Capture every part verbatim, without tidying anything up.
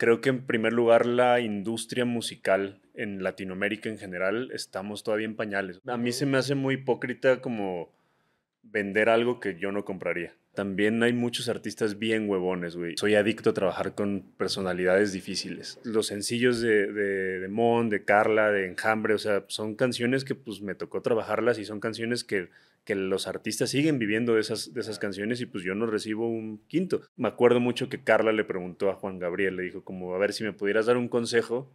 Creo que en primer lugar la industria musical en Latinoamérica en general estamos todavía en pañales. A mí se me hace muy hipócrita como vender algo que yo no compraría. También hay muchos artistas bien huevones, güey. Soy adicto a trabajar con personalidades difíciles. Los sencillos de, de, de Mon, de Carla, de Enjambre, o sea, son canciones que pues me tocó trabajarlas y son canciones que... que los artistas siguen viviendo de esas, de esas canciones y pues yo no recibo un quinto. Me acuerdo mucho que Carla le preguntó a Juan Gabriel, le dijo como, a ver, si me pudieras dar un consejo,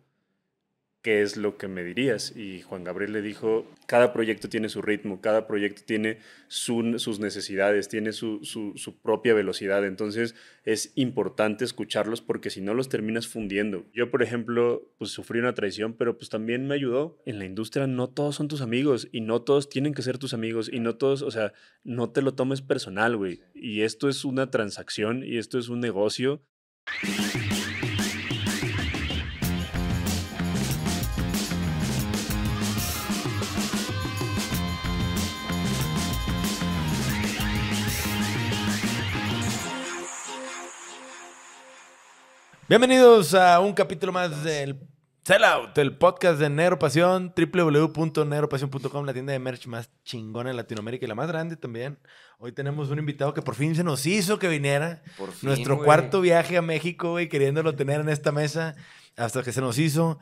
¿qué es lo que me dirías? Y Juan Gabriel le dijo, cada proyecto tiene su ritmo, cada proyecto tiene su, sus necesidades, tiene su, su, su propia velocidad, entonces es importante escucharlos porque si no los terminas fundiendo. Yo, por ejemplo, pues sufrí una traición, pero pues también me ayudó. En la industria no todos son tus amigos y no todos tienen que ser tus amigos y no todos, o sea, no te lo tomes personal, güey. Y esto es una transacción y esto es un negocio. Bienvenidos a un capítulo más del Sellout, el podcast de Negro Pasión, w w w punto negro pasión punto com, la tienda de merch más chingona en Latinoamérica y la más grande también. Hoy tenemos un invitado que por fin se nos hizo que viniera. Por fin, Nuestro wey. cuarto viaje a México, güey, queriéndolo tener en esta mesa hasta que se nos hizo.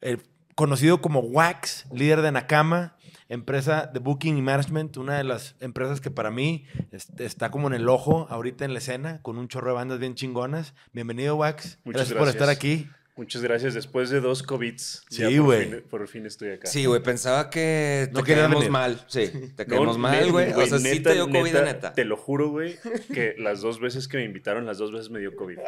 El conocido como Wakks, líder de Nakama, empresa de Booking y Management, una de las empresas que para mí está como en el ojo ahorita en la escena, con un chorro de bandas bien chingonas. Bienvenido, Wakks. Muchas gracias, gracias por estar aquí. Muchas gracias. Después de dos COVIDs, sí, güey. Por, por fin estoy acá. Sí, güey. Pensaba que te no quedamos mal. Sí, te quedamos no, mal, güey. O sea, neta, sí te dio COVID, neta, neta. Te lo juro, güey, que las dos veces que me invitaron, las dos veces me dio COVID.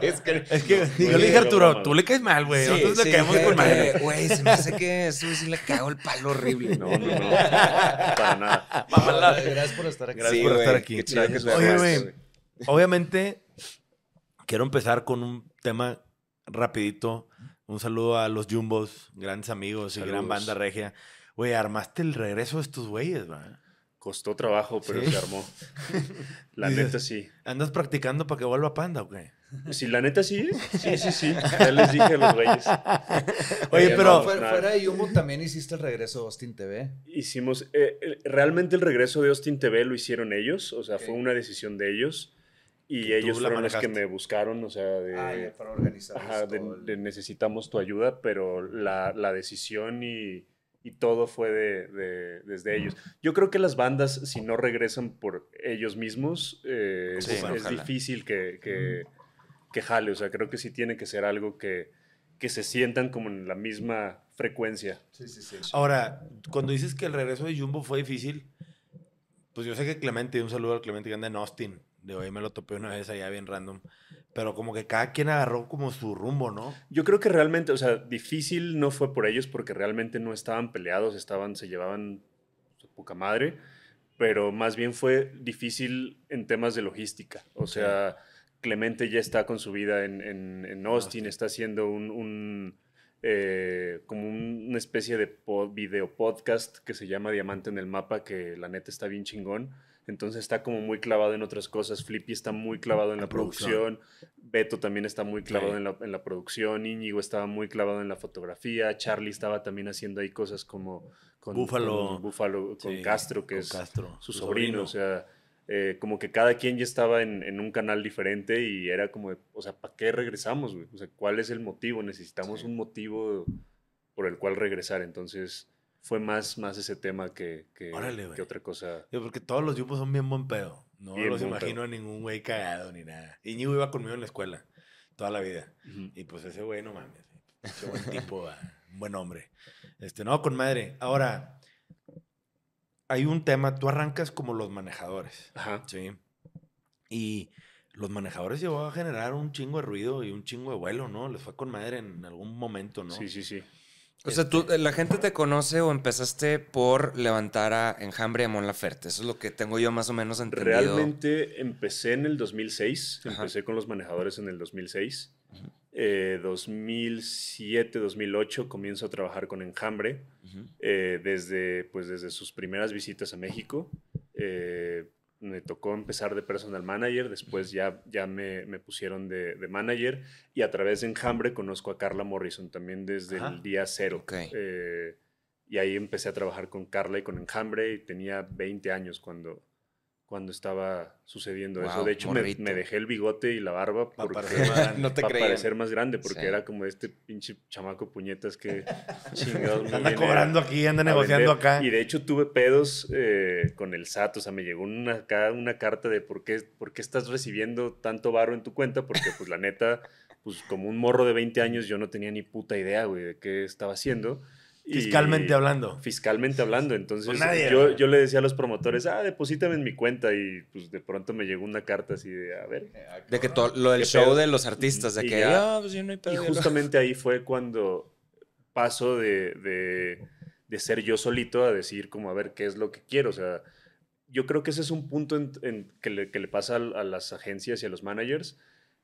es que, es que no, yo le dije a Arturo, tú le caes mal, güey. Sí, Nosotros sí, le caemos con mal. Güey, se me hace que eso sí le cago el palo horrible. No, no, no. no para nada. Mamala. Gracias por estar aquí. Gracias sí, por wey, estar aquí. Qué chido que te Oye, güey, obviamente quiero empezar con un tema... Rapidito, un saludo a los Jumbos, grandes amigos Saludos. y gran banda regia. Güey, armaste el regreso de estos güeyes, ¿verdad? Costó trabajo, pero ¿Sí? se armó. La Dices, neta sí. ¿Andas practicando para que vuelva Panda o qué? Sí, la neta sí. Sí, sí, sí. Ya les dije a los güeyes. Oye, pero... No, fuera, fuera de Jumbo también hiciste el regreso de Austin T V. Hicimos... Eh, realmente el regreso de Austin T V lo hicieron ellos. O sea, okay. fue una decisión de ellos. Y ellos fueron los que me buscaron, o sea, de, Ay, para organizar ajá, de, de necesitamos tu ayuda, pero la, la decisión y, y todo fue de, de, desde ellos. Yo creo que las bandas, si no regresan por ellos mismos, eh, sí, es, es difícil que, que, que jale, o sea, creo que sí tiene que ser algo que, que se sientan como en la misma frecuencia. Sí, sí, sí, sí. Ahora, cuando dices que el regreso de Jumbo fue difícil, pues yo sé que Clemente, un saludo al Clemente que anda en Austin. De hoy me lo topé una vez allá bien random. Pero como que cada quien agarró como su rumbo, ¿no? Yo creo que realmente, o sea, difícil no fue por ellos porque realmente no estaban peleados, estaban, se llevaban su poca madre. Pero más bien fue difícil en temas de logística. O okay. sea, Clemente ya está con su vida en, en, en Austin, Austin, está haciendo un... un Eh, como un, una especie de pod, video podcast que se llama Diamante en el Mapa, que la neta está bien chingón, entonces está como muy clavado en otras cosas. Flippy está muy clavado en la, la producción. producción Beto también está muy clavado sí. en, la, en la producción. Íñigo estaba muy clavado en la fotografía. Charlie estaba también haciendo ahí cosas como con Búfalo, con, Búfalo, con sí, Castro, que con es Castro, su sobrino, sobrino. O sea, Eh, como que cada quien ya estaba en, en un canal diferente y era como, de, o sea, ¿para qué regresamos, güey? O sea, ¿cuál es el motivo? Necesitamos sí. un motivo por el cual regresar. Entonces, fue más, más ese tema que, que, Órale, que otra cosa. Yo, porque todos los grupos son bien buen pedo. No bien los imagino pedo. a ningún güey cagado ni nada. Íñigo iba conmigo en la escuela toda la vida. Uh -huh. Y pues ese güey, no mames. Qué buen tipo, un buen hombre. Este, no, con madre. Ahora... Hay un tema, tú arrancas como los manejadores. Ajá. Sí. Y los manejadores llegó a generar un chingo de ruido y un chingo de vuelo, ¿no? Les fue con madre en algún momento, ¿no? Sí, sí, sí. O sea, tú, la gente te conoce o empezaste por levantar a Enjambre y a Mon Laferte. Eso es lo que tengo yo más o menos entendido. Realmente empecé en el dos mil seis. Ajá. Empecé con los manejadores en el dos mil seis. Eh, dos mil siete, dos mil ocho comienzo a trabajar con Enjambre. Uh-huh. eh, desde, pues, desde sus primeras visitas a México. Eh, me tocó empezar de personal manager, después ya, ya me, me pusieron de, de manager, y a través de Enjambre conozco a Carla Morrison también desde Ajá. el día cero. Okay. Eh, y ahí empecé a trabajar con Carla y con Enjambre, y tenía veinte años cuando, cuando estaba sucediendo wow, eso. De hecho, me, me dejé el bigote y la barba porque, para, no te para parecer más grande, porque sí. era como este pinche chamaco puñetas que chingados. Anda cobrando aquí, anda negociando vender. Acá. Y de hecho tuve pedos eh, con el S A T, o sea, me llegó una, una carta de por qué, por qué estás recibiendo tanto varo en tu cuenta, porque pues la neta, pues como un morro de veinte años yo no tenía ni puta idea, güey, de qué estaba haciendo. Fiscalmente hablando. Fiscalmente hablando. Entonces yo, yo le decía a los promotores, ah, deposítame en mi cuenta. Y pues de pronto me llegó una carta así de, a ver. De que todo lo del show pedo? De los artistas. De y que, ya, ah, pues yo no hay pedo. Y justamente ahí fue cuando paso de, de, de ser yo solito a decir como, a ver, ¿qué es lo que quiero? O sea, yo creo que ese es un punto en, en que, le, que le pasa a, a las agencias y a los managers,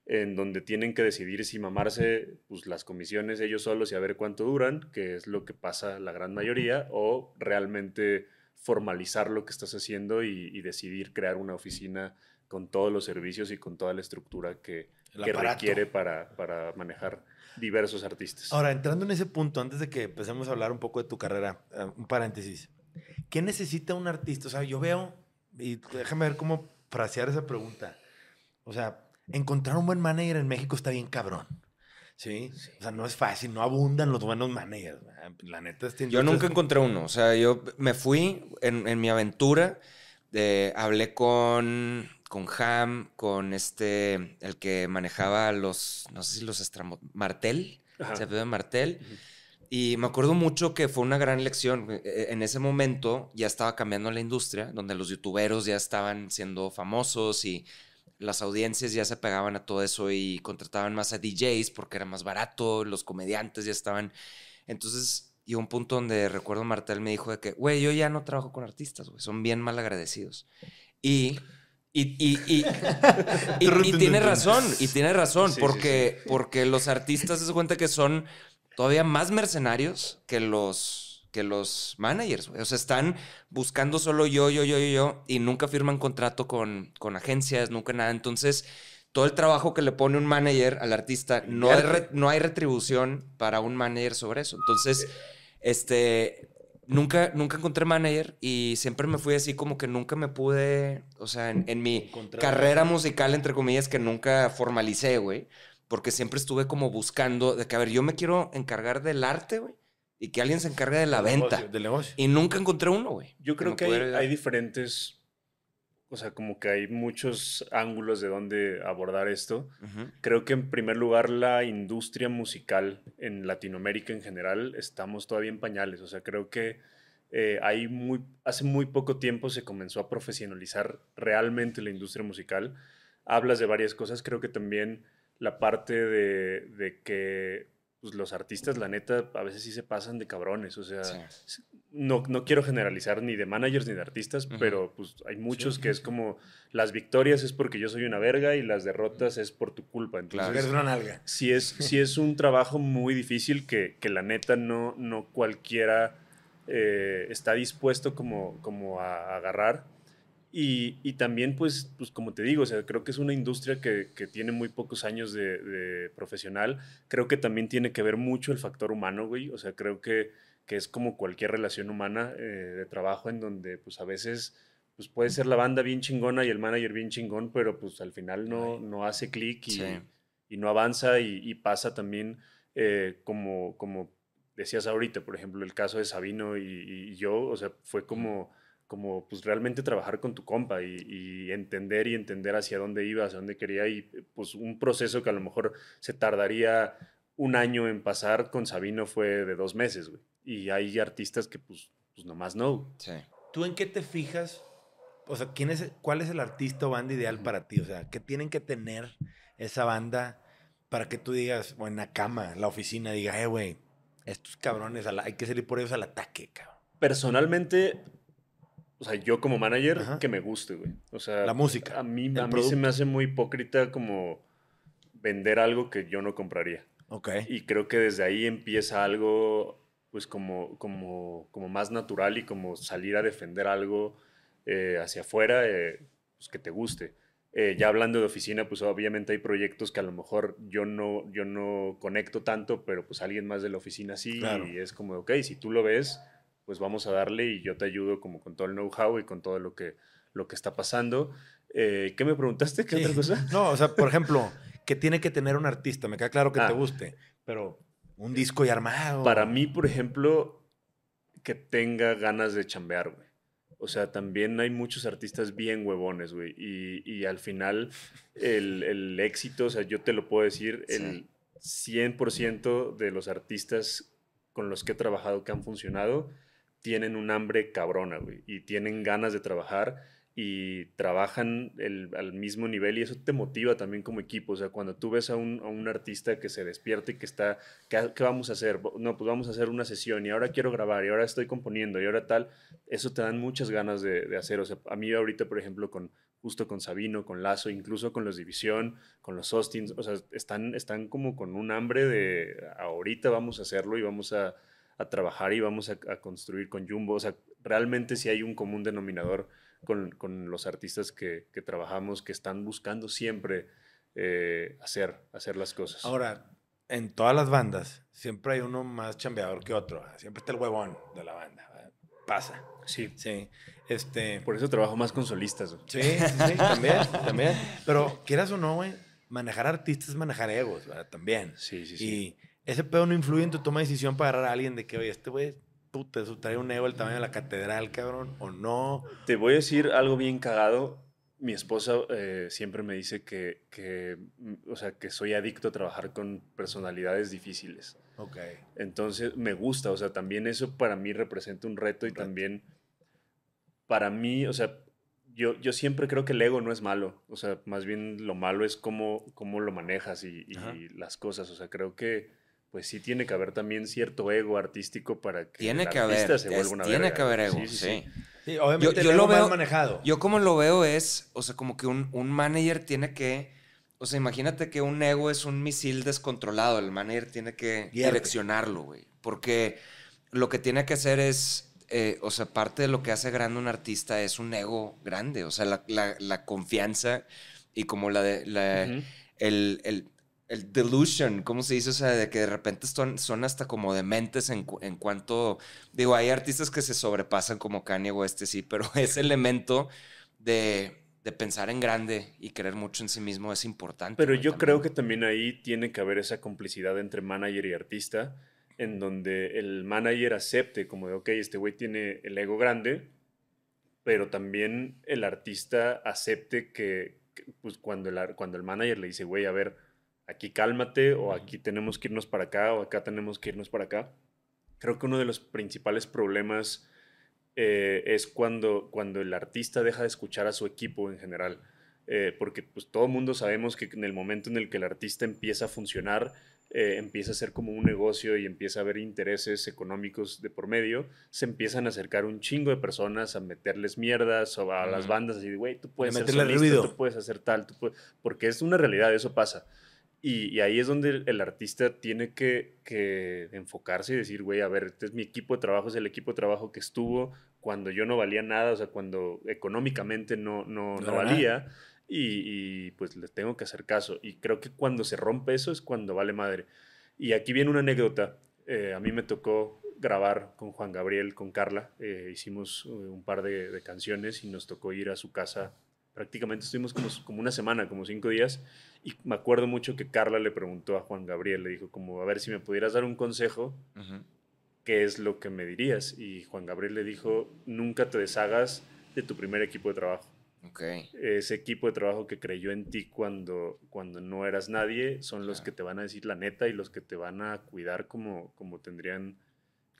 en donde tienen que decidir si mamarse pues, las comisiones ellos solos y a ver cuánto duran, que es lo que pasa la gran mayoría, o realmente formalizar lo que estás haciendo y, y decidir crear una oficina con todos los servicios y con toda la estructura que, que requiere para, para manejar diversos artistas. Ahora, entrando en ese punto, antes de que empecemos a hablar un poco de tu carrera, un paréntesis. ¿Qué necesita un artista? O sea, yo veo, y déjame ver cómo frasear esa pregunta. O sea, encontrar un buen manager en México está bien cabrón. ¿Sí? Sí. O sea, no es fácil, no abundan los buenos managers. La neta es que yo nunca encontré uno. O sea, yo me fui en, en mi aventura, eh, hablé con, con Ham, con este, el que manejaba los, no sé si los estramos, Martel, Ajá. se apellidó Martel. Uh-huh. Y me acuerdo mucho que fue una gran lección. En ese momento ya estaba cambiando la industria, donde los youtuberos ya estaban siendo famosos y las audiencias ya se pegaban a todo eso y contrataban más a D Js porque era más barato, los comediantes ya estaban. Entonces, llegó un punto donde recuerdo Martel me dijo de que, güey, yo ya no trabajo con artistas, güey, son bien mal agradecidos. Y, y, y, y, y, y, y tiene razón, y tiene razón, sí, porque, sí, sí. porque los artistas se cuenta que son todavía más mercenarios que los... que los managers, güey. O sea, están buscando solo yo, yo, yo, yo, yo, y nunca firman contrato con, con agencias, nunca nada. Entonces, todo el trabajo que le pone un manager al artista, no hay, re, no hay retribución para un manager sobre eso. Entonces, este, nunca, nunca encontré manager y siempre me fui así como que nunca me pude, o sea, en, en mi encontrar. Carrera musical, entre comillas, que nunca formalicé, güey, porque siempre estuve como buscando de que, a ver, yo me quiero encargar del arte, güey, y que alguien se encargue de la venta. Del negocio. Y nunca encontré uno, güey. Yo creo que hay, hay diferentes... O sea, como que hay muchos ángulos de dónde abordar esto. Uh-huh. Creo que en primer lugar la industria musical en Latinoamérica en general estamos todavía en pañales. O sea, creo que eh, hay muy, hace muy poco tiempo se comenzó a profesionalizar realmente la industria musical. Hablas de varias cosas. Creo que también la parte de, de que... pues los artistas, la neta, a veces sí se pasan de cabrones. O sea, sí. no, no quiero generalizar ni de managers ni de artistas, uh-huh. pero pues hay muchos sí, que sí. es como las victorias es porque yo soy una verga y las derrotas uh-huh. es por tu culpa. Entonces, claro, es una nalga. Sí es, sí es un trabajo muy difícil que, que la neta no, no cualquiera eh, está dispuesto como, como a, a agarrar. Y, y también, pues, pues, como te digo, o sea, creo que es una industria que, que tiene muy pocos años de, de profesional. Creo que también tiene que ver mucho el factor humano, güey. O sea, creo que, que es como cualquier relación humana eh, de trabajo en donde, pues, a veces pues, puede ser la banda bien chingona y el manager bien chingón, pero, pues, al final no, no hace clic y, sí. y no avanza y, y pasa también eh, como, como decías ahorita, por ejemplo, el caso de Sabino y, y yo, o sea, fue como... como pues realmente trabajar con tu compa y, y entender y entender hacia dónde iba, hacia dónde quería y pues un proceso que a lo mejor se tardaría un año en pasar con Sabino fue de dos meses, güey. Y hay artistas que pues, pues nomás no. Sí. ¿Tú en qué te fijas? O sea, ¿quién es, ¿cuál es el artista o banda ideal uh-huh. para ti? O sea, ¿qué tienen que tener esa banda para que tú digas, o en la cama, en la oficina, diga, eh, güey, estos cabrones, hay que salir por ellos al ataque, cabrón? Personalmente... O sea, yo como manager, Ajá. que me guste, güey. O sea, la música. A mí, a mí se me hace muy hipócrita como vender algo que yo no compraría. Ok. Y creo que desde ahí empieza algo, pues, como, como, como más natural y como salir a defender algo eh, hacia afuera. Eh, pues, que te guste. Eh, ya hablando de oficina, pues obviamente hay proyectos que a lo mejor yo no, yo no conecto tanto, pero pues alguien más de la oficina sí, claro. Y es como, ok, si tú lo ves, pues vamos a darle y yo te ayudo como con todo el know-how y con todo lo que, lo que está pasando. Eh, ¿Qué me preguntaste? ¿Qué sí. otra cosa? No, o sea, por ejemplo, ¿qué tiene que tener un artista? Me queda claro que ah, te guste, pero un disco y armado. Para mí, por ejemplo, que tenga ganas de chambear, güey. O sea, también hay muchos artistas bien huevones, güey. Y, y al final, el, el éxito, o sea, yo te lo puedo decir, el cien por ciento de los artistas con los que he trabajado que han funcionado tienen un hambre cabrona, güey. Y tienen ganas de trabajar y trabajan el, al mismo nivel. Y eso te motiva también como equipo. O sea, cuando tú ves a un, a un artista que se despierta y que está... ¿qué, ¿Qué vamos a hacer? No, pues vamos a hacer una sesión. Y ahora quiero grabar. Y ahora estoy componiendo. Y ahora tal... Eso te dan muchas ganas de, de hacer. O sea, a mí ahorita, por ejemplo, con, justo con Sabino, con Lazo, incluso con los División, con los Austin, o sea, están, están como con un hambre de ahorita vamos a hacerlo y vamos a, a trabajar y vamos a, a construir con Jumbo. O sea, realmente sí hay un común denominador con, con los artistas que, que trabajamos, que están buscando siempre eh, hacer, hacer las cosas. Ahora, en todas las bandas siempre hay uno más chambeador que otro. Siempre está el huevón de la banda, ¿verdad? Pasa. Sí. Sí. Este... Por eso trabajo más con solistas. Güey. Sí, sí, sí, también, también. Pero quieras o no, güey, manejar artistas es manejar egos, ¿verdad? También. Sí, sí, sí. Y ese pedo no influye en tu toma de decisión para agarrar a alguien de que, oye, este güey, puta, eso trae un ego el tamaño de la catedral, cabrón, o no. Te voy a decir algo bien cagado. Mi esposa eh, siempre me dice que, que, o sea, que soy adicto a trabajar con personalidades difíciles. Ok. Entonces, me gusta. O sea, también eso para mí representa un reto y reto. También para mí, o sea, yo, yo siempre creo que el ego no es malo. O sea, más bien lo malo es cómo, cómo lo manejas y, y las cosas. O sea, creo que pues sí tiene que haber también cierto ego artístico para que tiene el que artista haber, se vuelva una tiene verga. Que haber ego, sí. sí, sí. sí. Sí, obviamente yo, yo lo veo manejado. Yo como lo veo es, o sea, como que un, un manager tiene que, o sea, imagínate que un ego es un misil descontrolado. El manager tiene que Guiarte. direccionarlo, güey. Porque lo que tiene que hacer es, eh, o sea, parte de lo que hace grande un artista es un ego grande. O sea, la, la, la confianza y como la de, la, uh-huh. el, el, el delusion, ¿cómo se dice? O sea, de que de repente son, son hasta como dementes en, cu en cuanto... Digo, hay artistas que se sobrepasan como Kanye o este sí, pero ese elemento de, de pensar en grande y creer mucho en sí mismo es importante. Pero yo también creo que también ahí tiene que haber esa complicidad entre manager y artista, en donde el manager acepte como de, ok, este güey tiene el ego grande, pero también el artista acepte que, que pues, cuando, el, cuando el manager le dice, güey, a ver... aquí cálmate, o aquí tenemos que irnos para acá, o acá tenemos que irnos para acá. Creo que uno de los principales problemas eh, es cuando, cuando el artista deja de escuchar a su equipo en general. Eh, porque pues, todo el mundo sabemos que en el momento en el que el artista empieza a funcionar, eh, empieza a ser como un negocio y empieza a haber intereses económicos de por medio, se empiezan a acercar un chingo de personas a meterles mierdas o a mm. las bandas y güey, tú puedes hacer solista, tú puedes hacer tal, tú puedes... porque es una realidad, eso pasa. Y, y ahí es donde el artista tiene que, que enfocarse y decir, güey, a ver, este es mi equipo de trabajo, es el equipo de trabajo que estuvo cuando yo no valía nada, o sea, cuando económicamente no, no, no valía, y, y pues les tengo que hacer caso. Y creo que cuando se rompe eso es cuando vale madre. Y aquí viene una anécdota. Eh, a mí me tocó grabar con Juan Gabriel, con Carla. Eh, hicimos un par de, de canciones y nos tocó ir a su casa. Prácticamente estuvimos como, como una semana, como cinco días, y me acuerdo mucho que Carla le preguntó a Juan Gabriel, le dijo como, a ver, si me pudieras dar un consejo, uh-huh. ¿qué es lo que me dirías? Y Juan Gabriel le dijo, nunca te deshagas de tu primer equipo de trabajo. Okay. Ese equipo de trabajo que creyó en ti cuando, cuando no eras nadie son los claro. que te van a decir la neta y los que te van a cuidar como, como tendrían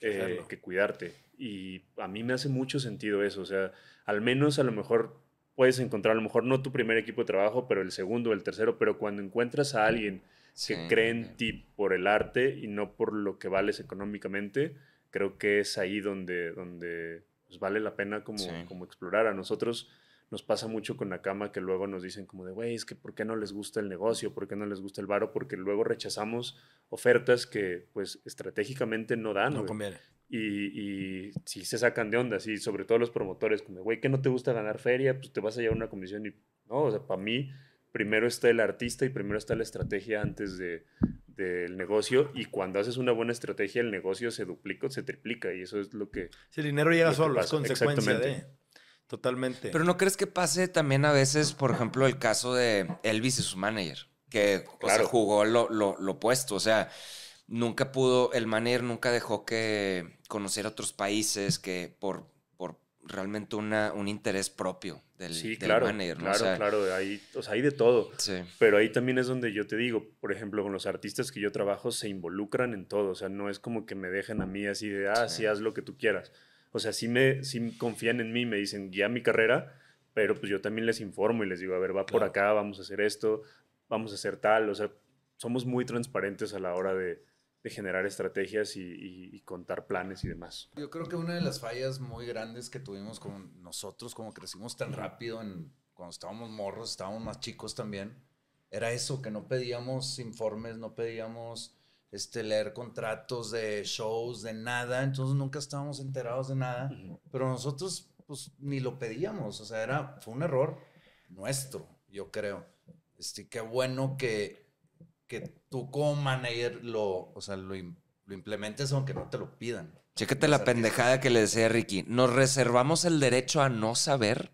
eh, que cuidarte. Y a mí me hace mucho sentido eso, o sea, al menos a lo mejor... puedes encontrar a lo mejor no tu primer equipo de trabajo, pero el segundo, el tercero, pero cuando encuentras a alguien sí, que cree en okay. ti por el arte y no por lo que vales económicamente, creo que es ahí donde, donde pues vale la pena como, sí. como explorar. A nosotros nos pasa mucho con Nakama que luego nos dicen como de, güey, es que ¿por qué no les gusta el negocio? ¿Por qué no les gusta el varo? Porque luego rechazamos ofertas que pues estratégicamente no dan. No wey. conviene. Y, y si se sacan de onda, sí, sobre todo los promotores, como, güey, ¿qué no te gusta ganar feria? Pues te vas a llevar una comisión y, no, o sea, para mí, primero está el artista y primero está la estrategia antes de, del negocio, y cuando haces una buena estrategia, el negocio se duplica o se triplica, y eso es lo que... Si el dinero llega solo, es consecuencia de... Totalmente. Pero ¿no crees que pase también a veces, por ejemplo, el caso de Elvis y su manager? Que claro. o sea, jugó lo, lo, lo opuesto, o sea... Nunca pudo, el manager nunca dejó que conociera otros países que por, por realmente una, un interés propio del, sí, del claro, manager. ¿no? Claro, o sea, claro, hay, o sea, hay de todo. Sí. Pero ahí también es donde yo te digo, por ejemplo, con los artistas que yo trabajo se involucran en todo. O sea, no es como que me dejen a mí así de, ah, sí, sí haz lo que tú quieras. O sea, sí, me, sí confían en mí, me dicen, guía mi carrera, pero pues yo también les informo y les digo, a ver, va claro. por acá, vamos a hacer esto, vamos a hacer tal. O sea, somos muy transparentes a la hora de... de generar estrategias y, y, y contar planes y demás. Yo creo que una de las fallas muy grandes que tuvimos con nosotros, como crecimos tan rápido, en, cuando estábamos morros, estábamos más chicos también, era eso, que no pedíamos informes, no pedíamos este, leer contratos de shows, de nada, entonces nunca estábamos enterados de nada, uh-huh. pero nosotros pues ni lo pedíamos, o sea, era, fue un error nuestro, yo creo. Este, qué bueno que... que tú como manager lo, o sea, lo, lo implementes aunque no te lo pidan. Chécate la pendejada que le decía Ricky. Nos reservamos el derecho a no saber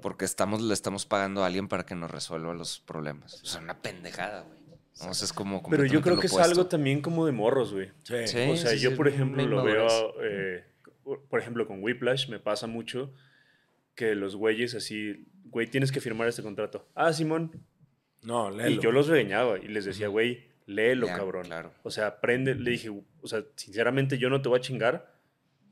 porque estamos, le estamos pagando a alguien para que nos resuelva los problemas. O sea, una pendejada, güey. No, o sea, es como Pero yo creo que es algo también como de morros, güey. Sí. sí o sea, sí, yo, sí, por ejemplo, lo veo, eh, por ejemplo, con Whiplash me pasa mucho que los güeyes así, güey, tienes que firmar este contrato. Ah, Simón. No, léelo. Y yo los regañaba y les decía, güey, léelo, ya, cabrón. Claro. O sea, aprende. Le dije, o sea, sinceramente yo no te voy a chingar.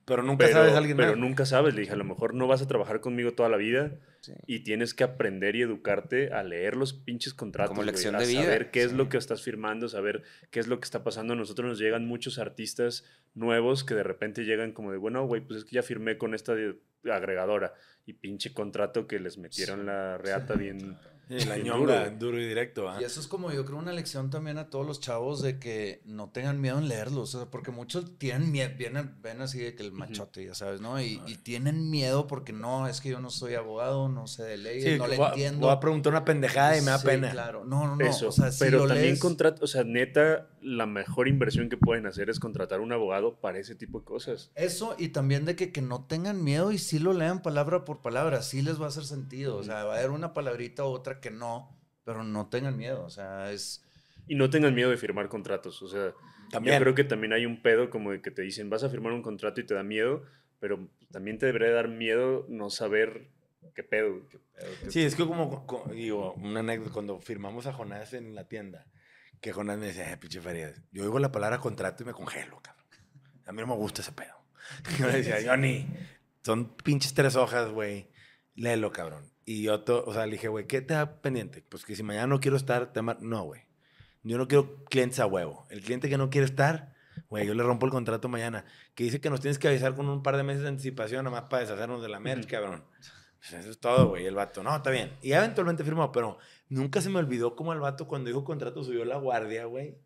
Pero nunca pero, sabes a alguien Pero más. nunca sabes. Le dije, a lo mejor no vas a trabajar conmigo toda la vida sí. y tienes que aprender y educarte a leer los pinches contratos. Como lección wey, de vida. Saber qué sí. es lo que estás firmando, saber qué es lo que está pasando. A nosotros nos llegan muchos artistas nuevos que de repente llegan como de, bueno, güey, pues es que ya firmé con esta agregadora. Y pinche contrato que les metieron sí. la reata sí. bien... El año duro, duro y directo. ¿eh? Y eso es como yo creo una lección también a todos los chavos de que no tengan miedo en leerlos. O sea, porque muchos tienen miedo, vienen, ven así de que el machote, uh-huh. ya sabes, ¿no? Y, y tienen miedo porque no, es que yo no soy abogado, no sé de leyes, sí, no le voy, entiendo. Voy a preguntar una pendejada y me da sí, pena. Claro, no, no, no. Eso, o sea, si pero también lees... contrato, o sea, neta, la mejor inversión que pueden hacer es contratar un abogado para ese tipo de cosas. Eso y también de que, que no tengan miedo y sí lo lean palabra por palabra, sí les va a hacer sentido. O sea, va a haber una palabrita u otra que no, pero no tengan miedo, o sea, es... Y no tengan miedo de firmar contratos, o sea, también. Yo creo que también hay un pedo como de que te dicen, vas a firmar un contrato y te da miedo, pero también te debería dar miedo no saber qué pedo. Qué pedo qué sí, pedo. Es que como, como, digo, una anécdota, cuando firmamos a Jonás en la tienda, que Jonás me decía, eh, pinche Farías, yo oigo la palabra contrato y me congelo, cabrón. A mí no me gusta ese pedo. Yo le decía, Johnny, son pinches tres hojas, güey, léelo, cabrón. Y yo, to, o sea, le dije, güey, ¿qué te da pendiente? Pues que si mañana no quiero estar, te mar... no, güey. Yo no quiero clientes a huevo. El cliente que no quiere estar, güey, yo le rompo el contrato mañana. Que dice que nos tienes que avisar con un par de meses de anticipación, nada más para deshacernos de la merch, cabrón. Pues eso es todo, güey. El vato, no, está bien. Y eventualmente firmó, pero nunca se me olvidó cómo el vato cuando dijo contrato subió la guardia, güey.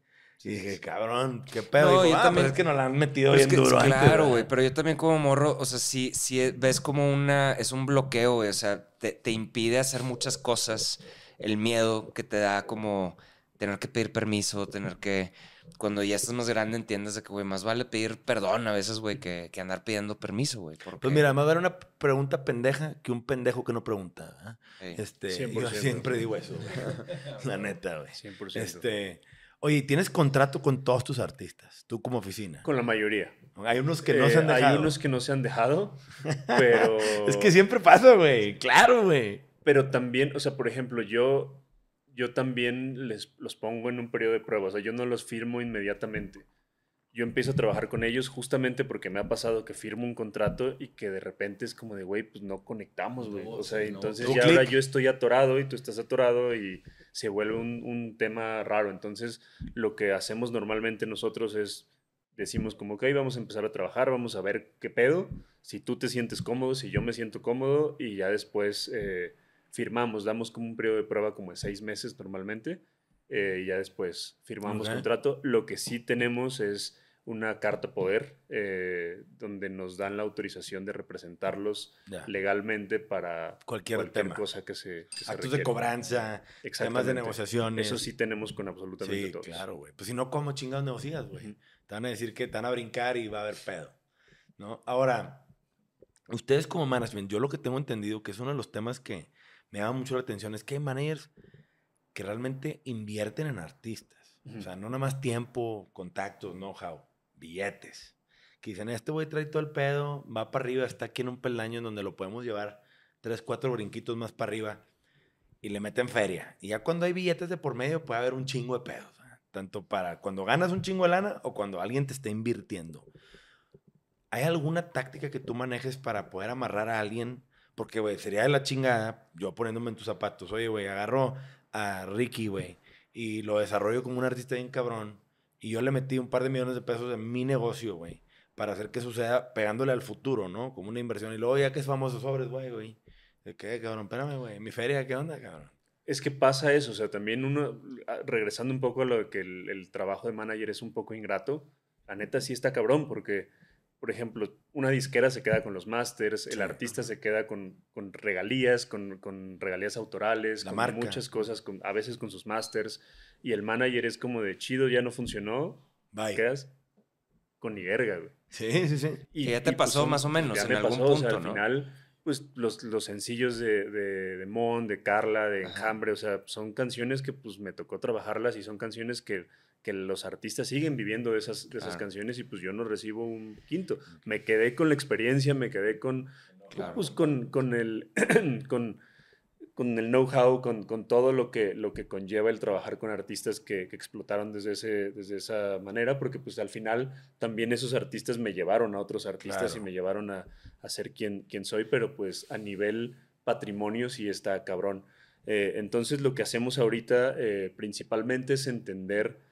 Y dije, cabrón, qué pedo. No, dijo, ah, también, pero es que nos la han metido bien es que, duro. Claro, güey, pero yo también como morro, o sea, si, si ves como una, es un bloqueo, güey, o sea, te, te impide hacer muchas cosas, el miedo que te da como tener que pedir permiso, tener que, cuando ya estás más grande entiendes de que, güey, más vale pedir perdón a veces, güey, que, que andar pidiendo permiso, güey. Porque... Pues mira, me va a dar una pregunta pendeja que un pendejo que no pregunta. ¿eh? Sí. Este, yo siempre digo eso, güey. La neta, güey. cien por ciento. Este... Oye, ¿tienes contrato con todos tus artistas? ¿Tú como oficina? Con la mayoría. Hay unos que no eh, se han dejado. Hay unos que no se han dejado, pero... Es que siempre pasa, güey. Claro, güey. Pero también, o sea, por ejemplo, yo, yo también les, los pongo en un periodo de prueba. O sea, yo no los firmo inmediatamente. Yo empiezo a trabajar con ellos justamente porque me ha pasado que firmo un contrato y que de repente es como de, güey, pues no conectamos, güey. No, o sea, no. entonces ya ahora yo estoy atorado y tú estás atorado y... se vuelve un, un tema raro. Entonces, lo que hacemos normalmente nosotros es, decimos como, ok, vamos a empezar a trabajar, vamos a ver qué pedo, si tú te sientes cómodo, si yo me siento cómodo, y ya después eh, firmamos, damos como un periodo de prueba como de seis meses normalmente, eh, y ya después firmamos okay. contrato. Lo que sí tenemos es una carta poder eh, donde nos dan la autorización de representarlos yeah. legalmente para cualquier, cualquier tema. cosa que se, que se actos de cobranza, temas de negociaciones. Eso sí tenemos con absolutamente sí, todos. Claro, güey. Pues si no, ¿cómo chingados negocias, güey? Uh-huh. Te van a decir que te van a brincar y va a haber pedo, ¿no? Ahora, ustedes como management, yo lo que tengo entendido que es uno de los temas que me llama mucho la atención es que hay managers que realmente invierten en artistas. Uh-huh. O sea, no nada más tiempo, contactos, know-how, billetes. Que dicen, este güey trae todo el pedo, va para arriba, está aquí en un peldaño en donde lo podemos llevar tres, cuatro brinquitos más para arriba y le meten feria. Y ya cuando hay billetes de por medio puede haber un chingo de pedos. ¿Eh? Tanto para cuando ganas un chingo de lana o cuando alguien te está invirtiendo. ¿Hay alguna táctica que tú manejes para poder amarrar a alguien? Porque, güey, sería de la chingada, yo poniéndome en tus zapatos, oye, güey, agarro a Ricky, güey, y lo desarrollo como un artista bien cabrón, y yo le metí un par de millones de pesos en mi negocio, güey, para hacer que suceda pegándole al futuro, ¿no? Como una inversión. Y luego, ya que es famoso, sobres, güey, güey. ¿Qué, cabrón? Espérame, güey. ¿Mi feria qué onda, cabrón? Es que pasa eso. O sea, también uno, regresando un poco a lo de que el, el trabajo de manager es un poco ingrato, la neta sí está cabrón, porque... Por ejemplo, una disquera se queda con los masters, el sí, artista se queda con, con regalías, con, con regalías autorales, la con marca. muchas cosas, con, a veces con sus masters, y el manager es como de chido, ya no funcionó, Bye. quedas con ni verga, güey. Sí, sí, sí. Y que ya te y pasó pues, más o menos ya en me algún pasó, punto, o sea, ¿no? Al final, pues los, los sencillos de, de, de Mon, de Carla, de Enjambre, o sea, son canciones que pues me tocó trabajarlas y son canciones que... que los artistas siguen viviendo de esas, de esas ah. canciones y pues yo no recibo un quinto. Me quedé con la experiencia, me quedé con, claro. pues, con, con el, con, con el know-how, con, con todo lo que, lo que conlleva el trabajar con artistas que, que explotaron desde, ese, desde esa manera, porque pues al final también esos artistas me llevaron a otros artistas claro. y me llevaron a, a ser quien, quien soy, pero pues a nivel patrimonio sí está cabrón. Eh, entonces lo que hacemos ahorita eh, principalmente es entender...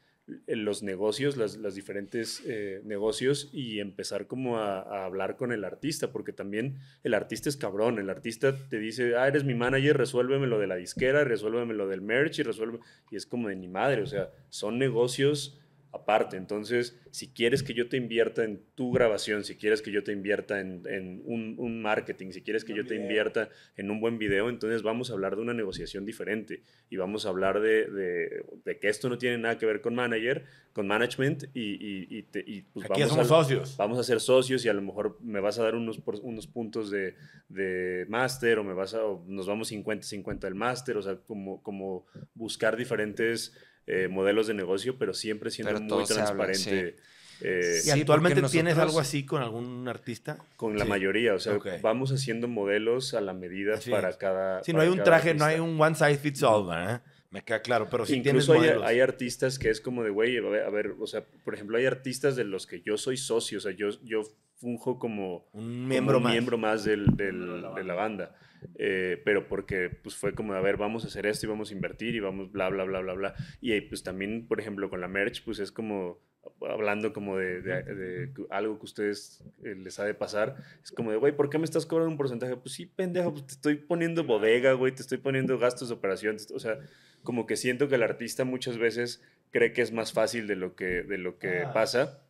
los negocios, las, las diferentes eh, negocios y empezar como a, a hablar con el artista, porque también el artista es cabrón, el artista te dice, ah, eres mi manager, resuélveme lo de la disquera, resuélveme lo del merch y resuélveme, y es como de ni madre, o sea, son negocios aparte, entonces si quieres que yo te invierta en tu grabación, si quieres que yo te invierta en, en un, un marketing, si quieres que yo te invierta en un buen video, entonces vamos a hablar de una negociación diferente y vamos a hablar de, de, de que esto no tiene nada que ver con manager, con management y, y, y, te, y pues aquí vamos somos a, socios. Vamos a ser socios y a lo mejor me vas a dar unos, unos puntos de, de máster o, me vas a, o nos vamos cincuenta cincuenta del máster, o sea, como, como buscar diferentes... Eh, modelos de negocio, pero siempre siendo pero muy transparente. Habla, sí. Eh, ¿Y actualmente nosotros, tienes algo así con algún artista? Con la sí. mayoría, o sea, okay. vamos haciendo modelos a la medida sí. para cada... Sí, no hay un traje, artista. no hay un one size fits all, ¿verdad? Me queda claro, pero sí incluso tienes modelos. Hay, hay artistas que es como de, güey, a, a ver, o sea, por ejemplo, hay artistas de los que yo soy socio, o sea, yo, yo funjo como un miembro como un más, miembro más del, del, de la banda. Eh, pero porque pues fue como, a ver, vamos a hacer esto y vamos a invertir y vamos bla, bla, bla, bla, bla. Y pues también, por ejemplo, con la merch, pues es como, hablando como de, de, de algo que a ustedes eh, les ha de pasar, es como de, güey, ¿por qué me estás cobrando un porcentaje? Pues sí, pendejo, pues te estoy poniendo bodega, güey, te estoy poniendo gastos de operación. O sea, como que siento que el artista muchas veces cree que es más fácil de lo que, de lo que ah. pasa.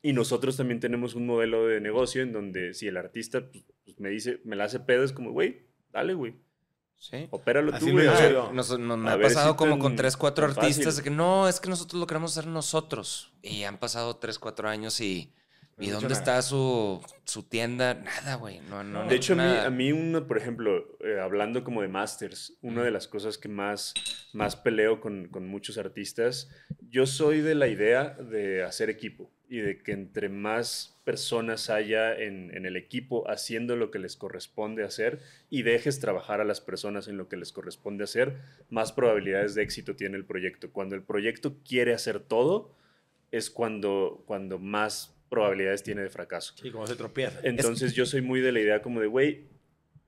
Y nosotros también tenemos un modelo de negocio en donde si el artista pues, pues, me dice, me la hace pedo, es como, güey, dale, güey. Sí. Opéralo tú, güey. Nos, nos, nos ha pasado si como con tres, cuatro artistas que no, es que nosotros lo queremos hacer nosotros. Y han pasado tres, cuatro años y... ¿Y dónde nada. está su, su tienda? Nada, güey. No, no, de hecho, nada. a mí, a mí una, por ejemplo, eh, hablando como de masters, una de las cosas que más, más peleo con, con muchos artistas, yo soy de la idea de hacer equipo y de que entre más personas haya en, en el equipo haciendo lo que les corresponde hacer y dejes trabajar a las personas en lo que les corresponde hacer, más probabilidades de éxito tiene el proyecto. Cuando el proyecto quiere hacer todo, es cuando, cuando más... probabilidades tiene de fracaso. Y como se tropieza. Entonces es... yo soy muy de la idea como de, güey,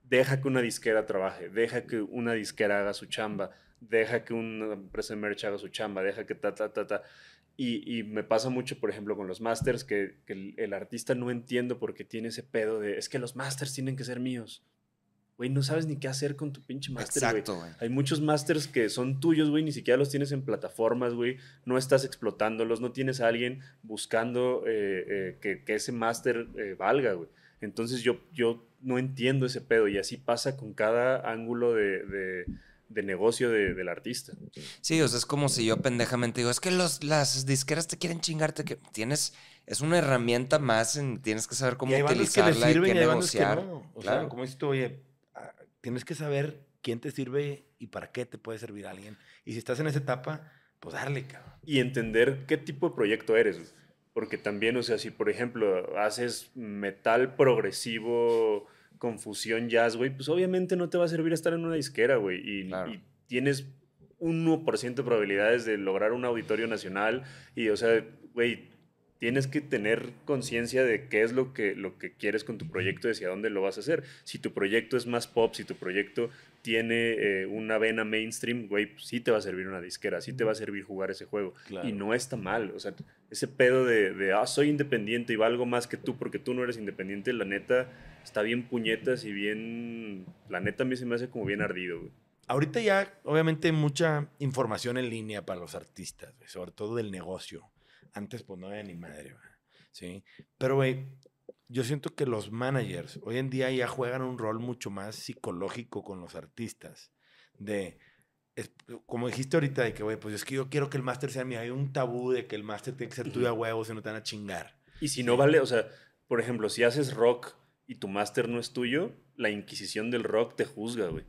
deja que una disquera trabaje, deja que una disquera haga su chamba, deja que una empresa de merch haga su chamba, deja que ta, ta, ta, ta. Y, y me pasa mucho, por ejemplo, con los masters, que, que el, el artista no entiendo por qué tiene ese pedo de, es que los masters tienen que ser míos. güey, no sabes ni qué hacer con tu pinche máster, güey. Exacto, güey. Hay muchos másters que son tuyos, güey, ni siquiera los tienes en plataformas, güey. No estás explotándolos, no tienes a alguien buscando eh, eh, que, que ese máster eh, valga, güey. Entonces yo, yo no entiendo ese pedo y así pasa con cada ángulo de... de de negocio de, del artista. Sí, o sea, es como si yo pendejamente digo, es que los, las disqueras te quieren chingarte, que tienes, es una herramienta más, en, tienes que saber cómo utilizarla y qué negociar. O sea, como dices tú, oye, tienes que saber quién te sirve y para qué te puede servir alguien. Y si estás en esa etapa, pues darle, cabrón. Y entender qué tipo de proyecto eres. Porque también, o sea, si por ejemplo haces metal progresivo... con fusión jazz, güey, pues obviamente no te va a servir estar en una disquera, güey. Y, claro. y tienes un uno por ciento de probabilidades de lograr un auditorio nacional. Y, o sea, güey, tienes que tener conciencia de qué es lo que, lo que quieres con tu proyecto y hacia dónde lo vas a hacer. Si tu proyecto es más pop, si tu proyecto tiene eh, una vena mainstream, güey, pues sí te va a servir una disquera, sí te va a servir jugar ese juego. Claro. Y no está mal. O sea, ese pedo de, de, ah, soy independiente y valgo más que tú porque tú no eres independiente, la neta... Está bien puñetas y bien... La neta a mí se me hace como bien ardido, güey. Ahorita ya, obviamente, mucha información en línea para los artistas, güey, sobre todo del negocio. Antes, pues, no había ni madre, güey. ¿Sí? Pero, güey, yo siento que los managers hoy en día ya juegan un rol mucho más psicológico con los artistas. De... Es, como dijiste ahorita, de que, güey, pues es que yo quiero que el máster sea mío. Hay un tabú de que el máster tiene que ser tuyo a huevo, si no te van a chingar. Y si no vale... O sea, por ejemplo, si haces rock... y tu máster no es tuyo, la Inquisición del Rock te juzga, güey.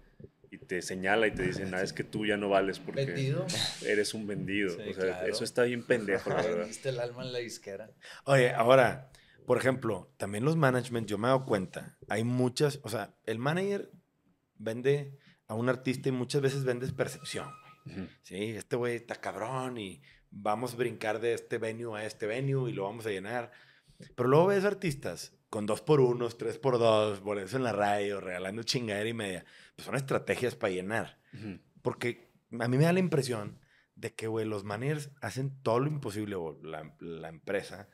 Y te señala y te dicen, ah, es que tú ya no vales porque ¿Vendido? eres un vendido. Sí, o sea, claro. Eso está bien pendejo, la verdad. Vendiste el alma en la disquera. Oye, ahora, por ejemplo, también los management, yo me he dado cuenta, hay muchas, o sea, el manager vende a un artista y muchas veces vendes percepción, güey. Uh-huh. Sí, este güey está cabrón y vamos a brincar de este venue a este venue y lo vamos a llenar. Pero luego ves artistas... con dos por unos, tres por dos, por eso en la radio, regalando chingadera y media. Pues son estrategias para llenar. Uh-huh. Porque a mí me da la impresión de que, güey, los managers hacen todo lo imposible, o la, la empresa,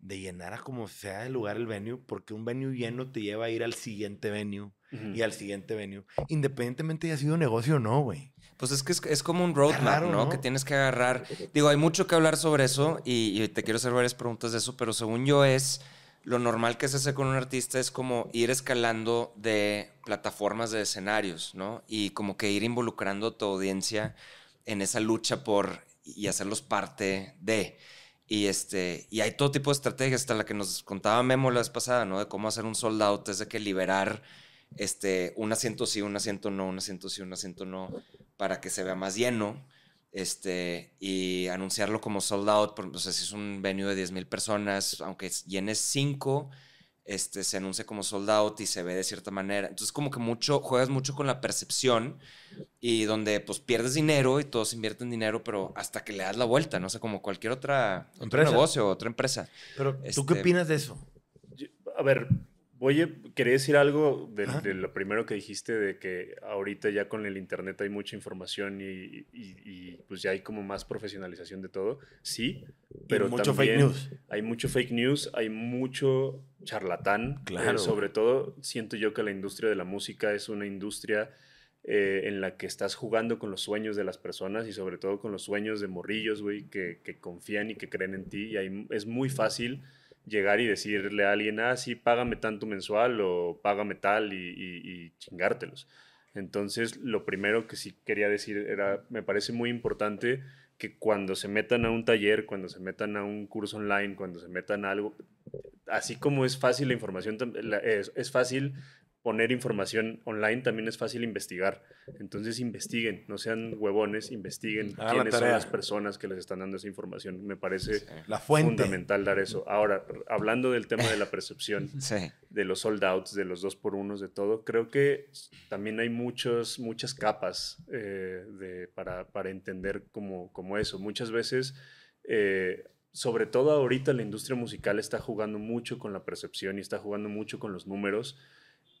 de llenar a como sea el lugar el venue, porque un venue lleno te lleva a ir al siguiente venue uh-huh. y al siguiente venue, independientemente de si ha sido negocio o no, güey. Pues es que es, es como un roadmap, claro, ¿no? ¿no? Que tienes que agarrar. Digo, hay mucho que hablar sobre eso y, y te quiero hacer varias preguntas de eso, pero según yo es... Lo normal que se hace con un artista es como ir escalando de plataformas de escenarios, ¿no? Y como que ir involucrando a tu audiencia en esa lucha por... y hacerlos parte de... Y, este, y hay todo tipo de estrategias, hasta la que nos contaba Memo la vez pasada, ¿no? De cómo hacer un sold out, es de que liberar este, un asiento sí, un asiento no, un asiento sí, un asiento no, para que se vea más lleno. Este, y anunciarlo como sold out, por, o sea, si es un venue de diez mil personas, aunque llenes cinco, este, se anuncia como sold out y se ve de cierta manera. Entonces como que mucho, juegas mucho con la percepción y donde pues pierdes dinero y todos invierten dinero, pero hasta que le das la vuelta, ¿no? O sea, como cualquier otra, otro negocio, otra empresa. Pero, este, ¿tú qué opinas de eso? Yo, a ver... Oye, quería decir algo de, de lo primero que dijiste, de que ahorita ya con el internet hay mucha información y, y, y pues ya hay como más profesionalización de todo. Sí, pero y mucho también fake news. Hay mucho fake news, hay mucho charlatán. Claro. Eh, sobre todo siento yo que la industria de la música es una industria eh, en la que estás jugando con los sueños de las personas y sobre todo con los sueños de morrillos, güey, que, que confían y que creen en ti. Y hay, es muy fácil... llegar y decirle a alguien, ah, sí, págame tanto mensual o págame tal y, y, y chingártelos. Entonces, lo primero que sí quería decir era, me parece muy importante que cuando se metan a un taller, cuando se metan a un curso online, cuando se metan a algo, así como es fácil la información, es, es fácil poner información online, también es fácil investigar. Entonces, investiguen, no sean huevones, investiguen ah, quiénes la son las personas que les están dando esa información. Me parece sí. la fuente. fundamental dar eso. Ahora, hablando del tema de la percepción, sí. de los sold outs, de los dos por unos, de todo, creo que también hay muchos, muchas capas eh, de, para, para entender como, como eso. Muchas veces... Eh, sobre todo ahorita la industria musical está jugando mucho con la percepción y está jugando mucho con los números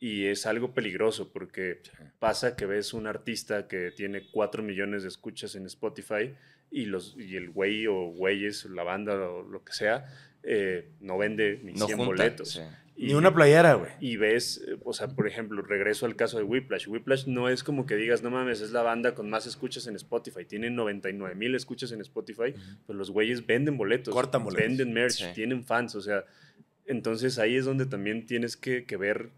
y es algo peligroso porque pasa que ves un artista que tiene cuatro millones de escuchas en Spotify y, los, y el güey o güeyes, la banda o lo que sea, eh, no vende ni no cien junta, boletos. Sí. Y, y una playera, güey. Y ves, o sea, por ejemplo, regreso al caso de Whiplash. Whiplash no es como que digas, no mames, es la banda con más escuchas en Spotify. Tienen noventa y nueve mil escuchas en Spotify. Uh-huh. Pues los güeyes venden boletos. Cortan boletos. Venden merch, sí. Tienen fans. O sea, entonces ahí es donde también tienes que, que ver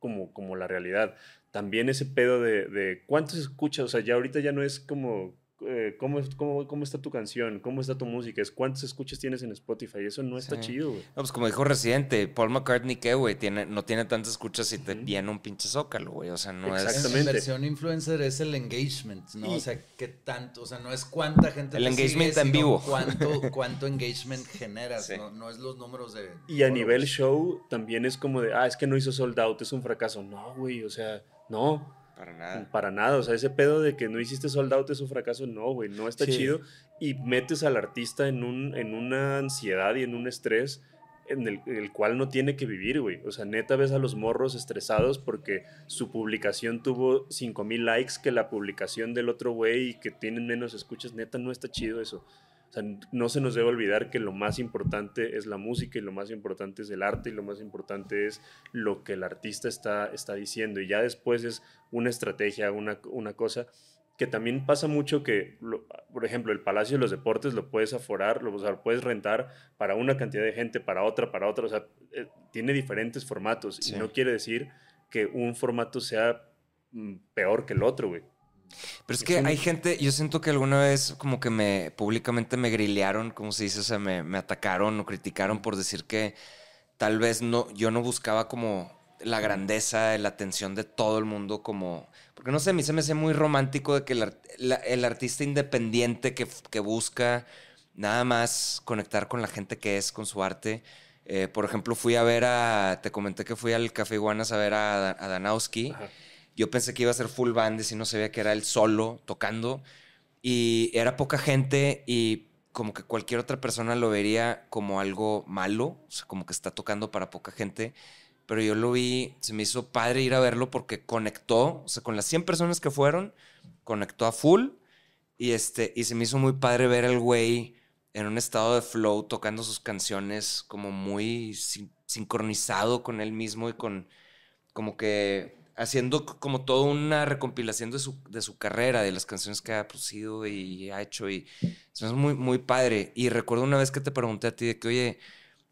como, como la realidad. También ese pedo de, de cuántos escuchas. O sea, ya ahorita ya no es como... Eh, ¿cómo, cómo, ¿Cómo está tu canción? ¿Cómo está tu música? ¿Cuántos escuchas tienes en Spotify? Eso no está sí. chido, güey. No, pues como dijo Residente, Paul McCartney, ¿qué, güey? Tiene, no tiene tantas escuchas y te uh-huh. llena un pinche zócalo, güey. O sea, no es... Exactamente. La versión influencer es el engagement, ¿no? Y... O sea, ¿qué tanto? O sea, no es cuánta gente... El engagement sigue, en vivo. Cuánto, cuánto engagement generas, sí. ¿no? No es los números de... Y a foros. Nivel show también es como de, ah, es que no hizo sold out, es un fracaso. No, güey, o sea, no... Para nada. Para nada, o sea, ese pedo de que no hiciste sold out es un fracaso, no, güey, no está sí. chido. Y metes al artista en, un, en una ansiedad y en un estrés en el, en el cual no tiene que vivir, güey. O sea, neta ves a los morros estresados porque su publicación tuvo cinco mil likes que la publicación del otro güey y que tienen menos escuchas, neta no está chido eso. O sea, no se nos debe olvidar que lo más importante es la música y lo más importante es el arte y lo más importante es lo que el artista está, está diciendo. Y ya después es una estrategia, una, una cosa que también pasa mucho que, lo, por ejemplo, el Palacio de los Deportes lo puedes aforar, lo, o sea, lo puedes rentar para una cantidad de gente, para otra, para otra. O sea, eh, tiene diferentes formatos sí. y no quiere decir que un formato sea mm, peor que el otro, güey. Pero es que hay gente, yo siento que alguna vez como que me, públicamente me grilearon, como se dice, o sea, me, me atacaron o criticaron por decir que tal vez no, yo no buscaba como la grandeza, la atención de todo el mundo como... Porque no sé, a mí se me hace muy romántico de que el, la, el artista independiente que, que busca nada más conectar con la gente que es, con su arte... Eh, por ejemplo, fui a ver a... Te comenté que fui al Café Iguanas a ver a, a Danowski. Ajá. Yo pensé que iba a ser full band y si no sabía que era él solo tocando. Y era poca gente y como que cualquier otra persona lo vería como algo malo. O sea, como que está tocando para poca gente. Pero yo lo vi, se me hizo padre ir a verlo porque conectó. O sea, con las cien personas que fueron, conectó a full. Y, este, y se me hizo muy padre ver al güey en un estado de flow tocando sus canciones como muy sin, sincronizado con él mismo y con como que... haciendo como toda una recompilación de su, de su carrera, de las canciones que ha producido y ha hecho. Y eso es muy, muy padre. Y recuerdo una vez que te pregunté a ti de que, oye,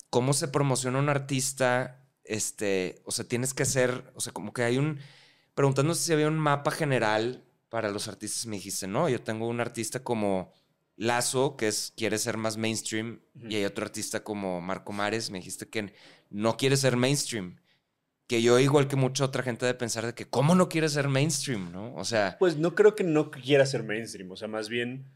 ¿cómo se promociona un artista? Este, o sea, tienes que hacer, o sea, como que hay un... Preguntándose si había un mapa general para los artistas, me dijiste, no, yo tengo un artista como Lazo, que es, quiere ser más mainstream, uh-huh. y hay otro artista como Marco Mares, me dijiste que no quiere ser mainstream. Que yo, igual que mucha otra gente, de pensar de que cómo no quiere ser mainstream, ¿no? O sea... Pues no creo que no quiera ser mainstream. O sea, más bien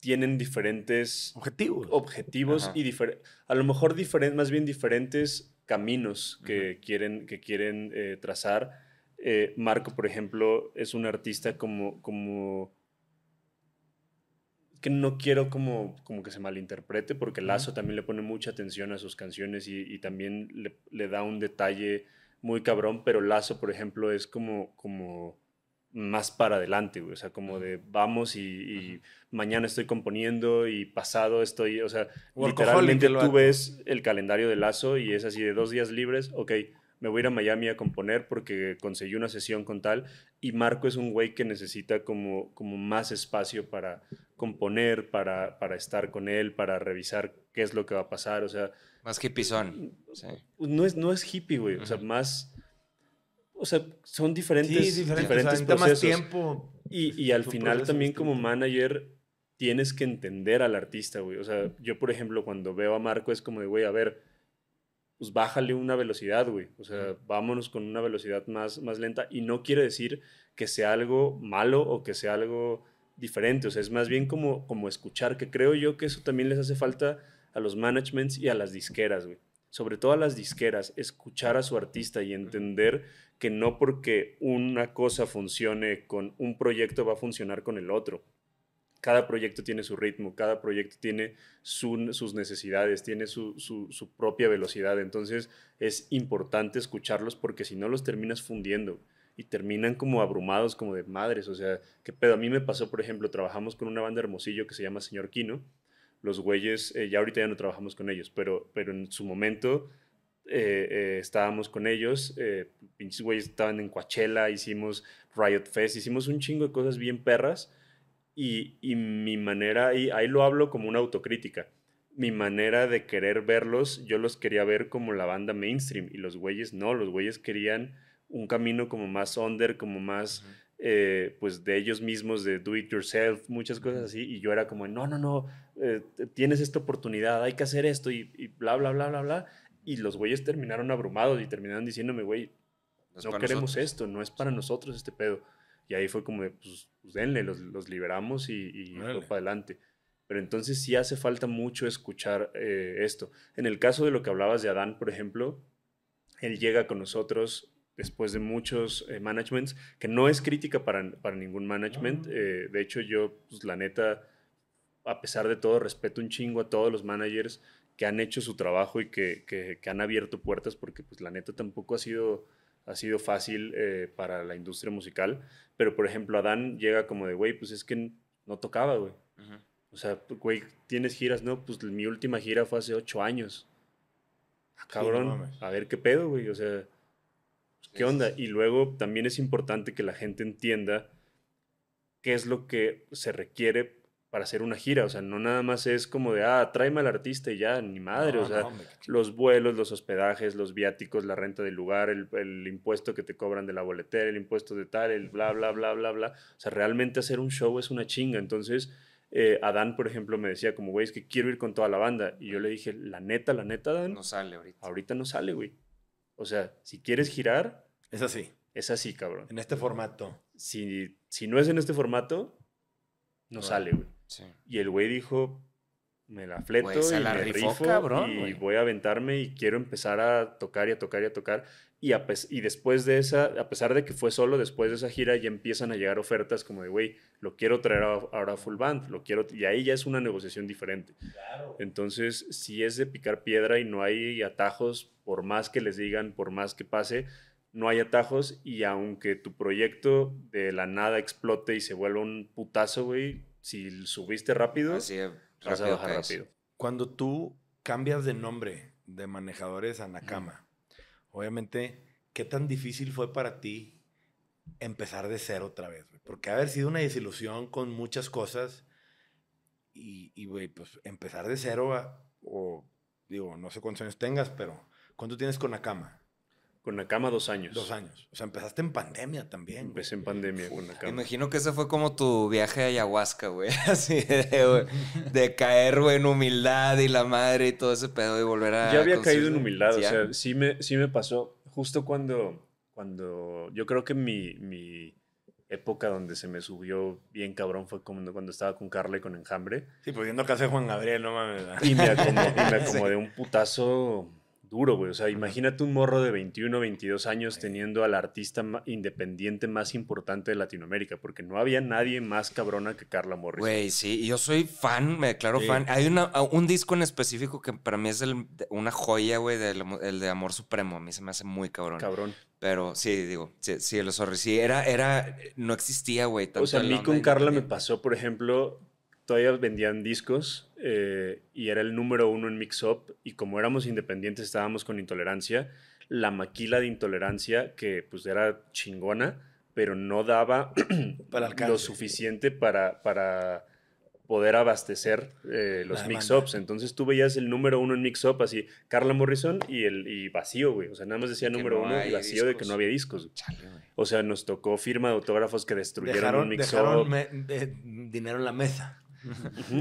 tienen diferentes... Objetivos. Objetivos Ajá. y difer- a lo mejor diferen- más bien diferentes caminos que Ajá. quieren, que quieren eh, trazar. Eh, Marco, por ejemplo, es un artista como... como que no quiero como, como que se malinterprete, porque Lazo uh-huh. también le pone mucha atención a sus canciones y, y también le, le da un detalle muy cabrón, pero Lazo, por ejemplo, es como, como más para adelante, güey. O sea, como uh-huh. de vamos y, y uh-huh. mañana estoy componiendo y pasado estoy... O sea, literalmente tú ves el calendario de Lazo y es así de dos días libres, ok, me voy a ir a Miami a componer porque conseguí una sesión con tal. Y Marco es un güey que necesita como, como más espacio para componer, para, para estar con él, para revisar qué es lo que va a pasar. O sea, más hippiezón. Sí. No, es, no es hippie, güey. Uh-huh. O sea, más... O sea, son diferentes, sí, diferentes, diferentes o sea, procesos. Más tiempo. Y, y al final también como manager tienes que entender al artista, güey. O sea, yo, por ejemplo, cuando veo a Marco es como de, güey, a ver... pues bájale una velocidad, güey. O sea, vámonos con una velocidad más, más lenta. Y no quiere decir que sea algo malo o que sea algo diferente. O sea, es más bien como, como escuchar, que creo yo que eso también les hace falta a los managements y a las disqueras, güey. Sobre todo a las disqueras, escuchar a su artista y entender que no porque una cosa funcione con un proyecto va a funcionar con el otro. Cada proyecto tiene su ritmo, cada proyecto tiene su, sus necesidades, tiene su, su, su propia velocidad. Entonces es importante escucharlos porque si no los terminas fundiendo y terminan como abrumados, como de madres. O sea, ¿qué pedo? A mí me pasó, por ejemplo, trabajamos con una banda de Hermosillo que se llama Señor Quino. Los güeyes, eh, ya ahorita ya no trabajamos con ellos, pero, pero en su momento eh, eh, estábamos con ellos, eh, pinches güeyes estaban en Coachella, hicimos Riot Fest, hicimos un chingo de cosas bien perras, y, y mi manera, y ahí lo hablo como una autocrítica, mi manera de querer verlos, yo los quería ver como la banda mainstream, y los güeyes no, los güeyes querían un camino como más under, como más... Uh-huh. Eh, pues de ellos mismos, de do it yourself, muchas cosas así, y yo era como, no, no, no, eh, tienes esta oportunidad, hay que hacer esto, y, y bla, bla, bla, bla, bla, y los güeyes terminaron abrumados y terminaron diciéndome, güey, no queremos esto, no es para nosotros este pedo, y ahí fue como, pues, pues denle, los, los liberamos y, y fue para adelante, pero entonces sí hace falta mucho escuchar eh, esto. En el caso de lo que hablabas de Adán, por ejemplo, él llega con nosotros después de muchos eh, managements, que no es crítica para, para ningún management. Uh-huh. eh, de hecho, yo, pues, la neta, a pesar de todo, respeto un chingo a todos los managers que han hecho su trabajo y que, que, que han abierto puertas, porque, pues, la neta tampoco ha sido, ha sido fácil eh, para la industria musical. Pero, por ejemplo, Adán llega como de, güey, pues es que no tocaba, güey. Uh-huh. O sea, güey, ¿tienes giras? No, pues mi última gira fue hace ocho años. Ah, cabrón, sí, no, a ver qué pedo, güey, o sea... ¿Qué onda? Y luego también es importante que la gente entienda qué es lo que se requiere para hacer una gira. O sea, no nada más es como de, ah, tráeme al artista y ya, ni madre. No, o sea, no, hombre, los vuelos, los hospedajes, los viáticos, la renta del lugar, el, el impuesto que te cobran de la boletera, el impuesto de tal, el bla, bla, bla, bla, bla. O sea, realmente hacer un show es una chinga. Entonces, eh, Adán, por ejemplo, me decía como, güey, es que quiero ir con toda la banda. Y yo le dije, la neta, la neta, Adán. No sale ahorita. Ahorita no sale, güey. O sea, si quieres girar... Es así. Es así, cabrón. En este formato. Si, si no es en este formato, no, no sale, güey. Sí. Y el güey dijo, me la fleto wey, y la me rifó, rifo, cabrón, y wey. Voy a aventarme y quiero empezar a tocar y a tocar y a tocar. Y, a y después de esa, a pesar de que fue solo, después de esa gira ya empiezan a llegar ofertas como de, güey, lo quiero traer ahora a full band, lo quiero... Y ahí ya es una negociación diferente. Claro. Entonces, si es de picar piedra y no hay atajos... por más que les digan, por más que pase, no hay atajos, y aunque tu proyecto de la nada explote y se vuelva un putazo, güey, si subiste rápido, así es, vas rápido a bajar rápido. Cuando tú cambias de nombre de manejadores a Nakama, mm. obviamente, ¿qué tan difícil fue para ti empezar de cero otra vez? Wey? Porque haber sido una desilusión con muchas cosas y, güey, pues empezar de cero, a, o digo, no sé cuántos años tengas, pero... ¿Cuánto tienes con Nakama? Con Nakama dos años. Dos años. O sea, empezaste en pandemia también. Empecé güey. en pandemia con Nakama. Imagino que ese fue como tu viaje a ayahuasca, güey. Así de, de caer, güey, en humildad y la madre y todo ese pedo y volver a... Ya había conseguir... caído en humildad. ¿Sí? O sea, sí me, sí me pasó justo cuando... cuando yo creo que mi, mi época donde se me subió bien cabrón fue cuando, cuando estaba con Carla y con Enjambre. Sí, pues viendo casa de Juan Gabriel, no mames. Y me acomodé, y me acomodé sí. un putazo... duro, güey. O sea, imagínate un morro de veintiuno, veintidós años sí. teniendo al artista independiente más importante de Latinoamérica, porque no había nadie más cabrona que Carla Morrison. Güey, sí. Yo soy fan, me declaro sí. fan. Hay una, un disco en específico que para mí es el, una joya, güey, del, el de Amor Supremo. A mí se me hace muy cabrón. Cabrón. Pero sí, digo, sí, sí, lo sorry. Sí, era, era, no existía, güey. O sea, a mí con Carla me pasó, por ejemplo... Todavía vendían discos eh, y era el número uno en Mix Up, y como éramos independientes estábamos con Intolerancia, la maquila de Intolerancia, que pues era chingona, pero no daba para lo suficiente para, para poder abastecer eh, los Mix Ups. Entonces tú veías el número uno en Mix Up así, Carla Morrison y, el, y vacío, güey. O sea, nada más decía de número no uno y vacío discos. De que no había discos. Chale, güey. O sea, nos tocó firma de autógrafos que destruyeron dejaron, un Mix Up. Me, de, dinero en la mesa.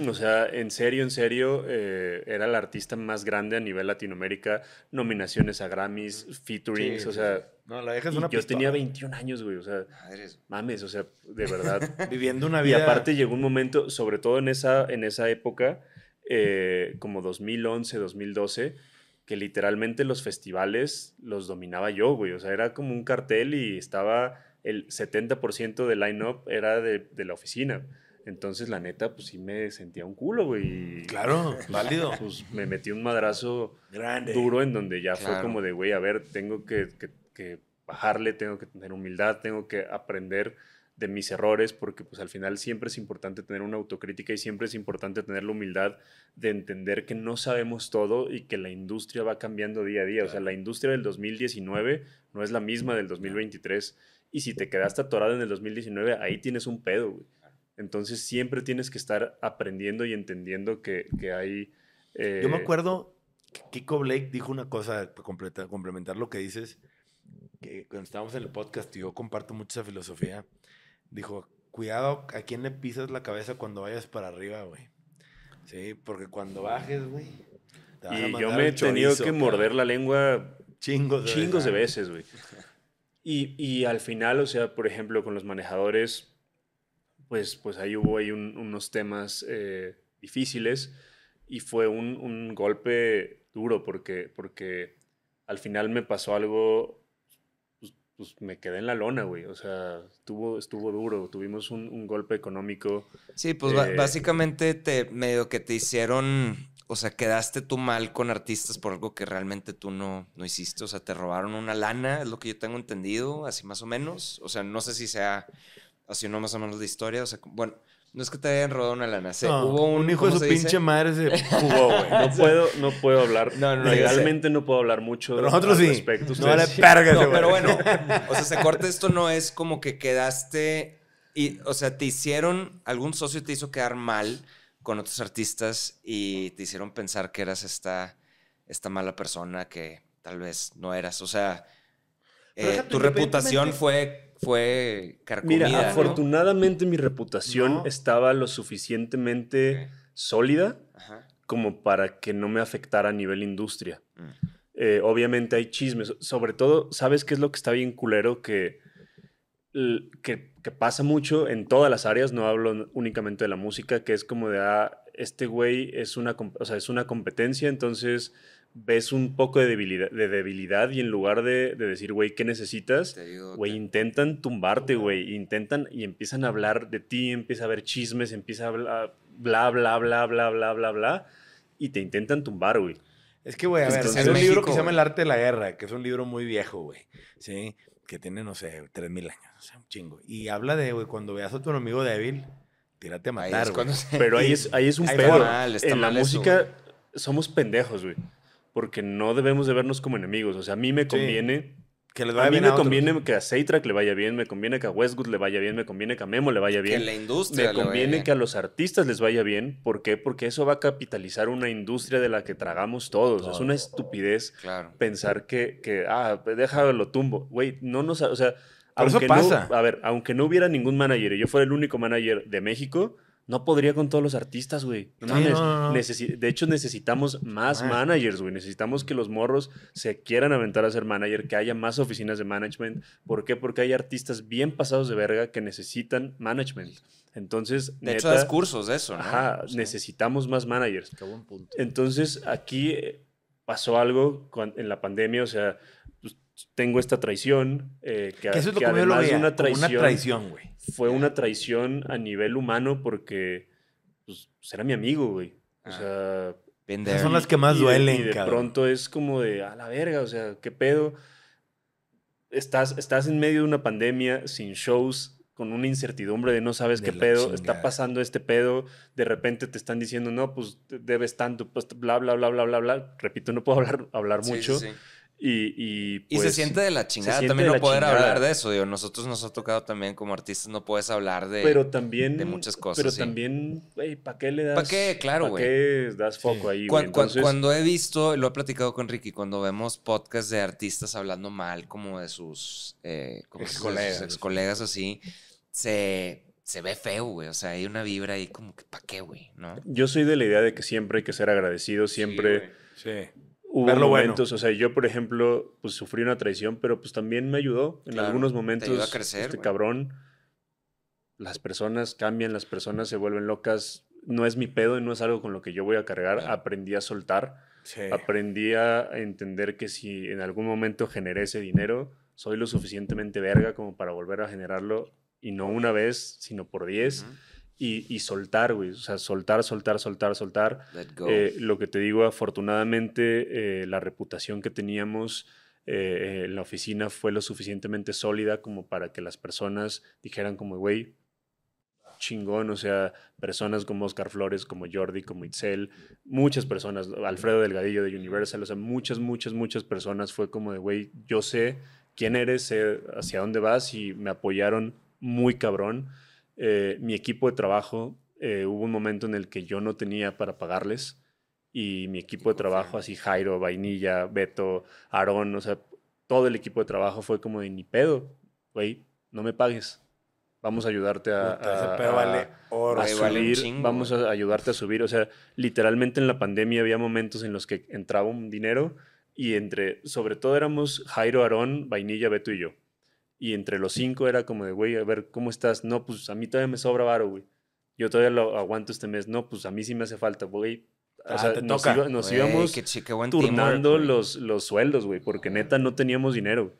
O sea, en serio, en serio, eh, era la artista más grande a nivel Latinoamérica, nominaciones a Grammys, featurings, sí, o sea... No, la dejas una pistola. Yo tenía veintiún años, güey, o sea, Madres. mames, o sea, de verdad. Viviendo una vida... Y aparte llegó un momento, sobre todo en esa, en esa época, eh, como dos mil once, dos mil doce, que literalmente los festivales los dominaba yo, güey, o sea, era como un cartel y estaba el setenta por ciento del line-up era de, de la oficina. Entonces, la neta, pues sí me sentía un culo, güey. Claro, pues, válido. Pues me metí un madrazo grande, duro, en donde ya claro. fue como de, güey, a ver, tengo que, que, que bajarle, tengo que tener humildad, tengo que aprender de mis errores, porque pues al final siempre es importante tener una autocrítica y siempre es importante tener la humildad de entender que no sabemos todo y que la industria va cambiando día a día. Claro. O sea, la industria del dos mil diecinueve no es la misma del dos mil veintitrés. Y si te quedaste atorado en el dos mil diecinueve, ahí tienes un pedo, güey. Entonces siempre tienes que estar aprendiendo y entendiendo que, que hay... Eh... Yo me acuerdo que Kiko Blake dijo una cosa, para complementar lo que dices, que cuando estábamos en el podcast, y yo comparto mucho esa filosofía, dijo, cuidado a quién le pisas la cabeza cuando vayas para arriba, güey. Sí, porque cuando bajes, güey, te vas a mandar. Y yo me he tenido que morder la lengua chingos de, chingos de veces, güey. Y, y al final, o sea, por ejemplo, con los manejadores, pues, pues ahí hubo ahí un, unos temas eh, difíciles y fue un, un golpe duro porque, porque al final me pasó algo, pues, pues me quedé en la lona, güey. O sea, estuvo, estuvo duro, tuvimos un, un golpe económico. Sí, pues eh, básicamente te, medio que te hicieron, o sea, quedaste tú mal con artistas por algo que realmente tú no, no hiciste. O sea, te robaron una lana, es lo que yo tengo entendido, así más o menos. O sea, no sé si sea... así no más o menos la historia, o sea, bueno, no es que te hayan rodado una lana, no, hubo un, un hijo de su pinche dice? madre se jugó, güey. No puedo, no puedo hablar, no, no, legalmente no puedo hablar mucho pero nosotros al respecto. Sí. No le pergas, no, pero bueno, o sea, se corta esto, no es como que quedaste, y, o sea, te hicieron, algún socio te hizo quedar mal con otros artistas y te hicieron pensar que eras esta, esta mala persona que tal vez no eras, o sea, eh, tu reputación fue... Fue carcomida. Mira, afortunadamente, ¿no? Mi reputación no. estaba lo suficientemente okay. sólida Ajá. como para que no me afectara a nivel industria. Mm. Eh, obviamente hay chismes. Sobre todo, ¿sabes qué es lo que está bien culero? Que, que, que pasa mucho en todas las áreas, no hablo únicamente de la música, que es como de, ah, este güey es una, o sea, es una competencia, entonces... ves un poco de debilidad, de debilidad y en lugar de, de decir, güey, ¿qué necesitas? Güey, que... intentan tumbarte, güey. Intentan y empiezan a hablar de ti, empieza a haber chismes, empieza a bla, bla, bla, bla, bla, bla, bla, bla. Y te intentan tumbar, güey. Es que, güey, a Entonces, ver, hay un México, libro que wey. se llama El Arte de la Guerra, que es un libro muy viejo, güey. Sí, que tiene, no sé, tres mil años, o sea, un chingo. Y habla de, güey, cuando veas a tu enemigo débil, tírate a matar, güey. Se... Pero ahí es, ahí es un ahí pedo. Mal, en la eso, música wey. somos pendejos, güey. Porque no debemos de vernos como enemigos. O sea, a mí me conviene... Sí. Que les vaya a mí bien me a conviene otros. Que a Seitrack le vaya bien, me conviene que a Westwood le vaya bien, me conviene que a Memo le vaya bien. Que la industria Me conviene vaya. que a los artistas les vaya bien. ¿Por qué? Porque eso va a capitalizar una industria de la que tragamos todos. Claro. Es una estupidez claro. pensar que, que... Ah, déjalo tumbo. Güey, no nos... O sea, aunque eso pasa. No, a ver, aunque no hubiera ningún manager y yo fuera el único manager de México... No podría con todos los artistas, güey. No, no, no, no. De hecho, necesitamos más Man. managers, güey. Necesitamos que los morros se quieran aventar a ser manager, que haya más oficinas de management. ¿Por qué? Porque hay artistas bien pasados de verga que necesitan management. Entonces, de neta, hecho, das cursos de eso, ¿no? Ajá, o sea, necesitamos más managers. Qué buen punto. Entonces, aquí pasó algo con, en la pandemia, o sea... Tengo esta traición, eh, que, que, eso es lo que, que además de una traición, una traición güey. fue una traición a nivel humano porque pues, era mi amigo, güey. O ah, sea, esas son las que más y, duelen, y de cabrón. pronto es como de, a la verga, o sea, ¿qué pedo? Estás, estás en medio de una pandemia, sin shows, con una incertidumbre de no sabes de qué pedo, chingada. está pasando este pedo, de repente te están diciendo, no, pues debes tanto, pues, bla, bla, bla, bla, bla, bla. Repito, no puedo hablar, hablar sí, mucho. Sí, sí. Y, y, pues, y se siente de la chingada también no poder chingada. hablar de eso. Digo, nosotros nos ha tocado también como artistas no puedes hablar de, pero también, de muchas cosas. Pero sí. también, güey, ¿para qué le das? ¿Para qué? Claro, güey. ¿Para qué das foco sí. ahí? Cu Entonces, cu cuando he visto, lo he platicado con Ricky, cuando vemos podcasts de artistas hablando mal como de sus, eh, como ex, colegas, sus ex colegas así, se... Se ve feo, güey. O sea, hay una vibra ahí como que ¿para qué, güey? ¿No? Yo soy de la idea de que siempre hay que ser agradecido, siempre... Sí, sí. Hubo Verlo momentos, bueno. o sea, yo, por ejemplo, pues sufrí una traición, pero pues también me ayudó. En claro, algunos momentos, te ayudó a crecer, este wey. cabrón, las personas cambian, las personas se vuelven locas. No es mi pedo y no es algo con lo que yo voy a cargar. Claro. Aprendí a soltar. Sí. Aprendí a entender que si en algún momento generé ese dinero, soy lo suficientemente verga como para volver a generarlo. Y no una vez, sino por diez. Uh-huh. Y, y soltar, güey. O sea, soltar, soltar, soltar, soltar. Eh, lo que te digo, afortunadamente, eh, la reputación que teníamos eh, la oficina fue lo suficientemente sólida como para que las personas dijeran como, güey, chingón, o sea, personas como Oscar Flores, como Jordi, como Itzel, muchas personas, Alfredo Delgadillo de Universal, o sea, muchas, muchas, muchas personas fue como de, güey, yo sé quién eres, sé hacia dónde vas, y me apoyaron muy cabrón. Eh, mi equipo de trabajo, eh, hubo un momento en el que yo no tenía para pagarles, y mi equipo de trabajo, así Jairo, Vainilla, Beto, Aarón, o sea, todo el equipo de trabajo fue como de, ni pedo, güey, no me pagues. Vamos a ayudarte a, a, a, vale oro, a subir, vale chingo, vamos a ayudarte a subir. O sea, literalmente en la pandemia había momentos en los que entraba un dinero y entre, sobre todo éramos Jairo, Aarón, Vainilla, Beto y yo. Y entre los cinco era como de, güey, a ver, ¿cómo estás? No, pues a mí todavía me sobra varo, güey. Yo todavía lo aguanto este mes. No, pues a mí sí me hace falta, güey. O ah, sea, te nos, toca. Iba, nos wey, íbamos qué, qué turnando teamwork, los, los sueldos, güey, porque neta no teníamos dinero.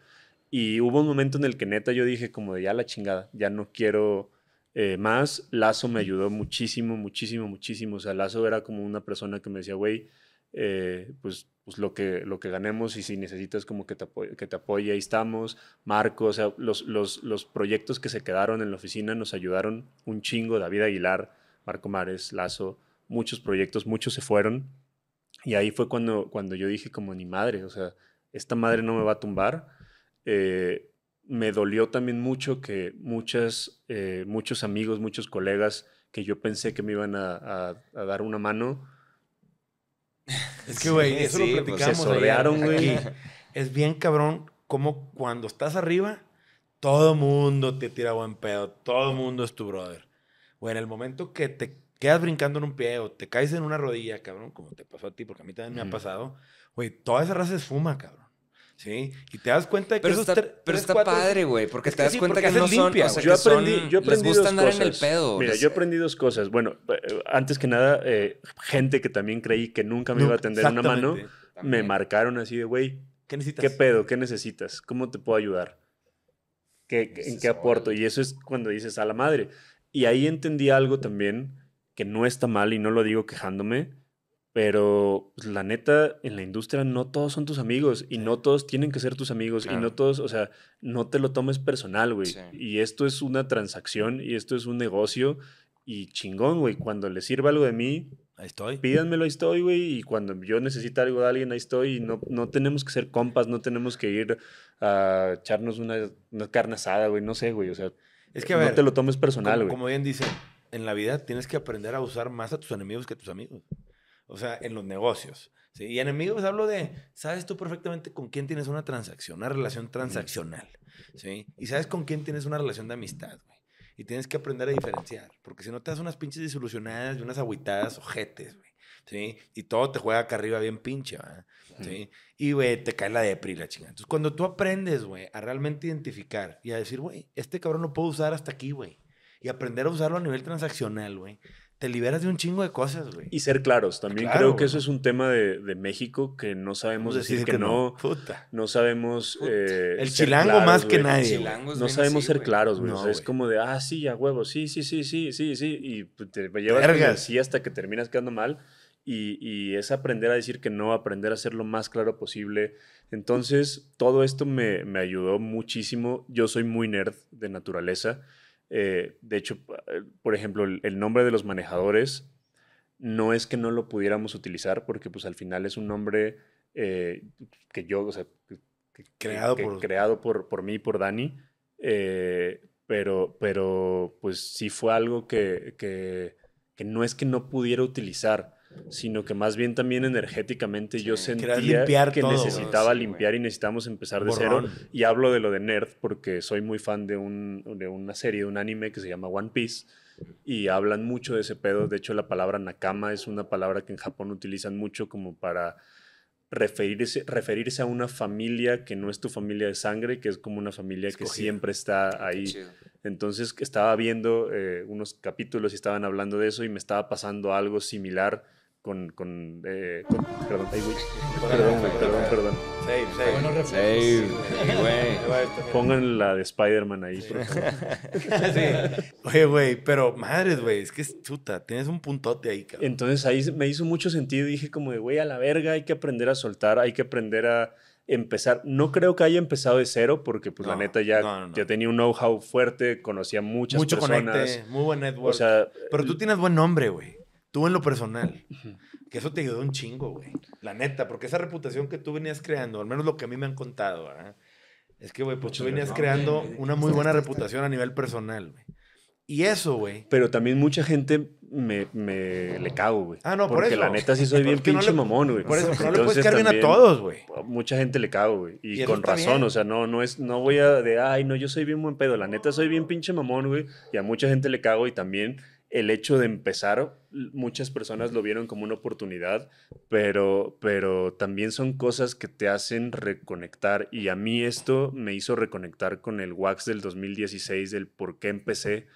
Y hubo un momento en el que neta yo dije como de ya la chingada, ya no quiero eh, más. Lazo me ayudó muchísimo, muchísimo, muchísimo. O sea, Lazo era como una persona que me decía, güey, eh, pues, pues lo, que, lo que ganemos y si necesitas como que te apoye, que te apoye, ahí estamos. Marco, o sea, los, los, los proyectos que se quedaron en la oficina nos ayudaron un chingo. David Aguilar, Marco Mares, Lazo, muchos proyectos, muchos se fueron. Y ahí fue cuando, cuando yo dije como ni madre, o sea, esta madre no me va a tumbar. Eh, me dolió también mucho que muchas, eh, muchos amigos, muchos colegas que yo pensé que me iban a, a, a dar una mano. Es que, güey, sí, eso sí, lo platicamos. Se sordearon, güey. Es bien cabrón como cuando estás arriba, todo mundo te tira buen pedo, todo mundo es tu brother. Güey, en el momento que te quedas brincando en un pie o te caes en una rodilla, cabrón, como te pasó a ti, porque a mí también me ha pasado, güey, toda esa raza se esfuma, cabrón. Sí, y te das cuenta de que pero esos está, pero tres, está cuatro, padre, güey, porque es que te das sí, cuenta que no limpia, son, o sea, yo que aprendí, son, yo aprendí les gusta dos andar cosas. En el pedo. Mira, pues, yo aprendí dos cosas. Bueno, antes que nada, eh, gente que también creí que nunca me no, iba a tender una mano, también. Me marcaron así de, güey, ¿qué necesitas? ¿Qué pedo? ¿Qué necesitas? ¿Cómo te puedo ayudar? ¿Qué, ¿En es qué eso, aporto? Güey. Y eso es cuando dices a la madre. Y ahí entendí algo también que no está mal y no lo digo quejándome. Pero pues, la neta, en la industria no todos son tus amigos y sí. No todos tienen que ser tus amigos claro. Y no todos, o sea, no te lo tomes personal, güey. Sí. Y esto es una transacción y esto es un negocio y chingón, güey. Cuando les sirva algo de mí, ahí estoy. Pídanmelo, ahí estoy, güey. Y cuando yo necesite algo de alguien, ahí estoy. Y no, no tenemos que ser compas, no tenemos que ir a echarnos una, una carne asada, güey. No sé, güey. O sea, es que, a ver, no te lo tomes personal, güey. Como, como bien dicen, en la vida tienes que aprender a usar más a tus enemigos que a tus amigos. O sea, en los negocios. ¿Sí? Y enemigos hablo de, sabes tú perfectamente con quién tienes una transacción, una relación transaccional. ¿Sí? Y sabes con quién tienes una relación de amistad, güey. Y tienes que aprender a diferenciar. Porque si no te das unas pinches disolucionadas y unas agüitadas ojetes, güey. ¿Sí? Y todo te juega acá arriba bien pinche, ¿verdad? ¿Sí? Y, güey, te cae la depri, la chingada. Entonces, cuando tú aprendes, güey, a realmente identificar y a decir, güey, este cabrón lo puedo usar hasta aquí, güey. Y aprender a usarlo a nivel transaccional, güey. Te liberas de un chingo de cosas, güey. Y ser claros. También claro, creo que güey. Eso es un tema de, de México que no sabemos decir, decir que, que no. No, puta. No sabemos... Puta. Eh, el chilango claros, más güey. Que nadie. No sabemos así, ser güey. Claros, güey. No, o sea, güey. Es como de, ah, sí, a huevo. Sí, sí, sí, sí, sí, sí. Y te llevas así hasta que terminas quedando mal. Y, y es aprender a decir que no, aprender a ser lo más claro posible. Entonces, todo esto me, me ayudó muchísimo. Yo soy muy nerd de naturaleza. Eh, de hecho, por ejemplo, el, el nombre de los manejadores no es que no lo pudiéramos utilizar porque pues al final es un nombre eh, que yo, o sea, que, que, creado, que, por... creado por, por mí y por Dani, eh, pero, pero pues sí fue algo que, que, que no es que no pudiera utilizar, sino que más bien también energéticamente sí, yo sentía que todo, necesitaba sí, limpiar güey. Y necesitamos empezar de Borrón. Cero. Y hablo de lo de nerd porque soy muy fan de, un, de una serie, de un anime que se llama One Piece y hablan mucho de ese pedo. De hecho, la palabra Nakama es una palabra que en Japón utilizan mucho como para referirse, referirse a una familia que no es tu familia de sangre, que es como una familia escogida. Que siempre está ahí. Entonces estaba viendo eh, unos capítulos y estaban hablando de eso y me estaba pasando algo similar con... con, eh, con perdón, ay, perdón, perdón, perdón. Save, save. Save, güey. Pongan la de Spider-Man ahí, sí, por favor. Sí. Oye, güey, pero madres, güey, es que es chuta, tienes un puntote ahí, cabrón. Entonces ahí me hizo mucho sentido y dije como de, güey, a la verga, hay que aprender a soltar, hay que aprender a empezar. No creo que haya empezado de cero porque, pues, no, la neta ya, no, no, no. ya tenía un know-how fuerte, conocía muchas Mucho personas. Conecte, muy buen network. O sea, pero tú tienes buen nombre, güey. Tú en lo personal. Que eso te ayudó un chingo, güey. La neta, porque esa reputación que tú venías creando, al menos lo que a mí me han contado, ¿verdad? Es que, güey, pues tú venías no, creando wey, una muy buena reputación a nivel personal, güey. Y eso, güey. Pero también mucha gente me, me le cago, güey. Ah, no, por eso. Porque la neta sí soy bien pinche mamón, güey. Por eso, no le puedes caer bien a todos, güey. Mucha gente le cago, güey. Y con razón, o sea, no, no es, no voy a de, ay, no, yo soy bien buen pedo. La neta soy bien pinche mamón, güey. Y a mucha gente le cago y también... El hecho de empezar, muchas personas lo vieron como una oportunidad, pero, pero también son cosas que te hacen reconectar. Y a mí esto me hizo reconectar con el Wakks del dos mil dieciséis, del por qué empecé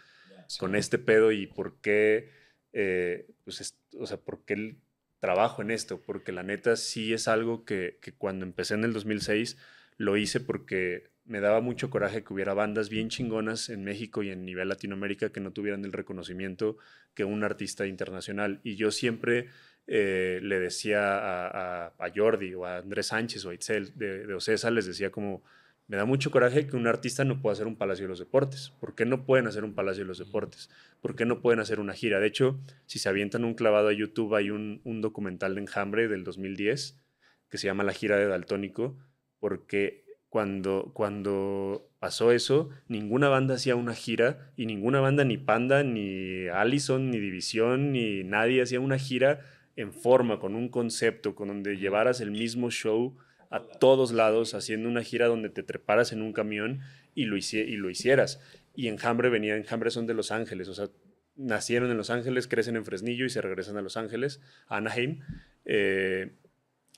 sí. con este pedo y por qué, eh, pues, o sea, por qué trabajo en esto. Porque la neta sí es algo que, que cuando empecé en el dos mil seis lo hice porque... Me daba mucho coraje que hubiera bandas bien chingonas en México y en nivel Latinoamérica que no tuvieran el reconocimiento que un artista internacional. Y yo siempre eh, le decía a, a, a Jordi o a Andrés Sánchez o a Itzel de, de Ocesa, les decía como, me da mucho coraje que un artista no pueda hacer un Palacio de los Deportes. ¿Por qué no pueden hacer un Palacio de los Deportes? ¿Por qué no pueden hacer una gira? De hecho, si se avientan un clavado a YouTube, hay un, un documental de Enjambre del dos mil diez que se llama La Gira de Daltónico, porque... Cuando, cuando pasó eso, ninguna banda hacía una gira y ninguna banda, ni Panda, ni Allison, ni División, ni nadie hacía una gira en forma, con un concepto, con donde llevaras el mismo show a todos lados, haciendo una gira donde te treparas en un camión y lo, hici- y lo hicieras. Y Enjambre venía, Enjambre son de Los Ángeles, o sea, nacieron en Los Ángeles, crecen en Fresnillo y se regresan a Los Ángeles, a Anaheim, eh...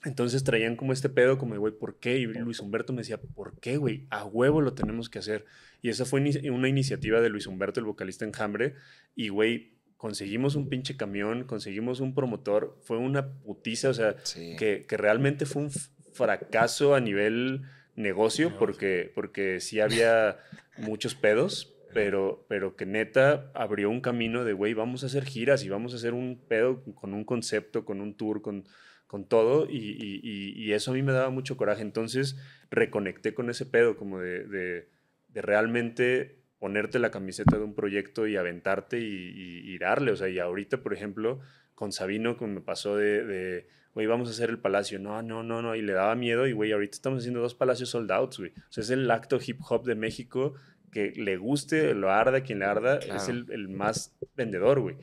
Entonces traían como este pedo, como, güey, ¿por qué? Y Luis Humberto me decía, ¿por qué, güey? A huevo lo tenemos que hacer. Y esa fue una iniciativa de Luis Humberto, el vocalista Enjambre. Y, güey, conseguimos un pinche camión, conseguimos un promotor. Fue una putiza, o sea, sí. que, que realmente fue un fracaso a nivel negocio, porque, porque sí había muchos pedos. Pero, pero que neta abrió un camino de, güey, vamos a hacer giras y vamos a hacer un pedo con un concepto, con un tour, con... con todo, y, y, y eso a mí me daba mucho coraje. Entonces reconecté con ese pedo, como de, de, de realmente ponerte la camiseta de un proyecto y aventarte y, y, y darle. O sea, y ahorita, por ejemplo, con Sabino, como me pasó de, güey, vamos a hacer el Palacio. No, no, no, no. Y le daba miedo y, güey, ahorita estamos haciendo dos Palacios sold outs, güey. O sea, es el acto hip hop de México que le guste, lo arda, quien le arda, claro. es el, el más vendedor, güey.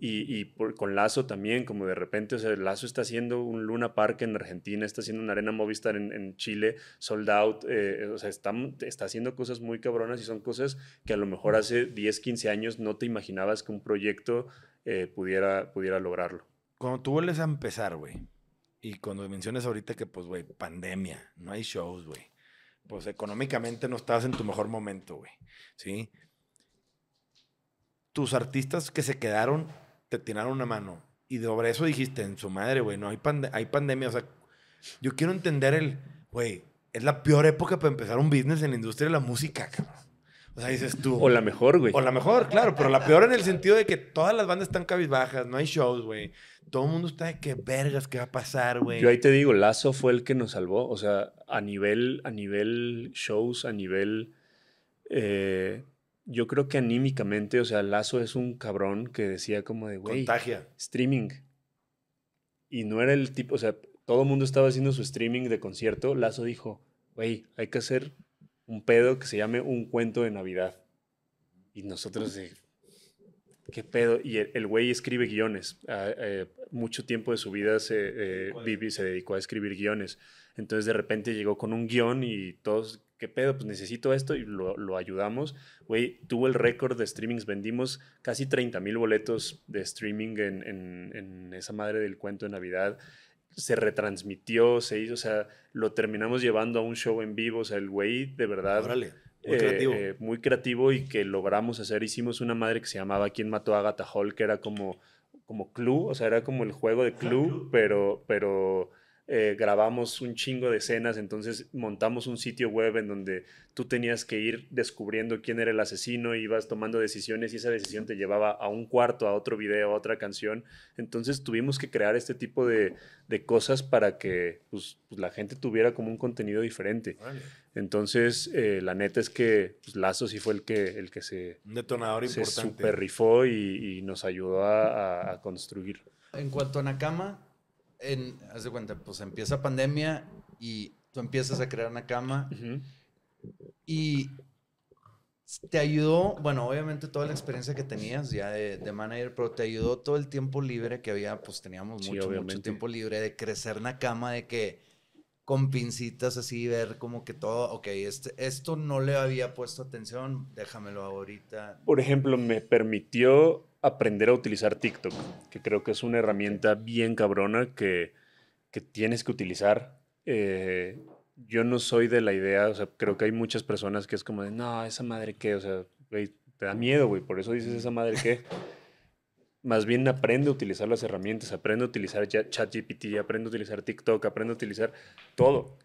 Y, y por, con Lazo también, como de repente, o sea, Lazo está haciendo un Luna Park en Argentina, está haciendo una Arena Movistar en, en Chile, sold out, eh, o sea, está, está haciendo cosas muy cabronas y son cosas que a lo mejor hace diez, quince años no te imaginabas que un proyecto eh, pudiera, pudiera lograrlo. Cuando tú vuelves a empezar, güey, y cuando mencionas ahorita que, pues, güey, pandemia, no hay shows, güey, pues económicamente no estabas en tu mejor momento, güey, ¿sí? Tus artistas que se quedaron... te tiraron una mano. Y sobre eso dijiste, en su madre, güey, no hay, pande- hay pandemia. O sea, yo quiero entender el, güey, es la peor época para empezar un business en la industria de la música, cabrón. O sea, dices tú. O la mejor, güey. O la mejor, claro, pero la peor en el sentido de que todas las bandas están cabizbajas, no hay shows, güey. Todo el mundo está de qué vergas, qué va a pasar, güey. Yo ahí te digo, Lazo fue el que nos salvó. O sea, a nivel, a nivel shows, a nivel... Eh... Yo creo que anímicamente, o sea, Lazo es un cabrón que decía como de, güey, contagia. Streaming. Y no era el tipo, o sea, todo el mundo estaba haciendo su streaming de concierto. Lazo dijo, güey, hay que hacer un pedo que se llame Un Cuento de Navidad. Y nosotros, eh, ¿qué pedo? Y el güey escribe guiones. Ah, eh, mucho tiempo de su vida se, eh, Vivi se dedicó a escribir guiones. Entonces, de repente llegó con un guión y todos... ¿Qué pedo? Pues necesito esto y lo, lo ayudamos. Güey, tuvo el récord de streamings. Vendimos casi treinta mil boletos de streaming en, en, en esa madre del Cuento de Navidad. Se retransmitió, se hizo, o sea, lo terminamos llevando a un show en vivo. O sea, el güey de verdad... Órale, muy eh, creativo. Eh, muy creativo y que logramos hacer. Hicimos una madre que se llamaba ¿Quién mató a Agatha Hall? Que era como... como Clue, o sea, era como el juego de Clue, pero, pero eh, grabamos un chingo de escenas, entonces montamos un sitio web en donde tú tenías que ir descubriendo quién era el asesino, y ibas tomando decisiones y esa decisión te llevaba a un cuarto, a otro video, a otra canción. Entonces tuvimos que crear este tipo de, de cosas para que pues, pues, la gente tuviera como un contenido diferente. Vale. Entonces, eh, la neta es que pues, Lazo sí fue el que, el que se, un detonador se importante. super rifó y, y nos ayudó a, a construir. En cuanto a Nakama, en, haz de cuenta, pues empieza pandemia y tú empiezas a crear Nakama. Uh-huh. Y te ayudó, bueno, obviamente toda la experiencia que tenías ya de, de manager, pero te ayudó todo el tiempo libre que había, pues teníamos mucho, sí, mucho tiempo libre de crecer Nakama, de que con pincitas así, ver como que todo, ok, este, esto no le había puesto atención, déjamelo ahorita. Por ejemplo, me permitió aprender a utilizar TikTok, que creo que es una herramienta bien cabrona que, que tienes que utilizar. Eh, yo no soy de la idea, o sea, creo que hay muchas personas que es como de, no, esa madre qué, o sea, güey, te da miedo, güey, por eso dices esa madre qué. Más bien aprende a utilizar las herramientas, aprende a utilizar ChatGPT, aprende a utilizar TikTok, aprende a utilizar todo.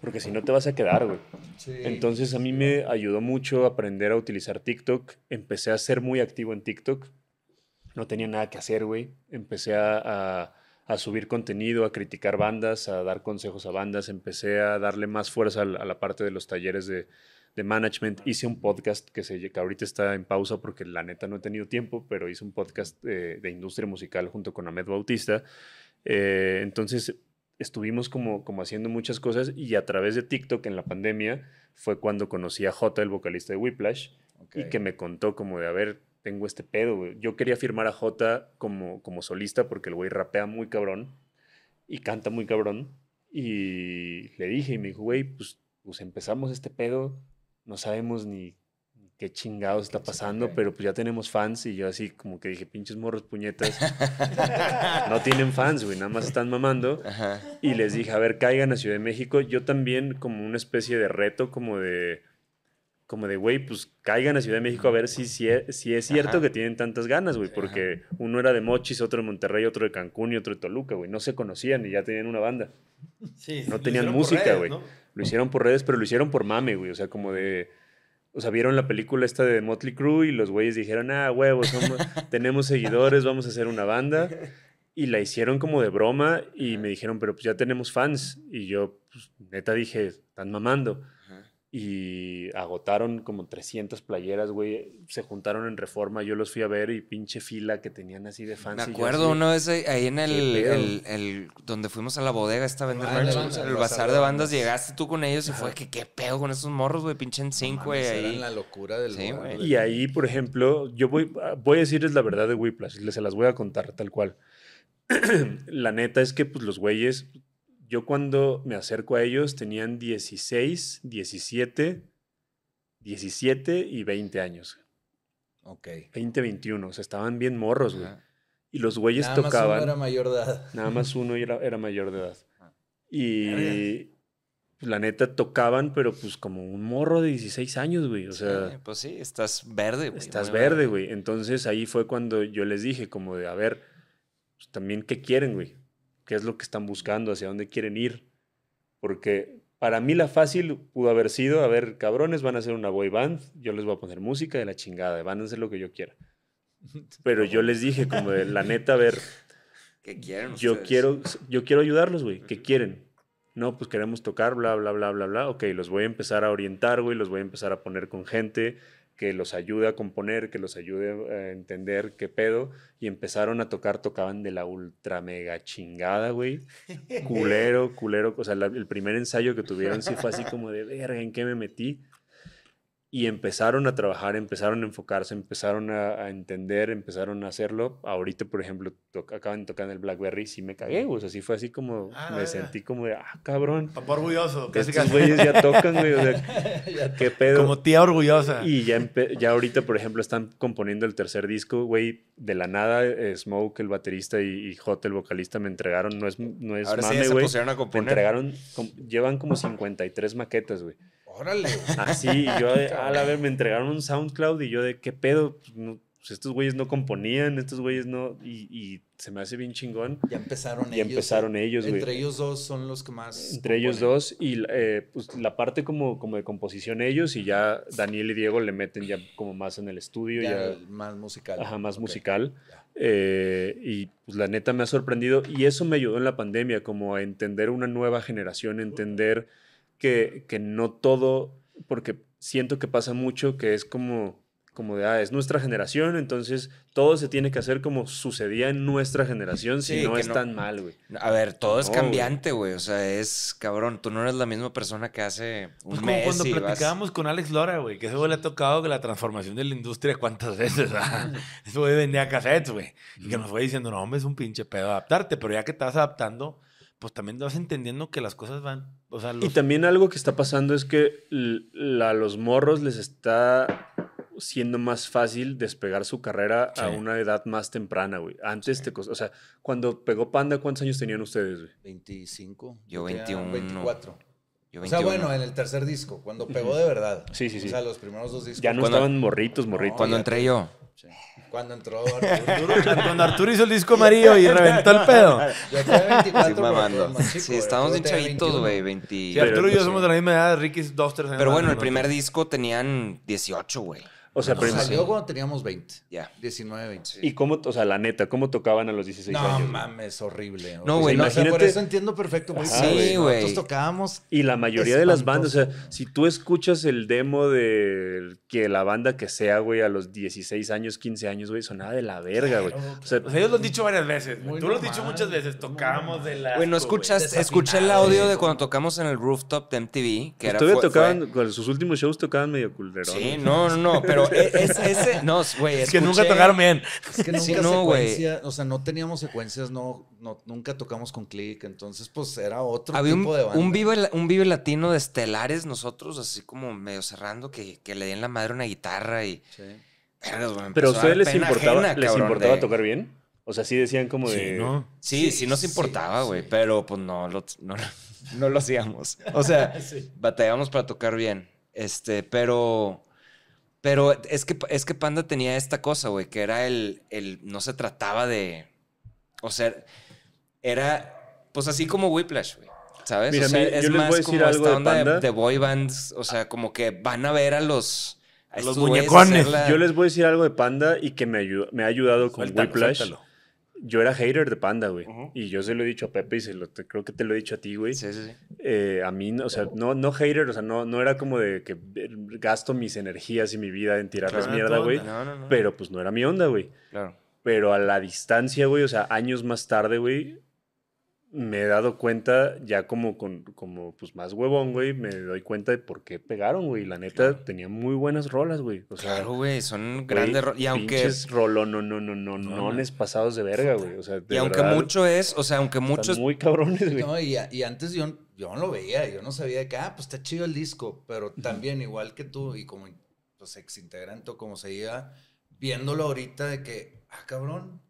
Porque si no te vas a quedar, güey. Sí. Entonces a mí me ayudó mucho aprender a utilizar TikTok. Empecé a ser muy activo en TikTok. No tenía nada que hacer, güey. Empecé a, a, a subir contenido, a criticar bandas, a dar consejos a bandas. Empecé a darle más fuerza a la, a la parte de los talleres de... de management. Hice un podcast que, se, que ahorita está en pausa porque la neta no he tenido tiempo, pero hice un podcast eh, de industria musical junto con Ahmed Bautista. Eh, entonces estuvimos como, como haciendo muchas cosas, y a través de TikTok en la pandemia fue cuando conocí a Jota, el vocalista de Whiplash, okay, y que me contó como de, a ver, tengo este pedo, güey. Yo quería firmar a Jota como, como solista porque el güey rapea muy cabrón y canta muy cabrón, y le dije y me dijo, güey, pues, pues empezamos este pedo. No sabemos ni qué chingados está pasando, pero pues ya tenemos fans. Y yo así como que dije, pinches morros puñetas. No tienen fans, güey, nada más están mamando. Ajá. Y les dije, a ver, caigan a Ciudad de México. Yo también como una especie de reto, como de, como de, güey, pues caigan a Ciudad de México a ver si, si, es, si es cierto, ajá, que tienen tantas ganas, güey. Porque ajá, uno era de Mochis, otro de Monterrey, otro de Cancún y otro de Toluca, güey. No se conocían y ya tenían una banda. Sí, no tenían música, güey. Lo hicieron por redes, pero lo hicieron por mame, güey. O sea, como de... O sea, vieron la película esta de Motley Crue y los güeyes dijeron, ah, huevos, tenemos seguidores, vamos a hacer una banda. Y la hicieron como de broma y me dijeron, pero pues ya tenemos fans. Y yo, pues, neta, dije, están mamando. Y agotaron como trescientas playeras, güey. Se juntaron en Reforma, yo los fui a ver y pinche fila que tenían así de fans. Me acuerdo uno de ese, ahí en el, el, el... donde fuimos a la bodega esta a vender ah, merch, el, el, el bazar de bandas. Llegaste tú con ellos y ah, fue que qué pedo con esos morros, güey. Pinche en cinco, güey. Ahí la locura del sí, lugar, güey. Y ahí, por ejemplo, yo voy, voy a decirles la verdad de Whiplash. Se las voy a contar tal cual. La neta es que pues los güeyes... Yo cuando me acerco a ellos tenían dieciséis, diecisiete, diecisiete y veinte años. Ok. veinte, veintiuno. O sea, estaban bien morros, güey. Uh-huh. Y los güeyes nada tocaban... Nada más uno era mayor de edad. Nada más uno era, era mayor de edad. Uh-huh. Y pues, la neta tocaban, pero pues como un morro de dieciséis años, güey. O sea... Sí, pues sí, estás verde, güey. Estás muy verde, güey. Entonces ahí fue cuando yo les dije como de, a ver, pues, también qué quieren, güey. ¿Qué es lo que están buscando? ¿Hacia dónde quieren ir? Porque para mí la fácil pudo haber sido, a ver, cabrones, van a hacer una boy band, yo les voy a poner música de la chingada, van a hacer lo que yo quiera. Pero yo les dije como de, la neta, a ver, ¿qué quieren yo ustedes? Quiero, yo quiero ayudarlos, güey. ¿Qué quieren? No, pues queremos tocar, bla, bla, bla, bla, bla. Ok, los voy a empezar a orientar, güey, los voy a empezar a poner con gente que los ayude a componer, que los ayude a entender qué pedo. Y empezaron a tocar, tocaban de la ultra mega chingada, güey. Culero, culero. O sea, la, el primer ensayo que tuvieron sí fue así como de, verga, ¿en qué me metí? Y empezaron a trabajar, empezaron a enfocarse, empezaron a, a entender, empezaron a hacerlo. Ahorita, por ejemplo, to acaban de tocar en el Blackberry, sí me cagué, güey. O sea, sí fue así como, ah, me sentí como de, ah, cabrón. Papá orgulloso. Que estos güeyes ya tocan, güey. O sea, qué pedo. Como tía orgullosa. Y ya, ya ahorita, por ejemplo, están componiendo el tercer disco, güey. De la nada, eh, Smoke, el baterista, y, y Jota, el vocalista, me entregaron, no es, no es mame, güey. Sí, me entregaron, com llevan como cincuenta y tres maquetas, güey. Órale. Así, yo de, a la vez me entregaron un SoundCloud y yo de qué pedo, no, pues estos güeyes no componían, estos güeyes no... Y, y se me hace bien chingón. Ya empezaron ya ellos. Ya empezaron ellos, güey. Entre wey. ellos dos son los que más... Entre componen. ellos dos y eh, pues, la parte como, como de composición ellos, y ya Daniel y Diego le meten ya como más en el estudio. Ya, ya más musical. Ajá, más okay. musical. Eh, y pues la neta me ha sorprendido y eso me ayudó en la pandemia, como a entender una nueva generación, entender que, que no todo... Porque siento que pasa mucho que es como... como de, ah, es nuestra generación, entonces todo se tiene que hacer como sucedía en nuestra generación, sí, si no es no, tan mal, güey. A ver, todo es no, cambiante, güey. O sea, es, cabrón, tú no eres la misma persona que hace un pues como mes cuando platicábamos vas... con Alex Lora, güey, que ese güey le ha tocado que la transformación de la industria cuántas veces, ¿verdad? Ese güey vendía cassettes, güey, y que nos fue diciendo, no, hombre, es un pinche pedo adaptarte, pero ya que estás adaptando, pues también vas entendiendo que las cosas van... O sea, los... Y también algo que está pasando es que a los morros les está... siendo más fácil despegar su carrera sí. a una edad más temprana, güey. Antes sí. te costó... O sea, cuando pegó Panda, ¿cuántos años tenían ustedes, güey? veinticinco. Yo veintiuno. veinticuatro. Yo veintiuno. O sea, bueno, en el tercer disco, cuando pegó de verdad. Sí, sí, sí. O sea, los primeros dos discos. Ya no cuando, estaban morritos, morritos. No, cuando entré yo. Sí. Cuando entró Arturo. Cuando Arturo hizo el disco amarillo y reventó el pedo. Yo tenía veinticuatro. Sí, mamando. Más chico, sí, estábamos de chavitos, güey. veinte... Sí, Arturo y yo somos de la misma edad. Ricky es dos, tres años. Pero bueno, el primer disco tenían dieciocho, güey. O sea, pero salió sí. cuando teníamos veinte. Ya. diecinueve, veinte. Sí. ¿Y cómo, o sea, la neta, cómo tocaban a los dieciséis no, años? No mames, horrible. No, güey, no, o sea, imagínate... por eso entiendo perfecto. Muy Ajá, bien. Sí, güey. Nosotros tocábamos. Y la mayoría espantoso. de las bandas, o sea, si tú escuchas el demo de que la banda que sea, güey, a los dieciséis años, quince años, güey, sonaba de la verga, güey. Claro, o sea, o sea, ellos lo han dicho varias veces. Tú normal, lo has dicho muchas veces. Tocábamos de la. Bueno, escuchas, escuché el audio de cuando tocamos en el rooftop de M T V, que era. Todavía tocaban, con sus últimos shows tocaban medio culero. Sí, no, no, no, pero. Es, ese, no, güey. Es que nunca tocaron bien. Es que nunca sí, no, secuencia, o sea, no teníamos secuencias, no, no, nunca tocamos con click, entonces pues era otro Había tipo un, de banda. Un vive, un vive latino de estelares nosotros, así como medio cerrando, que, que le di en la madre una guitarra y... Sí. Pero, bueno, ¿Pero a ustedes les importaba, ajena, les cabrón, importaba de... tocar bien? O sea, sí decían como de... Sí, ¿no? sí, sí, sí nos importaba, güey, sí, sí. pero pues no lo, no, no lo hacíamos. O sea, sí. batallábamos para tocar bien, este, pero... Pero es que, es que Panda tenía esta cosa, güey, que era el, el... No se trataba de... O sea, era... Pues así como Whiplash, güey, ¿sabes? Mira, o sea, es más como esta onda de, de boy bands. O sea, como que van a ver a los... A los muñecones. La... Yo les voy a decir algo de Panda y que me, ayudó, me ha ayudado con suéltalo, Whiplash. Suéltalo. Yo era hater de Panda, güey. Uh-huh. Y yo se lo he dicho a Pepe y se lo, te, creo que te lo he dicho a ti, güey. Sí, sí, sí. Eh, a mí, o sea, no, no hater, o sea, no, no era como de que gasto mis energías y mi vida en tirarles claro, mierda, güey. No, no, no. Pero pues no era mi onda, güey. Claro. Pero a la distancia, güey, o sea, años más tarde, güey, me he dado cuenta ya como, con, como pues más huevón, güey, me doy cuenta de por qué pegaron, güey. La neta, claro. tenía muy buenas rolas, güey. O sea, claro, güey, son grandes rolas. Y aunque... Pinches rolón, no, no, no, no, no, nones pasados de verga, güey. O sea, de y aunque verdad, mucho es, o sea, aunque mucho es... muy cabrones, güey. No, y, y antes yo, yo no lo veía, yo no sabía que, ah, pues está chido el disco, pero también igual que tú y como pues, ex-integrante o como se iba, viéndolo ahorita de que, ah, cabrón...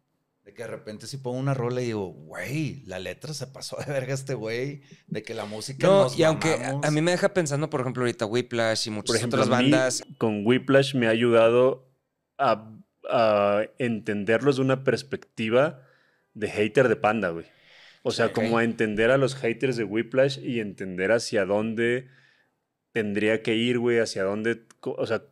De que de repente si pongo una rola y digo, güey, la letra se pasó de verga este güey. De que la música no, nos y aunque a, a mí me deja pensando, por ejemplo, ahorita Whiplash y muchas ejemplo, otras bandas. Mí, con Whiplash me ha ayudado a, a entenderlos de una perspectiva de hater de Panda, güey. O sea, okay. como a entender a los haters de Whiplash y entender hacia dónde tendría que ir, güey, hacia dónde... O sea...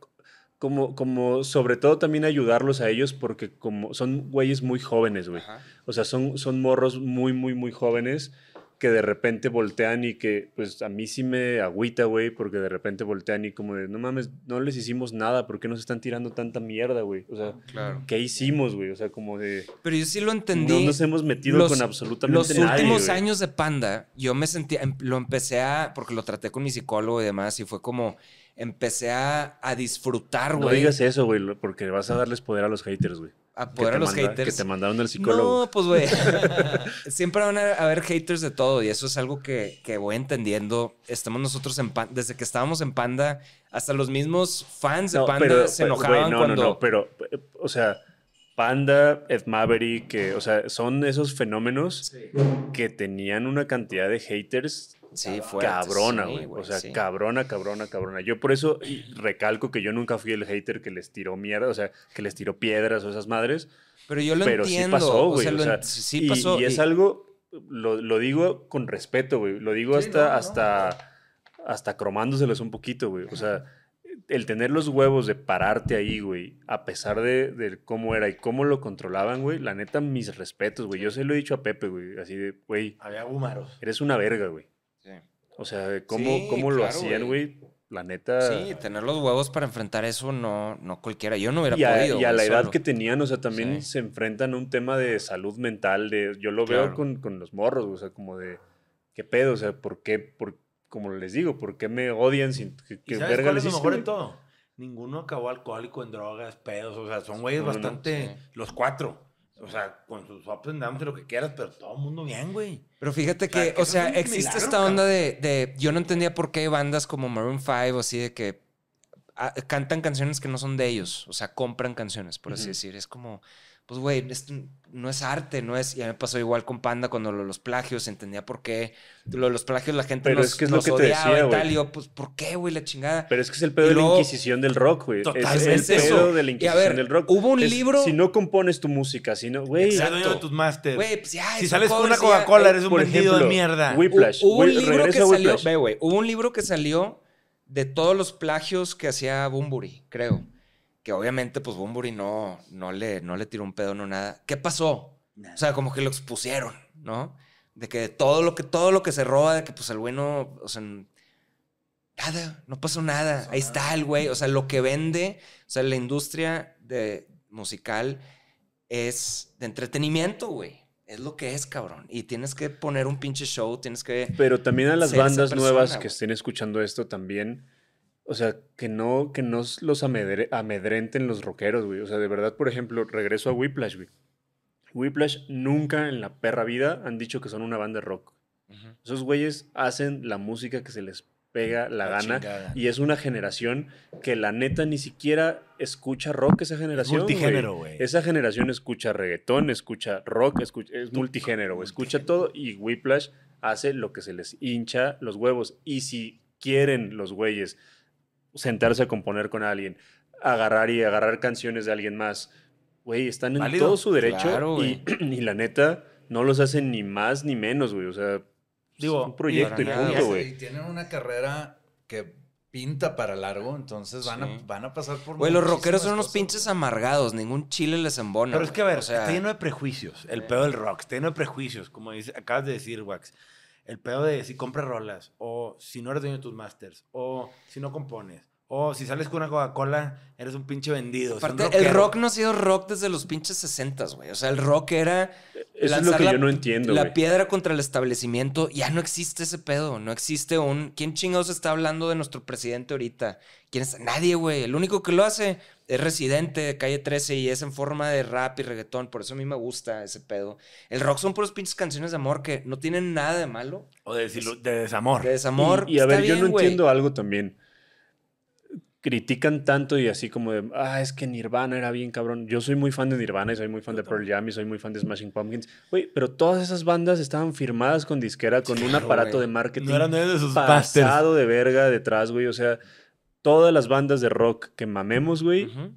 Como, como sobre todo también ayudarlos a ellos porque como son güeyes muy jóvenes, güey. Ajá. O sea, son, son morros muy, muy, muy jóvenes que de repente voltean y que, pues, a mí sí me agüita, güey, porque de repente voltean y como de, no mames, no les hicimos nada, ¿por qué nos están tirando tanta mierda, güey? O sea, claro. ¿qué hicimos, güey? O sea, como de... Pero yo sí lo entendí. No nos hemos metido los, con absolutamente los nadie, Los últimos güey. años de Panda, yo me sentía, lo empecé a, porque lo traté con mi psicólogo y demás, y fue como... Empecé a, a disfrutar, güey. No digas eso, güey, porque vas a darles poder a los haters, güey. A poder a los manda, haters. Que te mandaron al psicólogo. No, pues, güey. Siempre van a haber haters de todo y eso es algo que, que voy entendiendo. Estamos nosotros en Panda. Desde que estábamos en Panda, hasta los mismos fans no, de Panda pero, se enojaban güey, no, cuando... No, no, no, pero, o sea... Panda, Ed Maverick, que, o sea, son esos fenómenos sí. que tenían una cantidad de haters Sí, fue cabrona, güey. Sí, o sea, sí. cabrona, cabrona, cabrona. Yo por eso recalco que yo nunca fui el hater que les tiró mierda, o sea, que les tiró piedras o esas madres. Pero yo lo pero entiendo. Pero sí pasó, güey. O sea, o sea, ent- sí pasó. Y, y es y... algo, lo, lo digo con respeto, güey. Lo digo sí, hasta, no, no, hasta, no. hasta cromándoselos un poquito, güey. O sea, el tener los huevos de pararte ahí, güey, a pesar de, de cómo era y cómo lo controlaban, güey, la neta, mis respetos, güey. Yo se lo he dicho a Pepe, güey, así de, güey. Había húmaros. Eres una verga, güey. Sí. O sea, cómo, sí, cómo claro, lo hacían, güey, la neta. Sí, tener los huevos para enfrentar eso, no, no cualquiera. Yo no hubiera y a, podido. Y a la solo. edad que tenían, o sea, también sí. se enfrentan a un tema de salud mental. de Yo lo claro. veo con, con los morros, o sea, como de, ¿qué pedo? O sea, ¿por qué? ¿Por qué? Como les digo, ¿por qué me odian sin que, que ¿sabes verga cuál les es lo mejor en todo? Ninguno acabó alcohólico, en drogas, pedos. O sea, son güeyes no, bastante... No, sí. Los cuatro. O sea, con sus ups and downs y lo que quieras, pero todo el mundo bien, güey. Pero fíjate que, o sea, que o sea existe milagro, esta onda de, de... Yo no entendía por qué bandas como Maroon five o así de que a, cantan canciones que no son de ellos. O sea, compran canciones, por uh-huh. así decir. Es como... Pues, güey, esto no es arte, no es... Ya me pasó igual con Panda cuando lo, los plagios, entendía por qué. Lo, los plagios la gente pero los, es que es los lo que odiaba te decía, y tal. Y yo, pues, ¿por qué, güey? La chingada. Pero es que es el pedo luego, de la Inquisición del rock, güey. Es el es pedo de la Inquisición ver, del rock. Hubo un es, libro... Si no compones tu música, si no... Güey, dueño de tus másteres. Güey, pues ya... Si sales con una Coca-Cola, eres un vendido de mierda. Whiplash. Hubo un libro que salió... Ve, güey, hubo un libro que salió de todos los plagios que hacía Bunbury, creo. Que obviamente, pues, Bunbury no, no, le, no le tiró un pedo, no nada. ¿Qué pasó? Nada. O sea, como que lo expusieron, ¿no? De que todo lo que, todo lo que se roba, de que, pues, el güey no... O sea, nada, no pasó nada. No pasó Ahí nada. está el güey. O sea, lo que vende... O sea, la industria de, musical es de entretenimiento, güey. Es lo que es, cabrón. Y tienes que poner un pinche show, tienes que... Pero también a las bandas persona, nuevas güey. que estén escuchando esto también... O sea, que no, que no los amedre, amedrenten los rockeros, güey. O sea, de verdad, por ejemplo, regreso a Whiplash, güey. Whiplash nunca en la perra vida han dicho que son una banda de rock. Uh-huh. Esos güeyes hacen la música que se les pega la, la gana. Chingada. Y es una generación que la neta ni siquiera escucha rock, esa generación. Multigénero, güey. Esa generación escucha reggaetón, escucha rock, escucha, es multigénero, güey. Escucha todo y Whiplash hace lo que se les hincha los huevos. Y si quieren los güeyes... sentarse a componer con alguien, agarrar y agarrar canciones de alguien más. Güey, están en Válido. todo su derecho claro, y, y la neta no los hacen ni más ni menos, güey. O sea, Digo, es un proyecto y punto, güey. Y tienen una carrera que pinta para largo, entonces van, sí. a, van a pasar por... Güey, los rockeros son unos cosas, pinches amargados, ningún chile les embona. Pero es que, a ver, o sea, está lleno de prejuicios, el eh. pedo del rock, está lleno de prejuicios, como dice, acabas de decir, Wakks. El pedo de si compras rolas, o si no eres dueño de tus masters, o si no compones, o si sales con una Coca-Cola, eres un pinche vendido. Aparte, el rock no ha sido rock desde los pinches sesentas, güey. O sea, el rock era... Eso es lo que yo no entiendo, güey. La piedra contra el establecimiento. Ya no existe ese pedo. No existe un... ¿Quién chingados está hablando de nuestro presidente ahorita? ¿Quién está? Nadie, güey. El único que lo hace es Residente de Calle trece y es en forma de rap y reggaetón. Por eso a mí me gusta ese pedo. El rock son puras pinches canciones de amor que no tienen nada de malo. O de, desilu- de desamor. De desamor. Y, y a ver, yo no entiendo algo también. Critican tanto y así como de, ah, es que Nirvana era bien cabrón. Yo soy muy fan de Nirvana y soy muy fan de Pearl Jam y soy muy fan de Smashing Pumpkins. Güey, pero todas esas bandas estaban firmadas con disquera, con claro, un aparato wey. de marketing no eran de sus pasado pastes. de verga detrás, güey. O sea, todas las bandas de rock que mamemos, güey, uh-huh.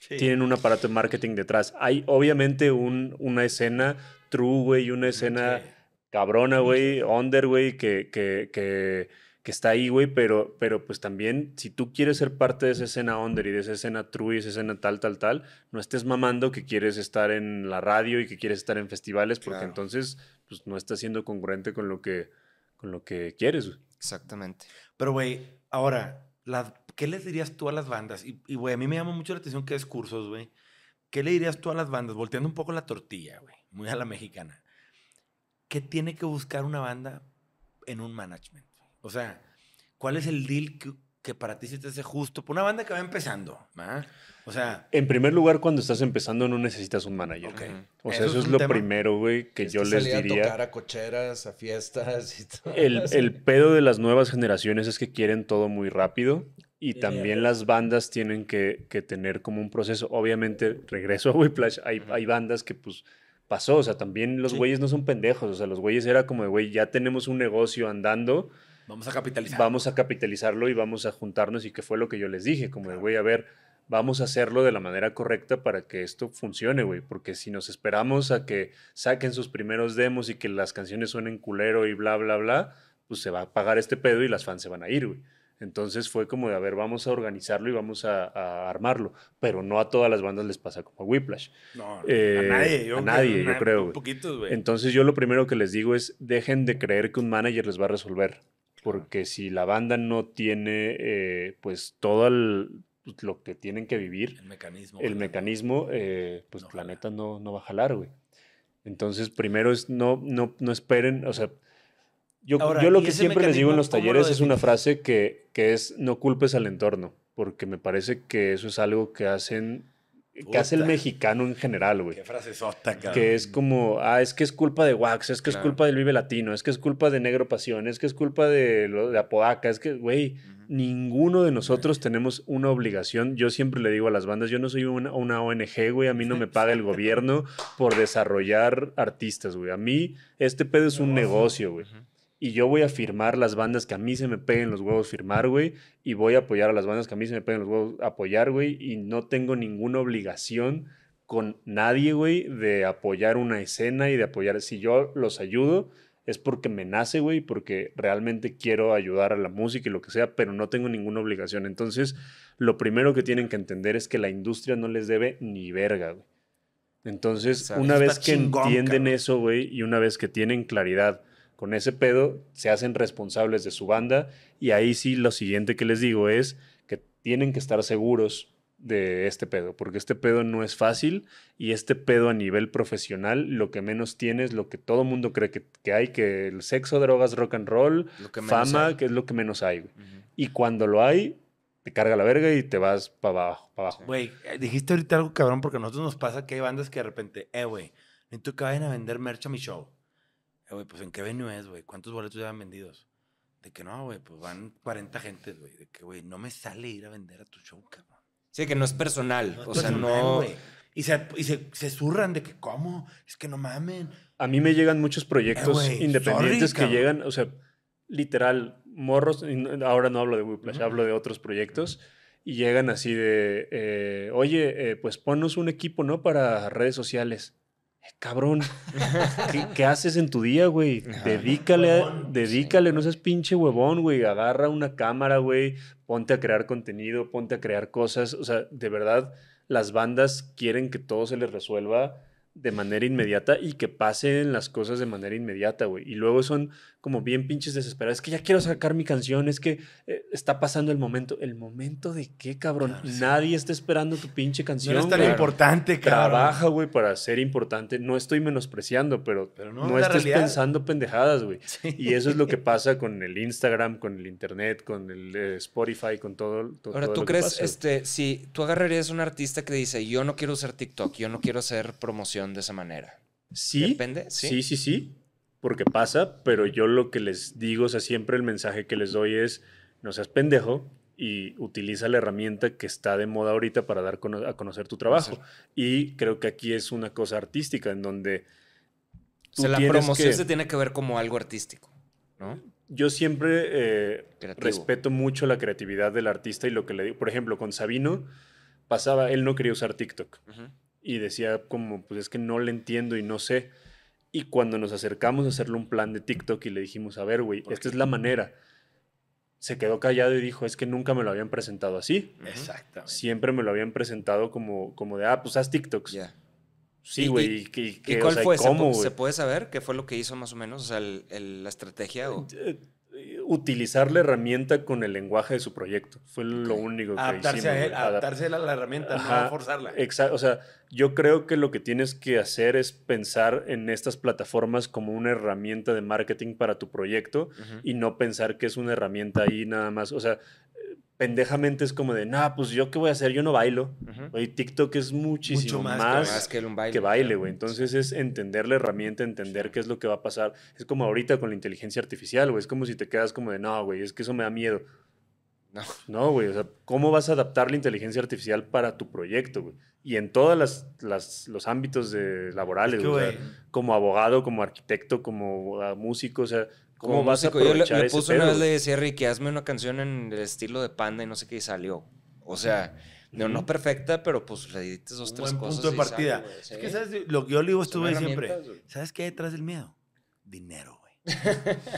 sí. tienen un aparato de marketing detrás. Hay obviamente un, una escena true, güey, una escena okay. cabrona, güey, under, güey, que... que, que que está ahí, güey, pero, pero pues también si tú quieres ser parte de esa escena under y de esa escena true y esa escena tal, tal, tal, no estés mamando que quieres estar en la radio y que quieres estar en festivales porque claro. entonces pues no estás siendo congruente con lo que, con lo que quieres, güey. Exactamente. Pero, güey, ahora, las, ¿qué les dirías tú a las bandas? Y, güey, a mí me llama mucho la atención que es cursos, güey. ¿Qué le dirías tú a las bandas? Volteando un poco la tortilla, güey, muy a la mexicana. ¿Qué tiene que buscar una banda en un management? O sea, ¿cuál es el deal que, que para ti se te hace justo? Por una banda que va empezando, ¿verdad? O sea... En primer lugar, cuando estás empezando no necesitas un manager. Okay. Uh-huh. O sea, eso, eso es, es lo tema? primero, güey, que yo les diría... Salir a tocar a cocheras, a fiestas y todo. El, el pedo de las nuevas generaciones es que quieren todo muy rápido y también las bandas tienen que, que tener como un proceso. Obviamente, regreso a Whiplash, hay, uh-huh. hay bandas que pues... pasó, o sea, también los sí. güeyes no son pendejos, o sea, los güeyes era como de, güey, ya tenemos un negocio andando. Vamos a capitalizar. Vamos a capitalizarlo y vamos a juntarnos, y que fue lo que yo les dije, como claro. de, güey, a ver, vamos a hacerlo de la manera correcta para que esto funcione, güey, porque si nos esperamos a que saquen sus primeros demos y que las canciones suenen culero y bla, bla, bla, pues se va a pagar este pedo y las fans se van a ir, güey. Entonces fue como de, a ver, vamos a organizarlo y vamos a, a armarlo. Pero no a todas las bandas les pasa como a Whiplash. No, eh, a nadie. Yo a nadie, creo, yo creo. Un poquito, güey. Entonces yo lo primero que les digo es, dejen de creer que un manager les va a resolver. Porque si la banda no tiene, eh, pues, todo el, lo que tienen que vivir. El mecanismo. El mecanismo, eh, pues, no, la neta no, no va a jalar, güey. Entonces, primero es, no, no, no esperen, o sea... Yo, Ahora, yo lo que siempre les digo en los talleres es una frase que, que es no culpes al entorno, porque me parece que eso es algo que hacen, Puta, que hace el mexicano en general, güey. Qué frase sota, cabrón. Que es como, ah, es que es culpa de Wakks, es que claro. es culpa del Vive Latino, es que es culpa de Negro Pasión, es que es culpa de, lo, de Apodaca, es que, güey, uh-huh. ninguno de nosotros uh-huh. tenemos una obligación. Yo siempre le digo a las bandas, yo no soy una, una O N G, güey, a mí no me paga el gobierno por desarrollar artistas, güey. A mí este pedo es un uh-huh. negocio, güey. Uh-huh. Y yo voy a firmar las bandas que a mí se me peguen los huevos firmar, güey. Y voy a apoyar a las bandas que a mí se me peguen los huevos apoyar, güey. Y no tengo ninguna obligación con nadie, güey, de apoyar una escena y de apoyar... Si yo los ayudo es porque me nace, güey, porque realmente quiero ayudar a la música y lo que sea, pero no tengo ninguna obligación. Entonces, lo primero que tienen que entender es que la industria no les debe ni verga, güey. Entonces, o sea, una vez que chingón, entienden cabrón. Eso, güey, y una vez que tienen claridad... Con ese pedo se hacen responsables de su banda, y ahí sí lo siguiente que les digo es que tienen que estar seguros de este pedo, porque este pedo no es fácil, y este pedo a nivel profesional lo que menos tiene es lo que todo mundo cree que, que hay, que el sexo, drogas, rock and roll, que fama, hay. Que es lo que menos hay. Güey. Uh-huh. Y cuando lo hay, te carga la verga y te vas para abajo, para abajo. Güey, dijiste ahorita algo cabrón, porque a nosotros nos pasa que hay bandas que de repente, eh, güey, necesito que vayan a vender merch a mi show. Eh, güey, pues ¿en qué venue es, güey? ¿Cuántos boletos ya van vendidos? De que no, güey, pues van cuarenta gentes, güey. De que, güey, no me sale ir a vender a tu show, cabrón. Sí, que no es personal. No es o personal, sea, no... Wey. Y, se, y se, se zurran de que, ¿cómo? Es que no mamen. A mí me llegan muchos proyectos eh, wey, independientes sorry, que llegan, o sea, literal, morros. Ahora no hablo de Whiplash, uh-huh. hablo de otros proyectos. Uh-huh. Y llegan así de, eh, oye, eh, pues ponnos un equipo, ¿no? Para redes sociales. Cabrón, ¿qué, ¿qué haces en tu día, güey? Dedícale, huevón, dedícale, sí, no seas pinche huevón, güey. Agarra una cámara, güey. Ponte a crear contenido, ponte a crear cosas. O sea, de verdad, las bandas quieren que todo se les resuelva de manera inmediata y que pasen las cosas de manera inmediata, güey. Y luego son como bien pinches desesperados. Es que ya quiero sacar mi canción, es que eh, está pasando el momento. ¿El momento de qué, cabrón? Claro, nadie sí. está esperando tu pinche canción. No es tan claro. importante, cabrón. Trabaja, güey, para ser importante. No estoy menospreciando, pero, pero no, no estés realidad. Pensando pendejadas, güey. Sí. Y eso es lo que pasa con el Instagram, con el internet, con el eh, Spotify, con todo, todo Ahora, todo ¿tú lo crees, que pasa, este, si tú agarrarías a un artista que dice, yo no quiero usar TikTok, yo no quiero hacer promoción de esa manera? Sí, depende, sí, sí, sí, sí, porque pasa, pero yo lo que les digo, o sea, siempre el mensaje que les doy es, no seas pendejo y utiliza la herramienta que está de moda ahorita para dar cono- a conocer tu trabajo. Y creo que aquí es una cosa artística en donde... O sea, la promoción que... se tiene que ver como algo artístico, ¿no? Yo siempre eh, respeto mucho la creatividad del artista y lo que le digo. Por ejemplo, con Sabino pasaba, él no quería usar TikTok. Uh-huh. Y decía como, pues es que no le entiendo y no sé. Y cuando nos acercamos a hacerle un plan de TikTok y le dijimos, a ver, güey, esta es la manera. Se quedó callado y dijo, es que nunca me lo habían presentado así. Exactamente. Siempre me lo habían presentado como, como de, ah, pues haz TikToks. Yeah. Sí, güey. ¿Y, y, y, ¿y cuál o sea, fue? ¿Cómo, ¿Se, ¿Se puede saber qué fue lo que hizo más o menos? O sea, el, el, la estrategia o... Utilizar la herramienta con el lenguaje de su proyecto. Fue lo único que adaptarse hicimos. A él, adaptarse a la herramienta, ajá, no forzarla. Exacto. O sea, yo creo que lo que tienes que hacer es pensar en estas plataformas como una herramienta de marketing para tu proyecto, uh-huh, y no pensar que es una herramienta ahí nada más. O sea, pendejamente es como de, nah, pues yo qué voy a hacer, yo no bailo. Uh-huh. Oye, TikTok es muchísimo Mucho más, más, más que, un baile, que baile, güey. Entonces es entender la herramienta, entender qué es lo que va a pasar. Es como ahorita con la inteligencia artificial, güey. Es como si te quedas como de, no, güey, es que eso me da miedo. No. No, güey. O sea, ¿cómo vas a adaptar la inteligencia artificial para tu proyecto, güey? Y en todos las, las, los ámbitos de, laborales, es que, güey. O sea, como abogado, como arquitecto, como uh, músico, o sea, ¿cómo como vas músico, a aprovechar yo le, ese le puse pedo? Una vez le decía a Ricky, hazme una canción en el estilo de Panda y no sé qué, y salió. O sea... No, no perfecta, pero pues le edites dos, tres cosas. Un buen punto de partida. Sabe, es que, ¿sabes? Lo que yo le digo estuve siempre. Güey. ¿Sabes qué hay detrás del miedo? Dinero, güey.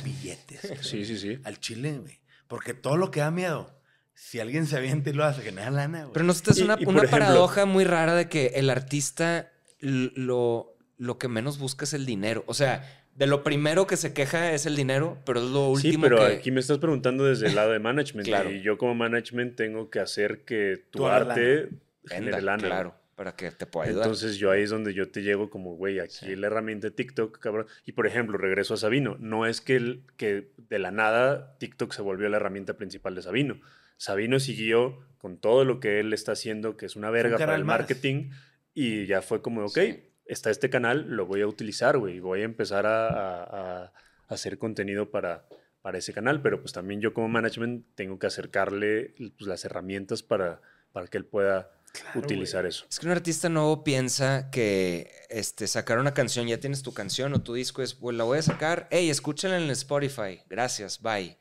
Billetes. Güey. Sí, sí, sí. Al chile, güey. Porque todo lo que da miedo, si alguien se avienta y lo hace, genera lana, güey. Pero no es una, una paradoja muy rara de que el artista lo, lo que menos busca es el dinero. O sea... De lo primero que se queja es el dinero, pero es lo último. Sí, pero que... aquí me estás preguntando desde el lado de management. Claro. Y yo como management tengo que hacer que tu, tu arte genere lana. Claro, para que te pueda ayudar. Entonces yo ahí es donde yo te llego como, güey, aquí sí. La herramienta de TikTok, cabrón. Y por ejemplo, regreso a Sabino. No es que, el, que de la nada TikTok se volvió la herramienta principal de Sabino. Sabino siguió con todo lo que él está haciendo, que es una verga para el marketing. Y ya fue como, ok... Sí. Está este canal, lo voy a utilizar, güey. Voy a empezar a, a, a hacer contenido para, para ese canal. Pero pues también yo como management tengo que acercarle pues, las herramientas para, para que él pueda claro, utilizar güey. Eso. Es que un artista nuevo piensa que este, sacar una canción, ya tienes tu canción o tu disco, es, pues la voy a sacar, hey, escúchala en Spotify, gracias, bye.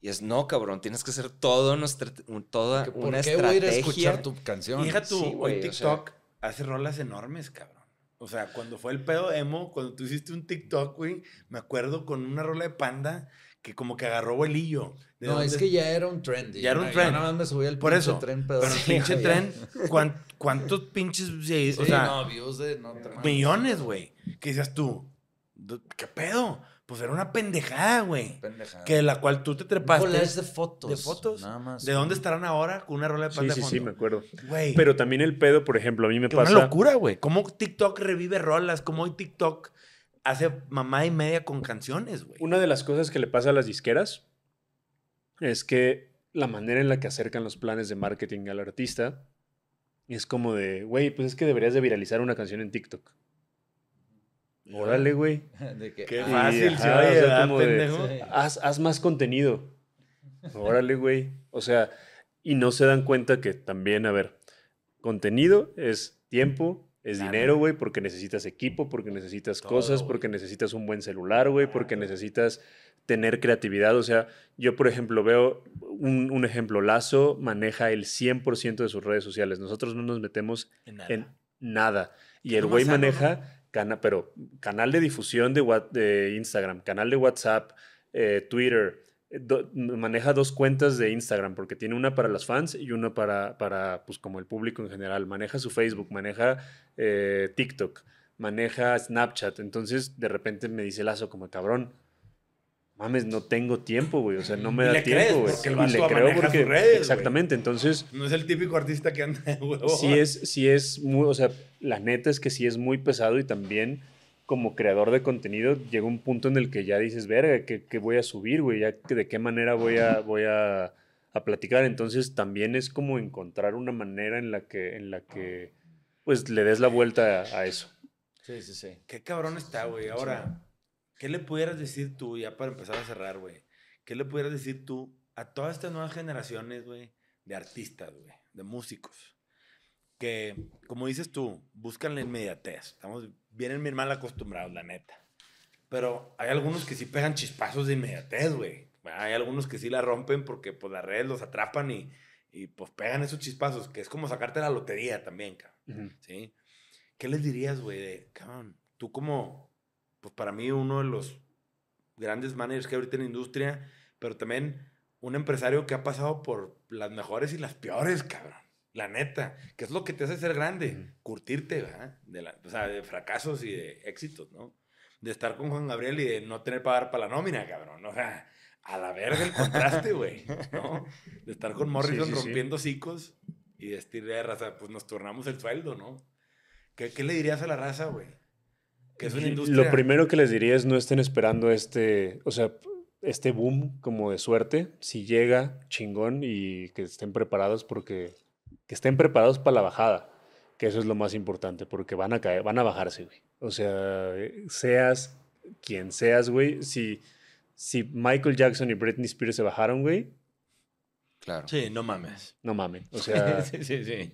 Y es, no, cabrón, tienes que hacer todo nuestra, toda ¿Por una qué estrategia. Voy a ir a escuchar tu canción? Fija tú, sí, güey, TikTok o sea, hace rolas enormes, cabrón. O sea, cuando fue el pedo emo, cuando tú hiciste un TikTok, güey, me acuerdo con una rola de Panda que como que agarró vuelillo. No, dónde? Es que ya era un trend. Ya era un trend. Yo nada más me subí al pinche Por eso, tren pedo. Pero el pinche sí, tren, ¿cuánt, ¿cuántos pinches... Sí, o sea, no, views de... No, millones, güey. ¿Qué decías tú? ¿Qué pedo? Pues era una pendejada, güey. Pendejada. Que de la cual tú te trepaste. Un collage de fotos. De fotos. Nada más. ¿De dónde estarán ahora con una rola de Panda? Sí, sí, fondo. Sí, me acuerdo. Güey. Pero también el pedo, por ejemplo, a mí me que pasa... Una locura, güey. Cómo TikTok revive rolas, cómo hoy TikTok hace mamá y media con canciones, güey. Una de las cosas que le pasa a las disqueras es que la manera en la que acercan los planes de marketing al artista es como de, güey, pues es que deberías de viralizar una canción en TikTok. Órale, güey. Qué fácil, güey. Haz, haz más contenido. Órale, güey. O sea, y no se dan cuenta que también, a ver, contenido es tiempo, es claro. Dinero, güey, porque necesitas equipo, porque necesitas todo, cosas, wey. Porque necesitas un buen celular, güey, porque necesitas tener creatividad. O sea, yo, por ejemplo, veo un, un ejemplo. Lazo maneja el cien por ciento de sus redes sociales. Nosotros no nos metemos en nada. En nada. Y el güey maneja... ¿no? Cana, pero canal de difusión de, what, de Instagram, canal de WhatsApp, eh, Twitter, do, maneja dos cuentas de Instagram porque tiene una para las fans y una para, para pues como el público en general, maneja su Facebook, maneja eh, TikTok, maneja Snapchat, entonces de repente me dice Lazo como cabrón, mames, no tengo tiempo, güey. O sea, no me da tiempo, güey. Y le creo porque... Redes, exactamente, wey. Entonces... No es el típico artista que anda de huevo. Sí es, sí es muy... O sea, la neta es que sí es muy pesado y también como creador de contenido llega un punto en el que ya dices, verga, ¿qué, qué voy a subir, güey? ¿De qué manera voy a, voy a, a platicar? Entonces también es como encontrar una manera en la que, en la que pues, le des la vuelta a, a eso. Sí, sí, sí. Qué cabrón está, güey. Ahora... ¿Qué le pudieras decir tú, ya para empezar a cerrar, güey? ¿Qué le pudieras decir tú a todas estas nuevas generaciones, güey, de artistas, güey, de músicos? Que, como dices tú, buscan la inmediatez. Estamos, vienen bien mal acostumbrados, la neta. Pero hay algunos que sí pegan chispazos de inmediatez, güey. Hay algunos que sí la rompen porque, pues, las redes los atrapan y, y pues, pegan esos chispazos, que es como sacarte la lotería también, cabrón. Uh-huh. ¿Sí? ¿Qué les dirías, güey, de, cabrón, tú como... Pues para mí uno de los grandes managers que ahorita en la industria, pero también un empresario que ha pasado por las mejores y las peores, cabrón. La neta, que es lo que te hace ser grande, mm. curtirte, ¿verdad? De la, o sea, de fracasos y de éxitos, ¿no? De estar con Juan Gabriel y de no tener que pagar para la nómina, cabrón. O sea, a la verga el contraste, güey, ¿no? De estar con Morrison sí, sí, rompiendo sí. Hocicos y de estirle de raza, pues nos turnamos el sueldo, ¿no? ¿Qué, qué le dirías a la raza, güey? Que es una industria. Lo primero que les diría es no estén esperando este, o sea, este boom como de suerte. Si llega, chingón, y que estén preparados porque... Que estén preparados para la bajada, que eso es lo más importante, porque van a caer, van a bajarse, güey. O sea, seas quien seas, güey. Si, si Michael Jackson y Britney Spears se bajaron, güey, Claro. Sí, no mames. No mames. O sea, sí, sí, sí.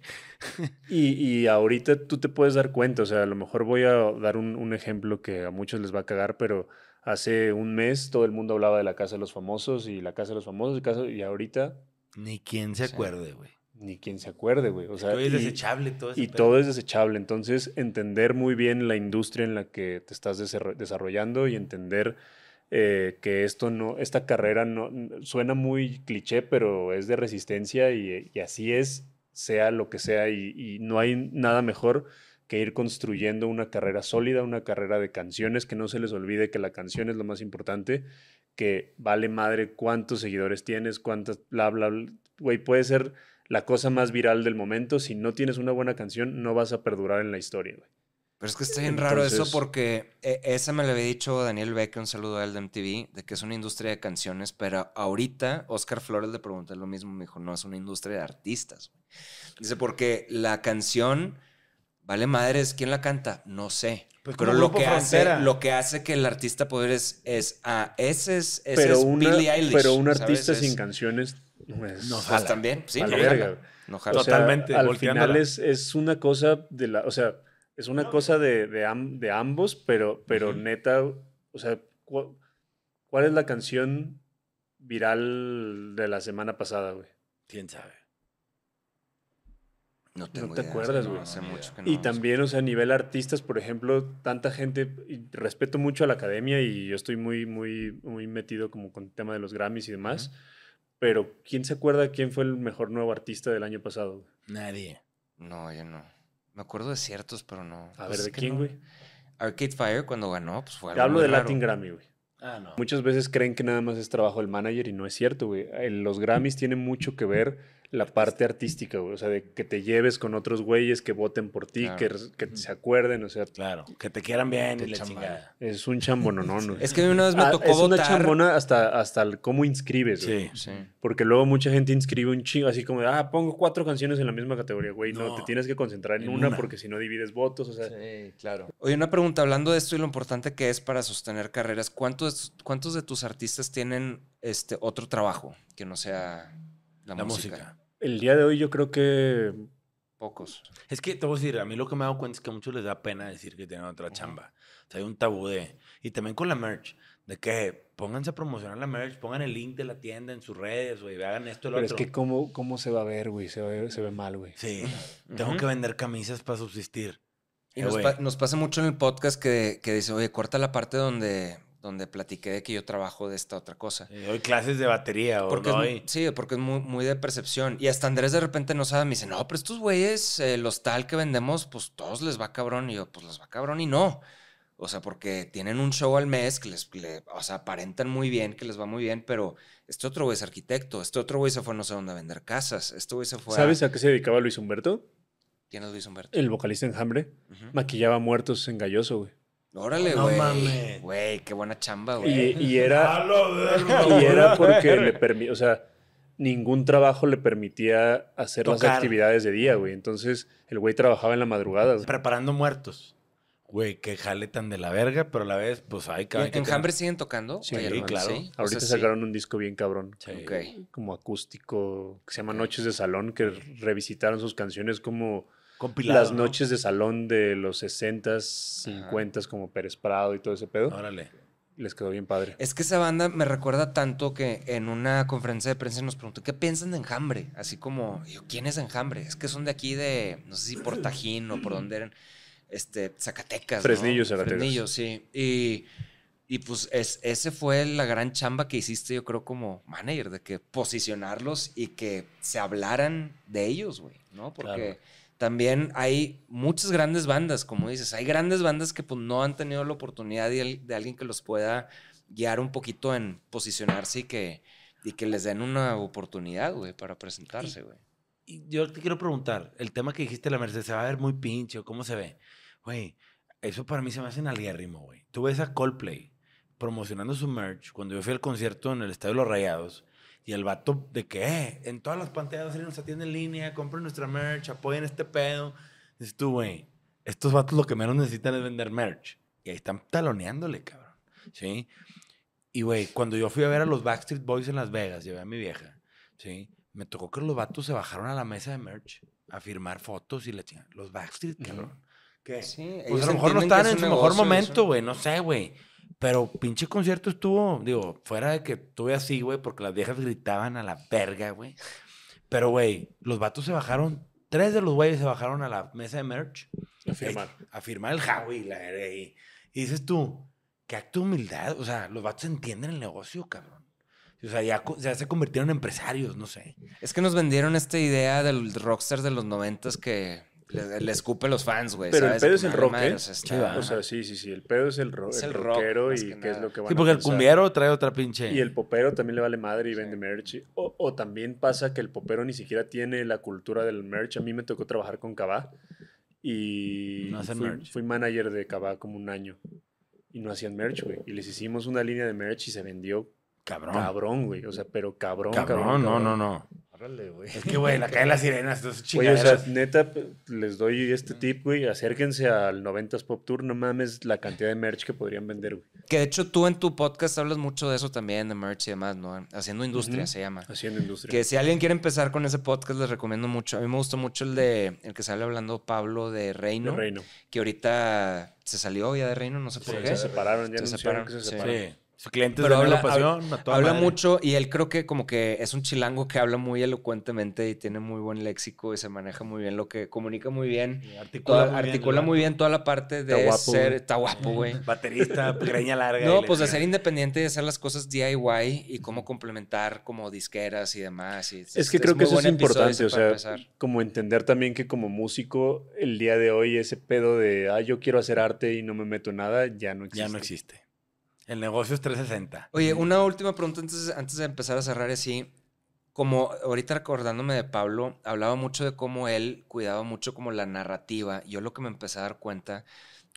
Y, y ahorita tú te puedes dar cuenta, o sea, a lo mejor voy a dar un, un ejemplo que a muchos les va a cagar, pero hace un mes todo el mundo hablaba de la Casa de los Famosos y la Casa de los Famosos y, casa, y ahorita... Ni quien se acuerde, güey. Ni quien se acuerde, güey. O sea, todo es desechable. Todo ese y pedo. Todo es desechable. Entonces, entender muy bien la industria en la que te estás desarrollando y entender eh, que esto no, esta carrera no suena muy cliché, pero es de resistencia y, y así es, sea lo que sea. Y, y no hay nada mejor que ir construyendo una carrera sólida, una carrera de canciones, que no se les olvide que la canción es lo más importante, que vale madre cuántos seguidores tienes, cuántas, bla, bla, bla. Güey, puede ser la cosa más viral del momento. Si no tienes una buena canción, no vas a perdurar en la historia, güey. Pero es que está bien Entonces... raro eso porque eh, esa me lo había dicho Daniel Beck, un saludo a él de M T V, de que es una industria de canciones, pero ahorita Oscar Flores le pregunté lo mismo, me dijo, no, es una industria de artistas. Güey. Dice, porque la canción, vale madres, ¿quién la canta? No sé. Pues pero lo que, hace, lo que hace que el artista poder es, es ah, ese es, ese pero es una, Billie Eilish. Pero un artista ¿sabes? Sin es... canciones... Pues, no jala, también, sí, no jala, no jala. O sea, totalmente. Al final es, es una cosa de la, o sea, es una no, cosa de, de, am, de ambos, pero, pero uh -huh. neta, o sea, cu ¿cuál es la canción viral de la semana pasada, güey? ¿Quién sabe? No, tengo no te idea, acuerdas, güey. No, no, y también, o sea, a nivel artistas, por ejemplo, tanta gente, y respeto mucho a la academia y yo estoy muy, muy, muy metido como con el tema de los Grammys y demás. Uh -huh. Pero, ¿quién se acuerda quién fue el mejor nuevo artista del año pasado? Nadie. No, yo no. Me acuerdo de ciertos, pero no. A pues ver, ¿de quién, güey? No. Arcade Fire, cuando ganó, pues fue algo. Te hablo de Latin Grammy, güey. Ah, no. Muchas veces creen que nada más es trabajo del manager y no es cierto, güey. Los Grammys tienen mucho que ver la parte artística, güey. O sea, de que te lleves con otros güeyes, que voten por ti, claro. que, que se acuerden, o sea... Claro, que te quieran bien y la chingada. Es un chambononón, güey. Es que una vez me tocó ah, es votar... Es una chambona hasta, hasta el cómo inscribes, sí, güey. Sí. Porque luego mucha gente inscribe un chingo así como de, ah, pongo cuatro canciones en la misma categoría, güey. No, no te tienes que concentrar en, en una, una porque si no divides votos, o sea... Sí, claro. Oye, una pregunta, hablando de esto y lo importante que es para sostener carreras, ¿cuántos, cuántos de tus artistas tienen este otro trabajo que no sea... La, la música. música. El día de hoy yo creo que... Pocos. Es que te voy a decir, a mí lo que me he dado cuenta es que a muchos les da pena decir que tienen otra uh-huh. chamba. O sea, hay un tabú de... Y también con la merch, de que pónganse a promocionar la merch, pongan el link de la tienda en sus redes, güey, hagan esto y lo Pero otro. Pero es que ¿cómo, cómo se va a ver, güey? Se ve, se ve mal, güey. Sí. Uh-huh. Tengo que vender camisas para subsistir. Y eh, nos, pa nos pasa mucho en el podcast que, que dice, oye, corta la parte donde... donde platiqué de que yo trabajo de esta otra cosa. Sí, doy clases de batería o porque no es, sí, porque es muy, muy de percepción. Y hasta Andrés de repente no sabe, me dice, no, pero estos güeyes, eh, los tal que vendemos, pues todos les va cabrón. Y yo, pues les va cabrón y no. O sea, porque tienen un show al mes que les, le, o sea, aparentan muy bien, que les va muy bien, pero este otro güey es arquitecto, este otro güey se fue no sé dónde a vender casas, este güey se fue a... ¿Sabes a qué se dedicaba Luis Humberto? ¿Quién es Luis Humberto? El vocalista de Enjambre. Uh-huh. Maquillaba muertos en Galloso, güey. Órale, güey. No, güey, qué buena chamba, güey. Y, y, era, y era porque le permitía, o sea, ningún trabajo le permitía hacer Tocar. las actividades de día, güey. Entonces, el güey trabajaba en la madrugada. Güey. Preparando muertos. Güey, que jale tan de la verga, pero a la vez, pues, hay que... ¿En Enjambre siguen tocando? Sí, sí claro. ¿Sí? Ahorita o sea, sacaron sí. un disco bien cabrón. Sí. Okay. Como acústico, que se llama okay. Noches de Salón, que revisitaron sus canciones como... Compilado, las noches ¿no? de salón de los sesentas, cincuentas, como Pérez Prado y todo ese pedo. Órale. Les quedó bien padre. Es que esa banda me recuerda tanto que en una conferencia de prensa nos preguntó, ¿qué piensan de Enjambre? Así como, yo, ¿quién es Enjambre? Es que son de aquí de, no sé si por Tajín o por donde eran, este, Zacatecas. Fresnillo, ¿no? Zacatecas. Fresnillo, sí. Y, y pues es, ese fue la gran chamba que hiciste, yo creo, como manager, de que posicionarlos y que se hablaran de ellos, güey, ¿no? Porque... Claro. También hay muchas grandes bandas, como dices. Hay grandes bandas que pues, no han tenido la oportunidad de, de alguien que los pueda guiar un poquito en posicionarse y que, y que les den una oportunidad, güey, para presentarse, güey. Y, y yo te quiero preguntar, el tema que dijiste de la Merced, ¿se va a ver muy pinche o cómo se ve? Güey, eso para mí se me hace nalguérrimo, güey. Tú ves a Coldplay promocionando su merch cuando yo fui al concierto en el Estadio de los Rayados. Y el vato de que, eh, en todas las pantallas nos atiende en línea, compren nuestra merch, apoyen este pedo. Dices tú, güey, estos vatos lo que menos necesitan es vender merch. Y ahí están taloneándole, cabrón. ¿Sí? Y, güey, cuando yo fui a ver a los Backstreet Boys en Las Vegas, llevé a mi vieja, ¿sí? me tocó que los vatos se bajaron a la mesa de merch a firmar fotos y la chingada. Los Backstreet, cabrón. ¿Qué? Sí, pues a lo mejor no estaban en su mejor momento, güey. No sé, güey. Pero pinche concierto estuvo, digo, fuera de que estuve así, güey, porque las viejas gritaban a la verga, güey. Pero, güey, los vatos se bajaron, tres de los güeyes se bajaron a la mesa de merch. A firmar. Eh, a firmar el Huawei, la R I. Y dices tú, qué acto de humildad. O sea, los vatos entienden el negocio, cabrón. O sea, ya, ya se convirtieron en empresarios, no sé. Es que nos vendieron esta idea del rockstar de los noventas que le, le escupe a los fans, güey. Pero ¿sabes? El pedo es el rock, ¿eh? O sea, sí, sí, sí. El pedo es el, ro es el, el rockero rock, y que qué es lo que van a sí, porque a el cumbiero trae otra pinche... Y el popero también le vale madre y sí. vende merch. O, o también pasa que el popero ni siquiera tiene la cultura del merch. A mí me tocó trabajar con Cabá y no fui, merch. fui manager de Cabá como un año. Y no hacían merch, güey. Y les hicimos una línea de merch y se vendió... Cabrón. Cabrón, güey. O sea, pero cabrón, cabrón. Cabrón, no, no, no. Órale, güey. Es que, güey, la cae de las sirenas, esas chingaderas. Oye, o sea, neta, les doy este tip, güey. Acérquense al noventas Pop Tour. No mames la cantidad de merch que podrían vender, güey. Que, de hecho, tú en tu podcast hablas mucho de eso también, de merch y demás, ¿no? Haciendo Industria uh-huh. se llama. Haciendo Industria. Que si alguien quiere empezar con ese podcast, les recomiendo mucho. A mí me gustó mucho el de... El que sale hablando Pablo de Reino. De Reino. Que ahorita se salió ya de Reino, no sé por sí, qué. Se separaron, ya se anunciaron que se separaron. Sí. Su cliente de Negro Pasión. Habla mucho y él creo que como que es un chilango que habla muy elocuentemente y tiene muy buen léxico y se maneja muy bien lo que comunica muy bien. Y articula toda, muy, articula bien, muy bien toda la parte de está guapo, ser... Está guapo, güey. Baterista, greña larga. No, pues de ser independiente y de hacer las cosas D I Y y cómo complementar como disqueras y demás. Y es, es que es, creo es que eso es importante. O sea, empezar. Como entender también que como músico el día de hoy ese pedo de ah, yo quiero hacer arte y no me meto en nada ya no existe. Ya no existe. El negocio es trescientos sesenta. Oye, una última pregunta antes, antes de empezar a cerrar así. Como ahorita recordándome de Pablo, hablaba mucho de cómo él cuidaba mucho como la narrativa. Yo lo que me empecé a dar cuenta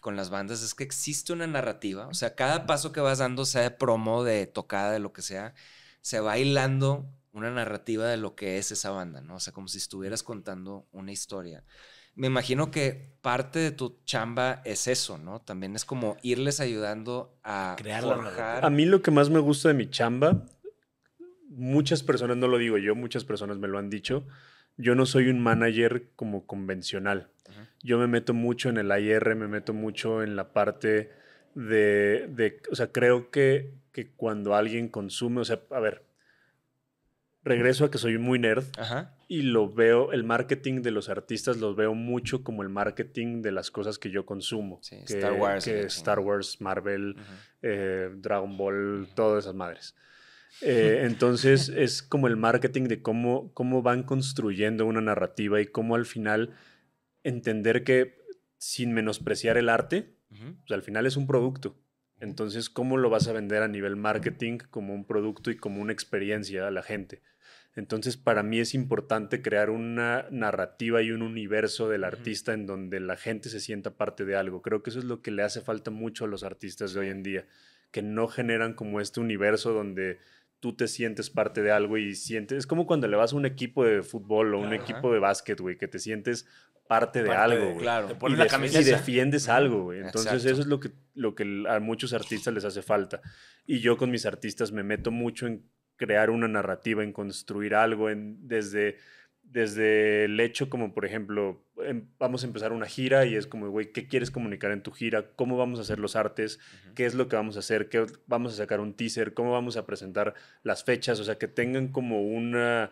con las bandas es que existe una narrativa. O sea, cada paso que vas dando, sea de promo, de tocada, de lo que sea, se va hilando una narrativa de lo que es esa banda, ¿no? O sea, como si estuvieras contando una historia. Me imagino que parte de tu chamba es eso, ¿no? También es como irles ayudando a crear la narrativa. A mí lo que más me gusta de mi chamba, muchas personas, no lo digo yo, muchas personas me lo han dicho, yo no soy un manager como convencional. Uh-huh. Yo me meto mucho en el I R, me meto mucho en la parte de... de o sea, creo que, que cuando alguien consume... O sea, a ver... Regreso a que soy muy nerd. Ajá. Y lo veo, el marketing de los artistas los veo mucho como el marketing de las cosas que yo consumo. Sí, que, Star Wars. Que Star Wars, Marvel, eh, Dragon Ball, todas esas madres. Eh, entonces es como el marketing de cómo, cómo van construyendo una narrativa y cómo al final entender que sin menospreciar el arte, uh-huh. pues al final es un producto. Entonces, ¿cómo lo vas a vender a nivel marketing como un producto y como una experiencia a la gente? Entonces, para mí es importante crear una narrativa y un universo del artista en donde la gente se sienta parte de algo. Creo que eso es lo que le hace falta mucho a los artistas de hoy en día, que no generan como este universo donde tú te sientes parte de algo y sientes... Es como cuando le vas a un equipo de fútbol o un Ajá. equipo de básquet, güey, que te sientes... Parte de parte algo, güey. Claro. Te pones la camiseta. Y defiendes algo, güey. Entonces, Exacto. eso es lo que, lo que a muchos artistas les hace falta. Y yo con mis artistas me meto mucho en crear una narrativa, en construir algo, en, desde, desde el hecho como, por ejemplo, en, vamos a empezar una gira y es como, güey, ¿qué quieres comunicar en tu gira? ¿Cómo vamos a hacer los artes? Uh-huh. ¿Qué es lo que vamos a hacer? ¿Qué vamos a sacar un teaser? ¿Cómo vamos a presentar las fechas? O sea, que tengan como una...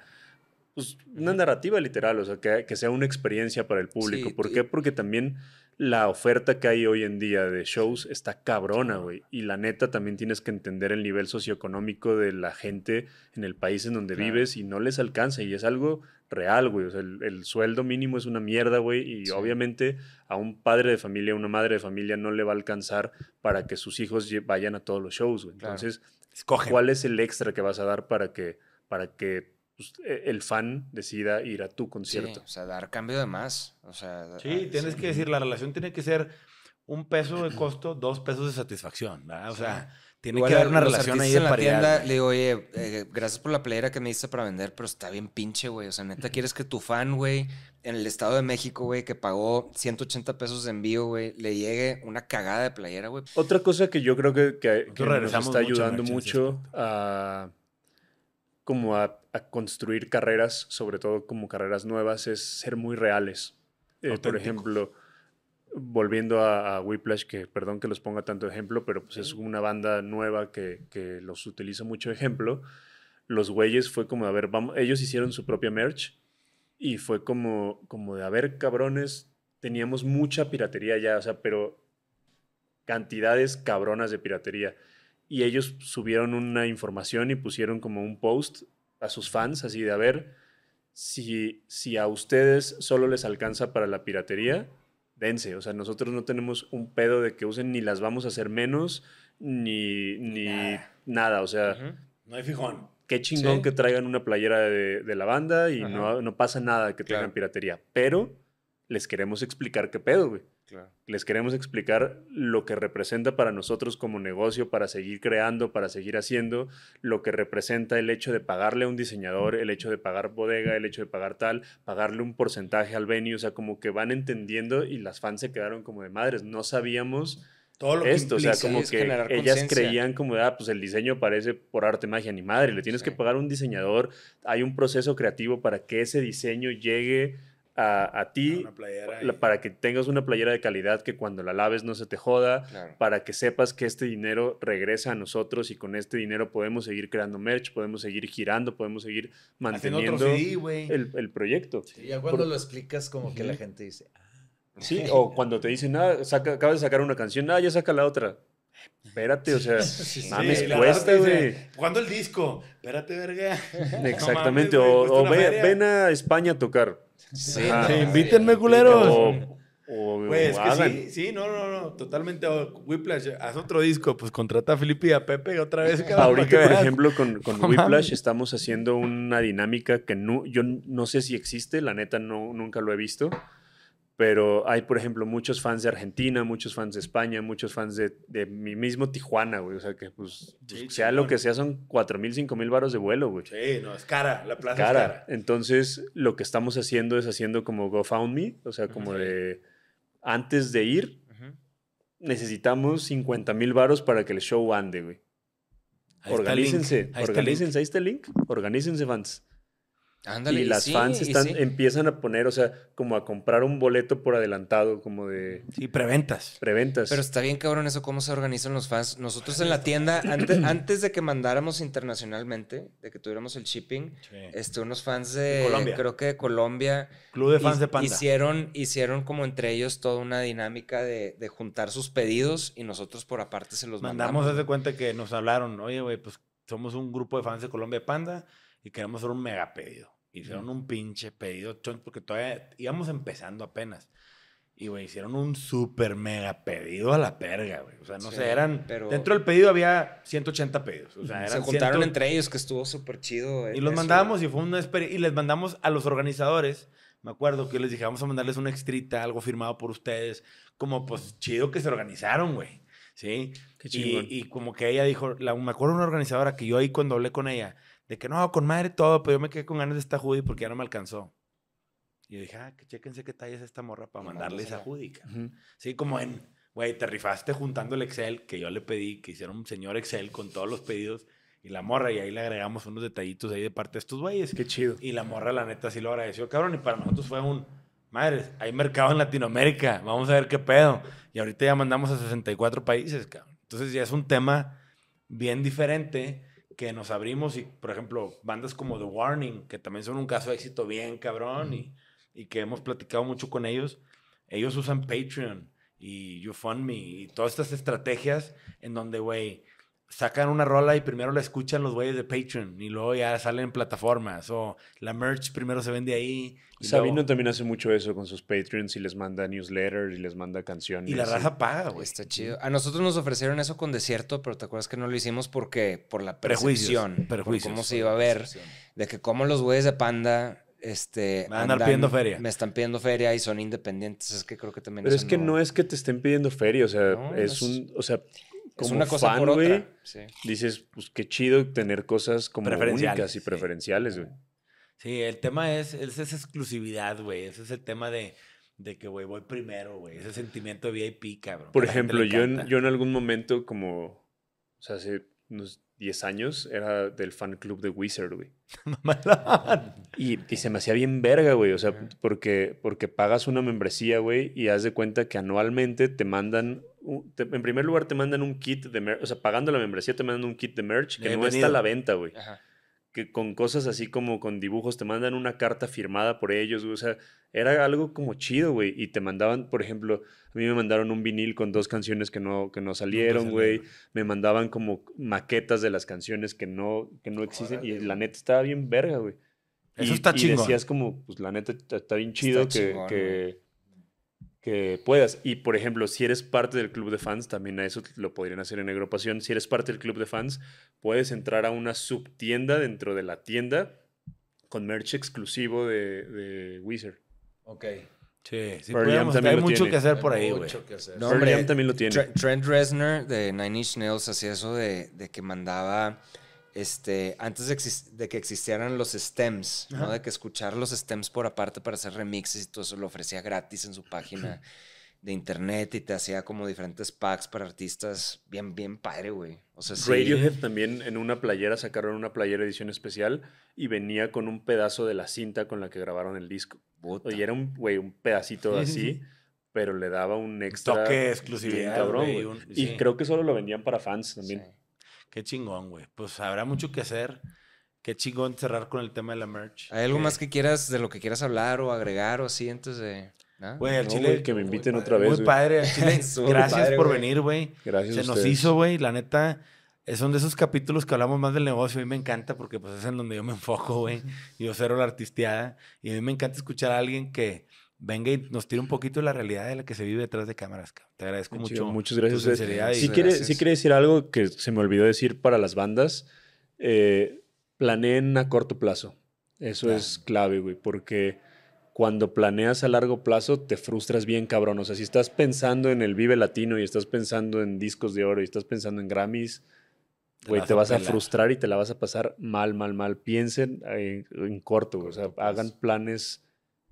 Pues una narrativa literal, o sea, que, que sea una experiencia para el público. Sí, ¿Por qué? Porque también la oferta que hay hoy en día de shows está cabrona, güey. Y la neta también tienes que entender el nivel socioeconómico de la gente en el país en donde claro. vives y no les alcanza. Y es algo real, güey. O sea, el, el sueldo mínimo es una mierda, güey. Y sí. obviamente a un padre de familia, a una madre de familia no le va a alcanzar para que sus hijos vayan a todos los shows, güey. Entonces, claro. ¿cuál es el extra que vas a dar para que... Para que el fan decida ir a tu concierto. Sí, o sea, dar cambio de más. O sea, sí, tienes sí. que decir, la relación tiene que ser un peso de costo, dos pesos de satisfacción, ¿verdad? O sí. sea, tiene Igual que haber una relación ahí de paridad. En la tienda le digo, oye, eh, gracias por la playera que me diste para vender, pero está bien pinche, güey. O sea, neta, quieres que tu fan, güey, en el Estado de México, güey, que pagó ciento ochenta pesos de envío, güey, le llegue una cagada de playera, güey. Otra cosa que yo creo que, que, que nos está mucho ayudando mucho a... como a, a construir carreras, sobre todo como carreras nuevas, es ser muy reales. Eh, por ejemplo, volviendo a, a Whiplash, que perdón que los ponga tanto ejemplo, pero pues sí, es una banda nueva que, que los utiliza mucho ejemplo. Los güeyes fue como, a ver, vamos, ellos hicieron su propia merch y fue como, como de, a ver, cabrones, teníamos mucha piratería ya, o sea, pero cantidades cabronas de piratería. Y ellos subieron una información y pusieron como un post a sus fans, así de, a ver, si, si a ustedes solo les alcanza para la piratería, dense. O sea, nosotros no tenemos un pedo de que usen, ni las vamos a hacer menos, ni, ni nah. nada. O sea, uh-huh. no hay fijón. Qué chingón, ¿sí?, que traigan una playera de, de la banda y no, no pasa nada que claro. tengan piratería. Pero les queremos explicar qué pedo, güey. Claro. Les queremos explicar lo que representa para nosotros como negocio, para seguir creando, para seguir haciendo, lo que representa el hecho de pagarle a un diseñador, el hecho de pagar bodega, el hecho de pagar tal, pagarle un porcentaje al venue, o sea, como que van entendiendo y las fans se quedaron como de madres, no sabíamos todo lo esto, que implica, o sea, como que ellas creían como, ah, pues el diseño aparece por arte, magia, ni madre, le tienes sí. que pagar a un diseñador, hay un proceso creativo para que ese diseño llegue a, a ti, la, para que tengas una playera de calidad que cuando la laves no se te joda, claro. para que sepas que este dinero regresa a nosotros y con este dinero podemos seguir creando merch, podemos seguir girando, podemos seguir manteniendo C D, el, el proyecto. Sí, ya cuando Por, lo explicas como uh-huh. que la gente dice... Ah. Sí, o cuando te dicen, ah, saca, acabas de sacar una canción, ah, ya saca la otra. Espérate, o sea, sí, mames, sí, cuesta, güey. ¿Cuándo el disco? Espérate, verga. Exactamente, no mames, o, o ve, ven a España a tocar. Sí, ah, sí, invítenme, sí, culeros. O, o, pues o es que sí, sí, no, no, no, totalmente. Oh, Whiplash, haz otro disco, pues contrata a Felipe y a Pepe otra vez. Ahorita, por ejemplo, con, con oh, Whiplash man. estamos haciendo una dinámica que no, yo no sé si existe, la neta no, nunca lo he visto. Pero hay, por ejemplo, muchos fans de Argentina, muchos fans de España, muchos fans de, de mi mismo Tijuana, güey. O sea, que pues, pues sí, sea sí, lo bueno. que sea, son cuatro mil, cinco mil varos de vuelo, güey. Sí, no, es cara, la plaza cara. es cara. Entonces, lo que estamos haciendo es haciendo como GoFundMe, o sea, como uh-huh. de antes de ir, uh-huh. necesitamos cincuenta mil varos para que el show ande, güey. Ahí organícense, ahí organícense, ahí está el link, organícense, fans. Ándale, y las sí, fans están, sí. empiezan a poner, o sea, como a comprar un boleto por adelantado, como de... Sí, preventas. Preventas. Pero está bien, cabrón, eso, cómo se organizan los fans. Nosotros en la tienda, antes, antes de que mandáramos internacionalmente, de que tuviéramos el shipping, sí. este, unos fans de... Colombia. Creo que de Colombia. Club de fans de Panda. Hicieron, hicieron como entre ellos toda una dinámica de, de juntar sus pedidos y nosotros por aparte se los mandamos. Mandamos, haz de cuenta que nos hablaron, oye, güey, pues somos un grupo de fans de Colombia de Panda, y queremos hacer un mega pedido. Hicieron un pinche pedido chon, porque todavía íbamos empezando apenas. Y, güey, hicieron un súper mega pedido a la perga, güey. O sea, no sí, sé, eran... Pero... Dentro del pedido había ciento ochenta pedidos. O sea, eran Se juntaron cien... entre ellos, que estuvo súper chido. Y los eso. mandábamos y fue una experiencia. Y les mandamos a los organizadores... Me acuerdo que les dije, vamos a mandarles una extrita, algo firmado por ustedes. Como, pues, chido que se organizaron, güey. ¿Sí? Qué chingón. Y, y como que ella dijo... La, me acuerdo una organizadora que yo ahí cuando hablé con ella... De que no, con madre todo, pero yo me quedé con ganas de esta Judy porque ya no me alcanzó. Y yo dije, ah, que chéquense qué talla es esta morra para mandarle esa Judy. Uh-huh. Sí, como en, güey, te rifaste juntando el Excel que yo le pedí, que hicieron un señor Excel con todos los pedidos y la morra. Y ahí le agregamos unos detallitos ahí de parte de estos güeyes. Qué chido. Y la morra, la neta, sí lo agradeció, cabrón. Y para nosotros fue un, madres, hay mercado en Latinoamérica, vamos a ver qué pedo. Y ahorita ya mandamos a sesenta y cuatro países, cabrón. Entonces ya es un tema bien diferente que nos abrimos y, por ejemplo, bandas como The Warning, que también son un caso de éxito bien cabrón, mm. y, y que hemos platicado mucho con ellos. Ellos usan Patreon y YouFundMe y todas estas estrategias en donde, güey, sacan una rola y primero la escuchan los güeyes de Patreon y luego ya salen en plataformas o la merch primero se vende ahí. Sabino luego... también hace mucho eso con sus Patreons y les manda newsletters y les manda canciones. Y la raza y... paga, güey. Está chido. A nosotros nos ofrecieron eso con Desierto, pero te acuerdas que no lo hicimos porque por la percepción. Prejuicios. Prejuicios. Cómo se iba a ver. De que como los güeyes de Panda... Este, me van a andar pidiendo feria. Me están pidiendo feria y son independientes. Es que creo que también... Pero es que no... no es que te estén pidiendo feria. O sea, no, es no un... O sea... Como es una cosa fan, por otra. Wey, sí. Dices, pues qué chido tener cosas como únicas y sí. preferenciales, güey. Sí, el tema es, es esa exclusividad, güey. Ese es el tema de, de que, güey, voy primero, güey. Ese sentimiento de V I P, cabrón. Por ejemplo, yo en, yo en algún momento como... O sea, hace unos diez años, era del fan club de Wizard, güey. y, y se me hacía bien verga, güey. O sea, okay. porque, porque pagas una membresía, güey, y haz de cuenta que anualmente te mandan... Te, en primer lugar, te mandan un kit de merch. O sea, pagando la membresía te mandan un kit de merch que Bienvenido. no está a la venta, güey. Ajá. Que con cosas así como con dibujos, te mandan una carta firmada por ellos, güey. O sea, era algo como chido, güey. Y te mandaban, por ejemplo, a mí me mandaron un vinil con dos canciones que no, que no salieron, güey. Me mandaban como maquetas de las canciones que no, que no existen. Joder, y la neta estaba bien verga, güey. Eso y, está chido. Y chingón. Decías como, pues la neta está bien chido está que, chingón, que, que puedas. Y, por ejemplo, si eres parte del club de fans, también a eso lo podrían hacer en Negro Pasión. Si eres parte del club de fans, puedes entrar a una subtienda dentro de la tienda con merch exclusivo de, de Wizard. Ok. Sí, sí podemos, hay mucho tiene. que hacer por ahí, güey. No, hombre, también lo tiene. Trent Reznor de Nine Inch Nails hacía eso de, de que mandaba, este, antes de, de que existieran los stems, ¿no? De que escuchar los stems por aparte para hacer remixes y todo eso, lo ofrecía gratis en su página de internet y te hacía como diferentes packs para artistas. Bien, bien padre, güey. O sea, sí. Radiohead también en una playera, sacaron una playera edición especial y venía con un pedazo de la cinta con la que grabaron el disco. Puta. Y era un, güey, un pedacito así, pero le daba un extra... Un toque exclusividad, cabrón, güey. Un, y sí. creo que solo lo vendían para fans también. Sí. Qué chingón, güey. Pues habrá mucho que hacer. Qué chingón cerrar con el tema de la merch. ¿Hay algo eh. más que quieras, de lo que quieras hablar o agregar o así antes de...? ¿No? Güey, al no, Chile... Güey, que me inviten padre, otra vez, Muy güey. padre, al Chile. Gracias padre, por güey. venir, güey. Gracias Se a nos hizo, güey. La neta... Son de esos capítulos que hablamos más del negocio. A mí me encanta porque pues es en donde yo me enfoco, güey. Yo cero la artisteada. Y a mí me encanta escuchar a alguien que venga y nos tire un poquito de la realidad de la que se vive detrás de cámaras. Cabrón. Te agradezco sí, mucho. Chico, muchas gracias. Tu sinceridad sí, y... quiere, gracias. sí quiere decir algo que se me olvidó decir para las bandas. Eh, planeen a corto plazo. Eso claro. es clave, güey. Porque cuando planeas a largo plazo te frustras bien, cabrón. O sea, si estás pensando en el Vive Latino y estás pensando en discos de oro y estás pensando en Grammys... Güey, te vas a frustrar y te la vas a pasar mal, mal, mal. Piensen en, en corto, o sea, hagan planes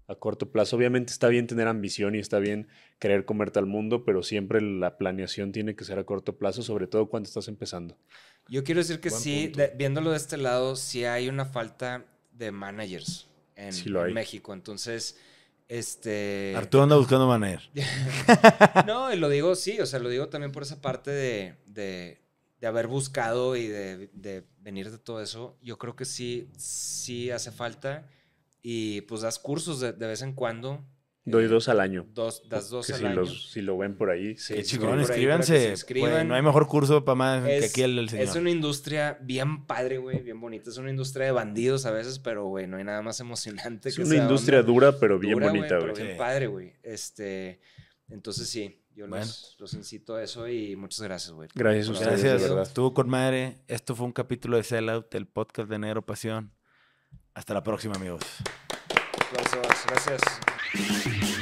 a corto plazo. Obviamente está bien tener ambición y está bien querer comerte al mundo, pero siempre la planeación tiene que ser a corto plazo, sobre todo cuando estás empezando. Yo quiero decir que sí, de, viéndolo de este lado, sí hay una falta de managers en, sí en México. Entonces... Este... Arturo anda buscando manager. No, y lo digo, sí, o sea, lo digo también por esa parte de... de de haber buscado y de, de venir de todo eso, yo creo que sí, sí hace falta. Y pues das cursos de, de vez en cuando. Doy eh, dos al año. Dos, das dos que al si año. Los, si lo ven por ahí. Sí, chicos, escríbanse. Escriban. Pues, no hay mejor curso para más es, que aquí el, el señor. Es una industria bien padre, güey, bien bonita. Es una industria de bandidos a veces, pero, güey, no hay nada más emocionante es que Es una industria dura, pero bien dura, bonita, güey. Bien sí. padre, güey. Este, entonces, sí. Yo bueno. los, los incito a eso y muchas gracias, güey. Gracias a ustedes, de verdad. Estuvo con madre. Esto fue un capítulo de Sellout, el podcast de Negro Pasión. Hasta la próxima, amigos. Aplausos. Gracias.